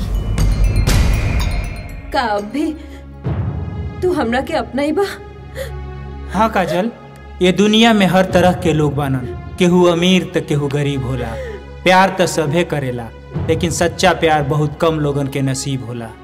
का। अब भी तू हमरा के अपना ही बा। हाँ काजल, ये दुनिया में हर तरह के लोग बानन, केहू अमीर तो केहू गरीब होला। प्यार तो सभे करेला, लेकिन सच्चा प्यार बहुत कम लोगन के नसीब होला।